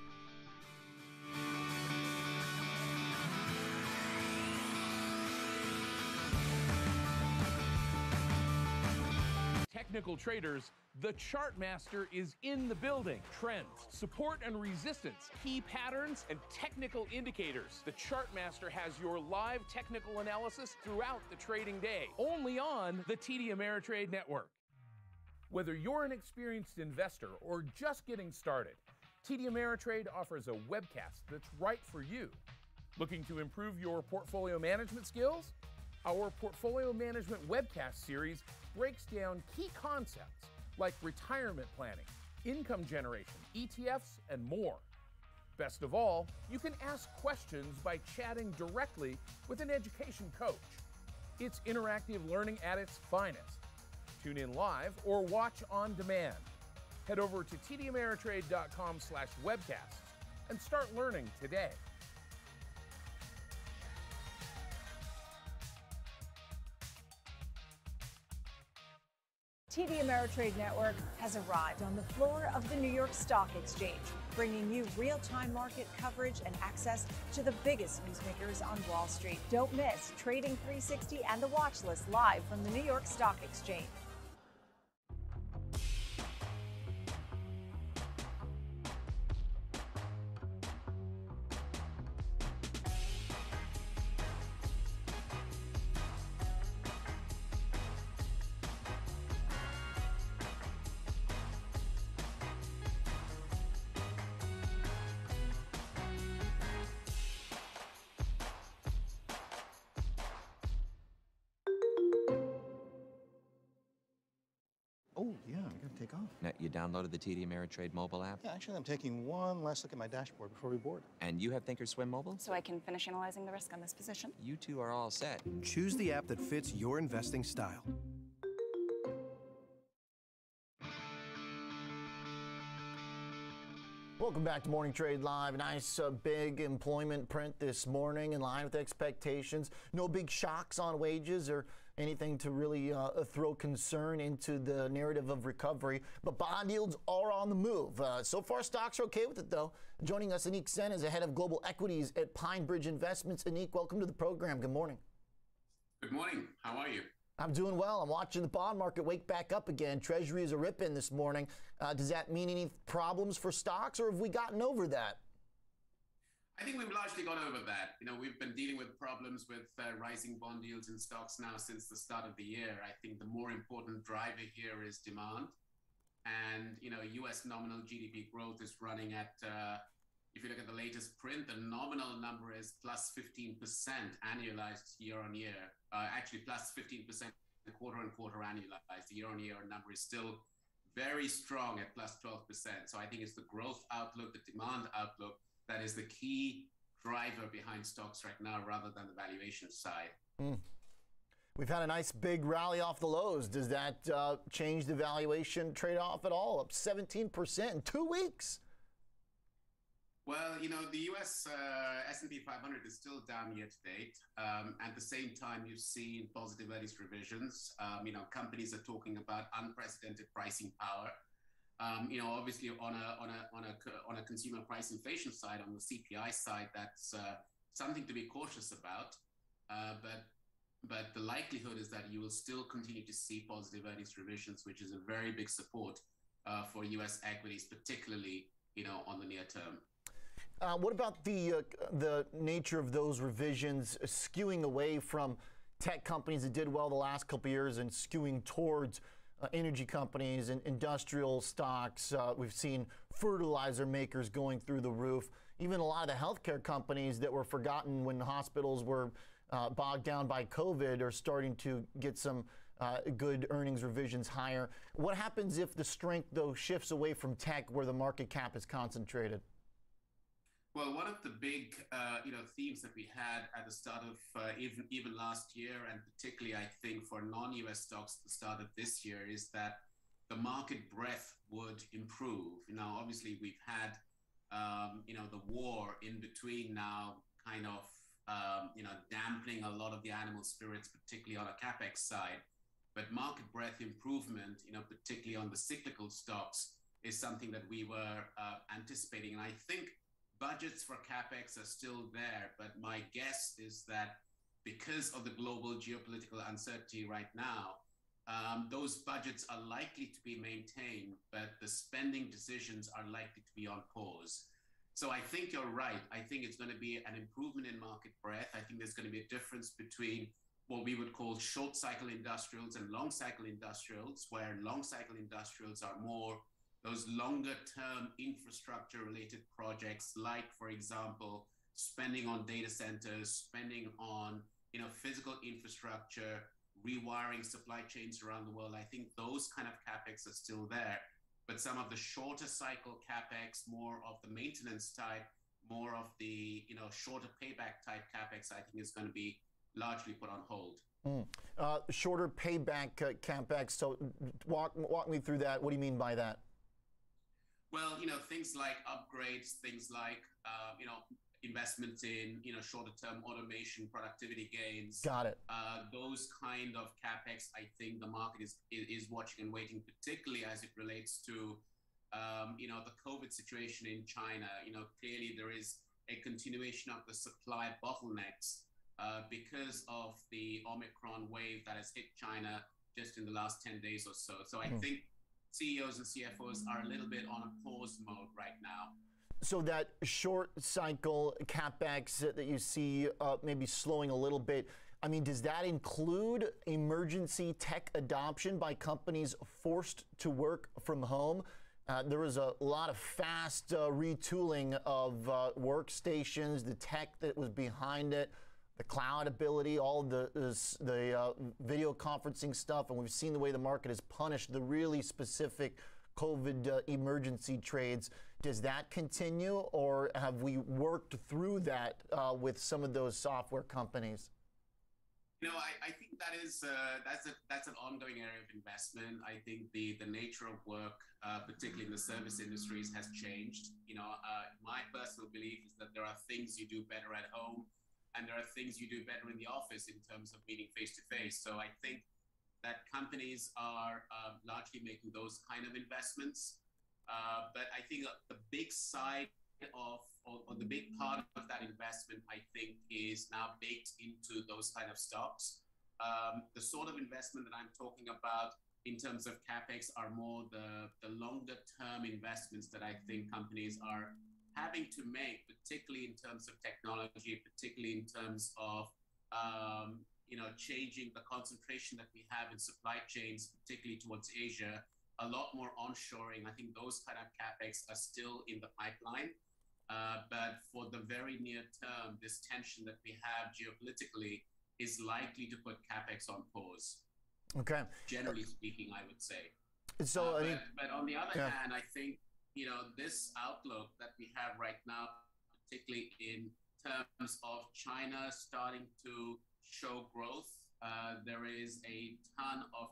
Technical traders, the chart master is in the building. Trends, support and resistance, key patterns, and technical indicators. The chart master has your live technical analysis throughout the trading day, only on the T D Ameritrade Network. Whether you're an experienced investor or just getting started, T D Ameritrade offers a webcast that's right for you. Looking to improve your portfolio management skills? Our Portfolio Management Webcast series breaks down key concepts like retirement planning, income generation, E T Fs, and more. Best of all, you can ask questions by chatting directly with an education coach. It's interactive learning at its finest. Tune in live or watch on demand. Head over to tdameritrade.com slash webcasts and start learning today. T D Ameritrade Network has arrived on the floor of the New York Stock Exchange, bringing you real-time market coverage and access to the biggest newsmakers on Wall Street. Don't miss Trading three sixty and The Watchlist live from the New York Stock Exchange. Oh, yeah, I'm going to take off. Now, you downloaded the T D Ameritrade mobile app? Yeah, actually, I'm taking one last look at my dashboard before we board. And you have thinkorswim mobile? So I can finish analyzing the risk on this position. You two are all set. Choose the app that fits your investing style. Welcome back to Morning Trade Live. Nice uh, big employment print this morning in line with expectations. No big shocks on wages or anything to really uh, throw concern into the narrative of recovery, but bond yields are on the move. Uh, so far, stocks are okay with it, though. Joining us, Anik Sen is the head of global equities at PineBridge Investments. Anik, welcome to the program. Good morning. Good morning. How are you? I'm doing well. I'm watching the bond market wake back up again. Treasuries are ripping this morning. Uh, does that mean any problems for stocks, or have we gotten over that? I think we've largely gone over that. You know, we've been dealing with problems with uh, rising bond yields in stocks now since the start of the year. I think the more important driver here is demand. And, you know, U S nominal G D P growth is running at, uh, if you look at the latest print, the nominal number is plus fifteen percent annualized year on year. Uh, actually, plus fifteen percent quarter on quarter annualized. The year on year number is still very strong at plus twelve percent. So I think it's the growth outlook, the demand outlook, that is the key driver behind stocks right now rather than the valuation side. Mm. We've had a nice big rally off the lows. Does that uh, change the valuation trade-off at all? Up seventeen percent in two weeks. Well, you know, the U S uh, S and P five hundred is still down year to date. Um, at the same time, you've seen positive earnings revisions. Um, you know, companies are talking about unprecedented pricing power. Um, you know, obviously on a on a on a on a consumer price inflation side, on the C P I side, that's uh, something to be cautious about. Uh, but but the likelihood is that you will still continue to see positive earnings revisions, which is a very big support uh, for U S equities, particularly you know on the near term. Uh, what about the uh, the nature of those revisions skewing away from tech companies that did well the last couple of years and skewing towards Uh, energy companies and industrial stocks? Uh, we've seen fertilizer makers going through the roof. Even a lot of the healthcare companies that were forgotten when hospitals were uh, bogged down by COVID are starting to get some uh, good earnings revisions higher. What happens if the strength, though, shifts away from tech where the market cap is concentrated? Well, one of the big uh, you know, themes that we had at the start of uh, even, even last year, and particularly, I think, for non-U S stocks at the start of this year, is that the market breadth would improve. Now, obviously, we've had um, you know, the war in between now kind of um, you know, dampening a lot of the animal spirits, particularly on a CapEx side. But market breadth improvement, you know, particularly on the cyclical stocks, is something that we were uh, anticipating. And I think budgets for CapEx are still there, but my guess is that because of the global geopolitical uncertainty right now, um, those budgets are likely to be maintained, but the spending decisions are likely to be on pause. So I think you're right. I think it's going to be an improvement in market breadth. I think there's going to be a difference between what we would call short cycle industrials and long cycle industrials, where long cycle industrials are more those longer-term infrastructure-related projects, like, for example, spending on data centers, spending on you know, physical infrastructure, rewiring supply chains around the world. I think those kind of CapEx are still there. But some of the shorter cycle CapEx, more of the maintenance type, more of the you know, shorter payback type CapEx, I think is going to be largely put on hold. Mm. Uh, shorter payback uh, CapEx, so walk, walk me through that. What do you mean by that? Well, you know, things like upgrades, things like, uh, you know, investments in, you know, shorter term automation, productivity gains. Got it. Uh, those kind of CapEx, I think the market is, is watching and waiting, particularly as it relates to, um, you know, the COVID situation in China. You know, clearly there is a continuation of the supply bottlenecks uh, because of the Omicron wave that has hit China just in the last ten days or so. So I mm. think C E Os and C F Os are a little bit on a pause mode right now. So that short cycle CapEx that you see uh, maybe slowing a little bit, I mean, does that include emergency tech adoption by companies forced to work from home? Uh, there was a lot of fast uh, retooling of uh, workstations, the tech that was behind it, the cloud ability, all the, uh, the uh, video conferencing stuff, and we've seen the way the market has punished the really specific COVID uh, emergency trades. Does that continue, or have we worked through that uh, with some of those software companies? You know, I, I think that is uh, that's a, that's an ongoing area of investment. I think the the nature of work, uh, particularly in the service industries, has changed. You know, uh, my personal belief is that there are things you do better at home, and there are things you do better in the office in terms of meeting face to face. So I think that companies are uh, largely making those kind of investments. Uh, but I think the big side of, or, or the big part of that investment, I think, is now baked into those kind of stocks. Um, the sort of investment that I'm talking about in terms of CapEx are more the, the longer term investments that I think companies are having to make, particularly in terms of technology, particularly in terms of, um, you know, changing the concentration that we have in supply chains, particularly towards Asia, a lot more onshoring. I think those kind of CapEx are still in the pipeline. Uh, but for the very near term, this tension that we have geopolitically is likely to put CapEx on pause. Okay. Generally speaking, I would say. So, uh, I mean, but, but on the other yeah. hand, I think, you know, this outlook that we have right now, particularly in terms of China starting to show growth, uh, there is a ton of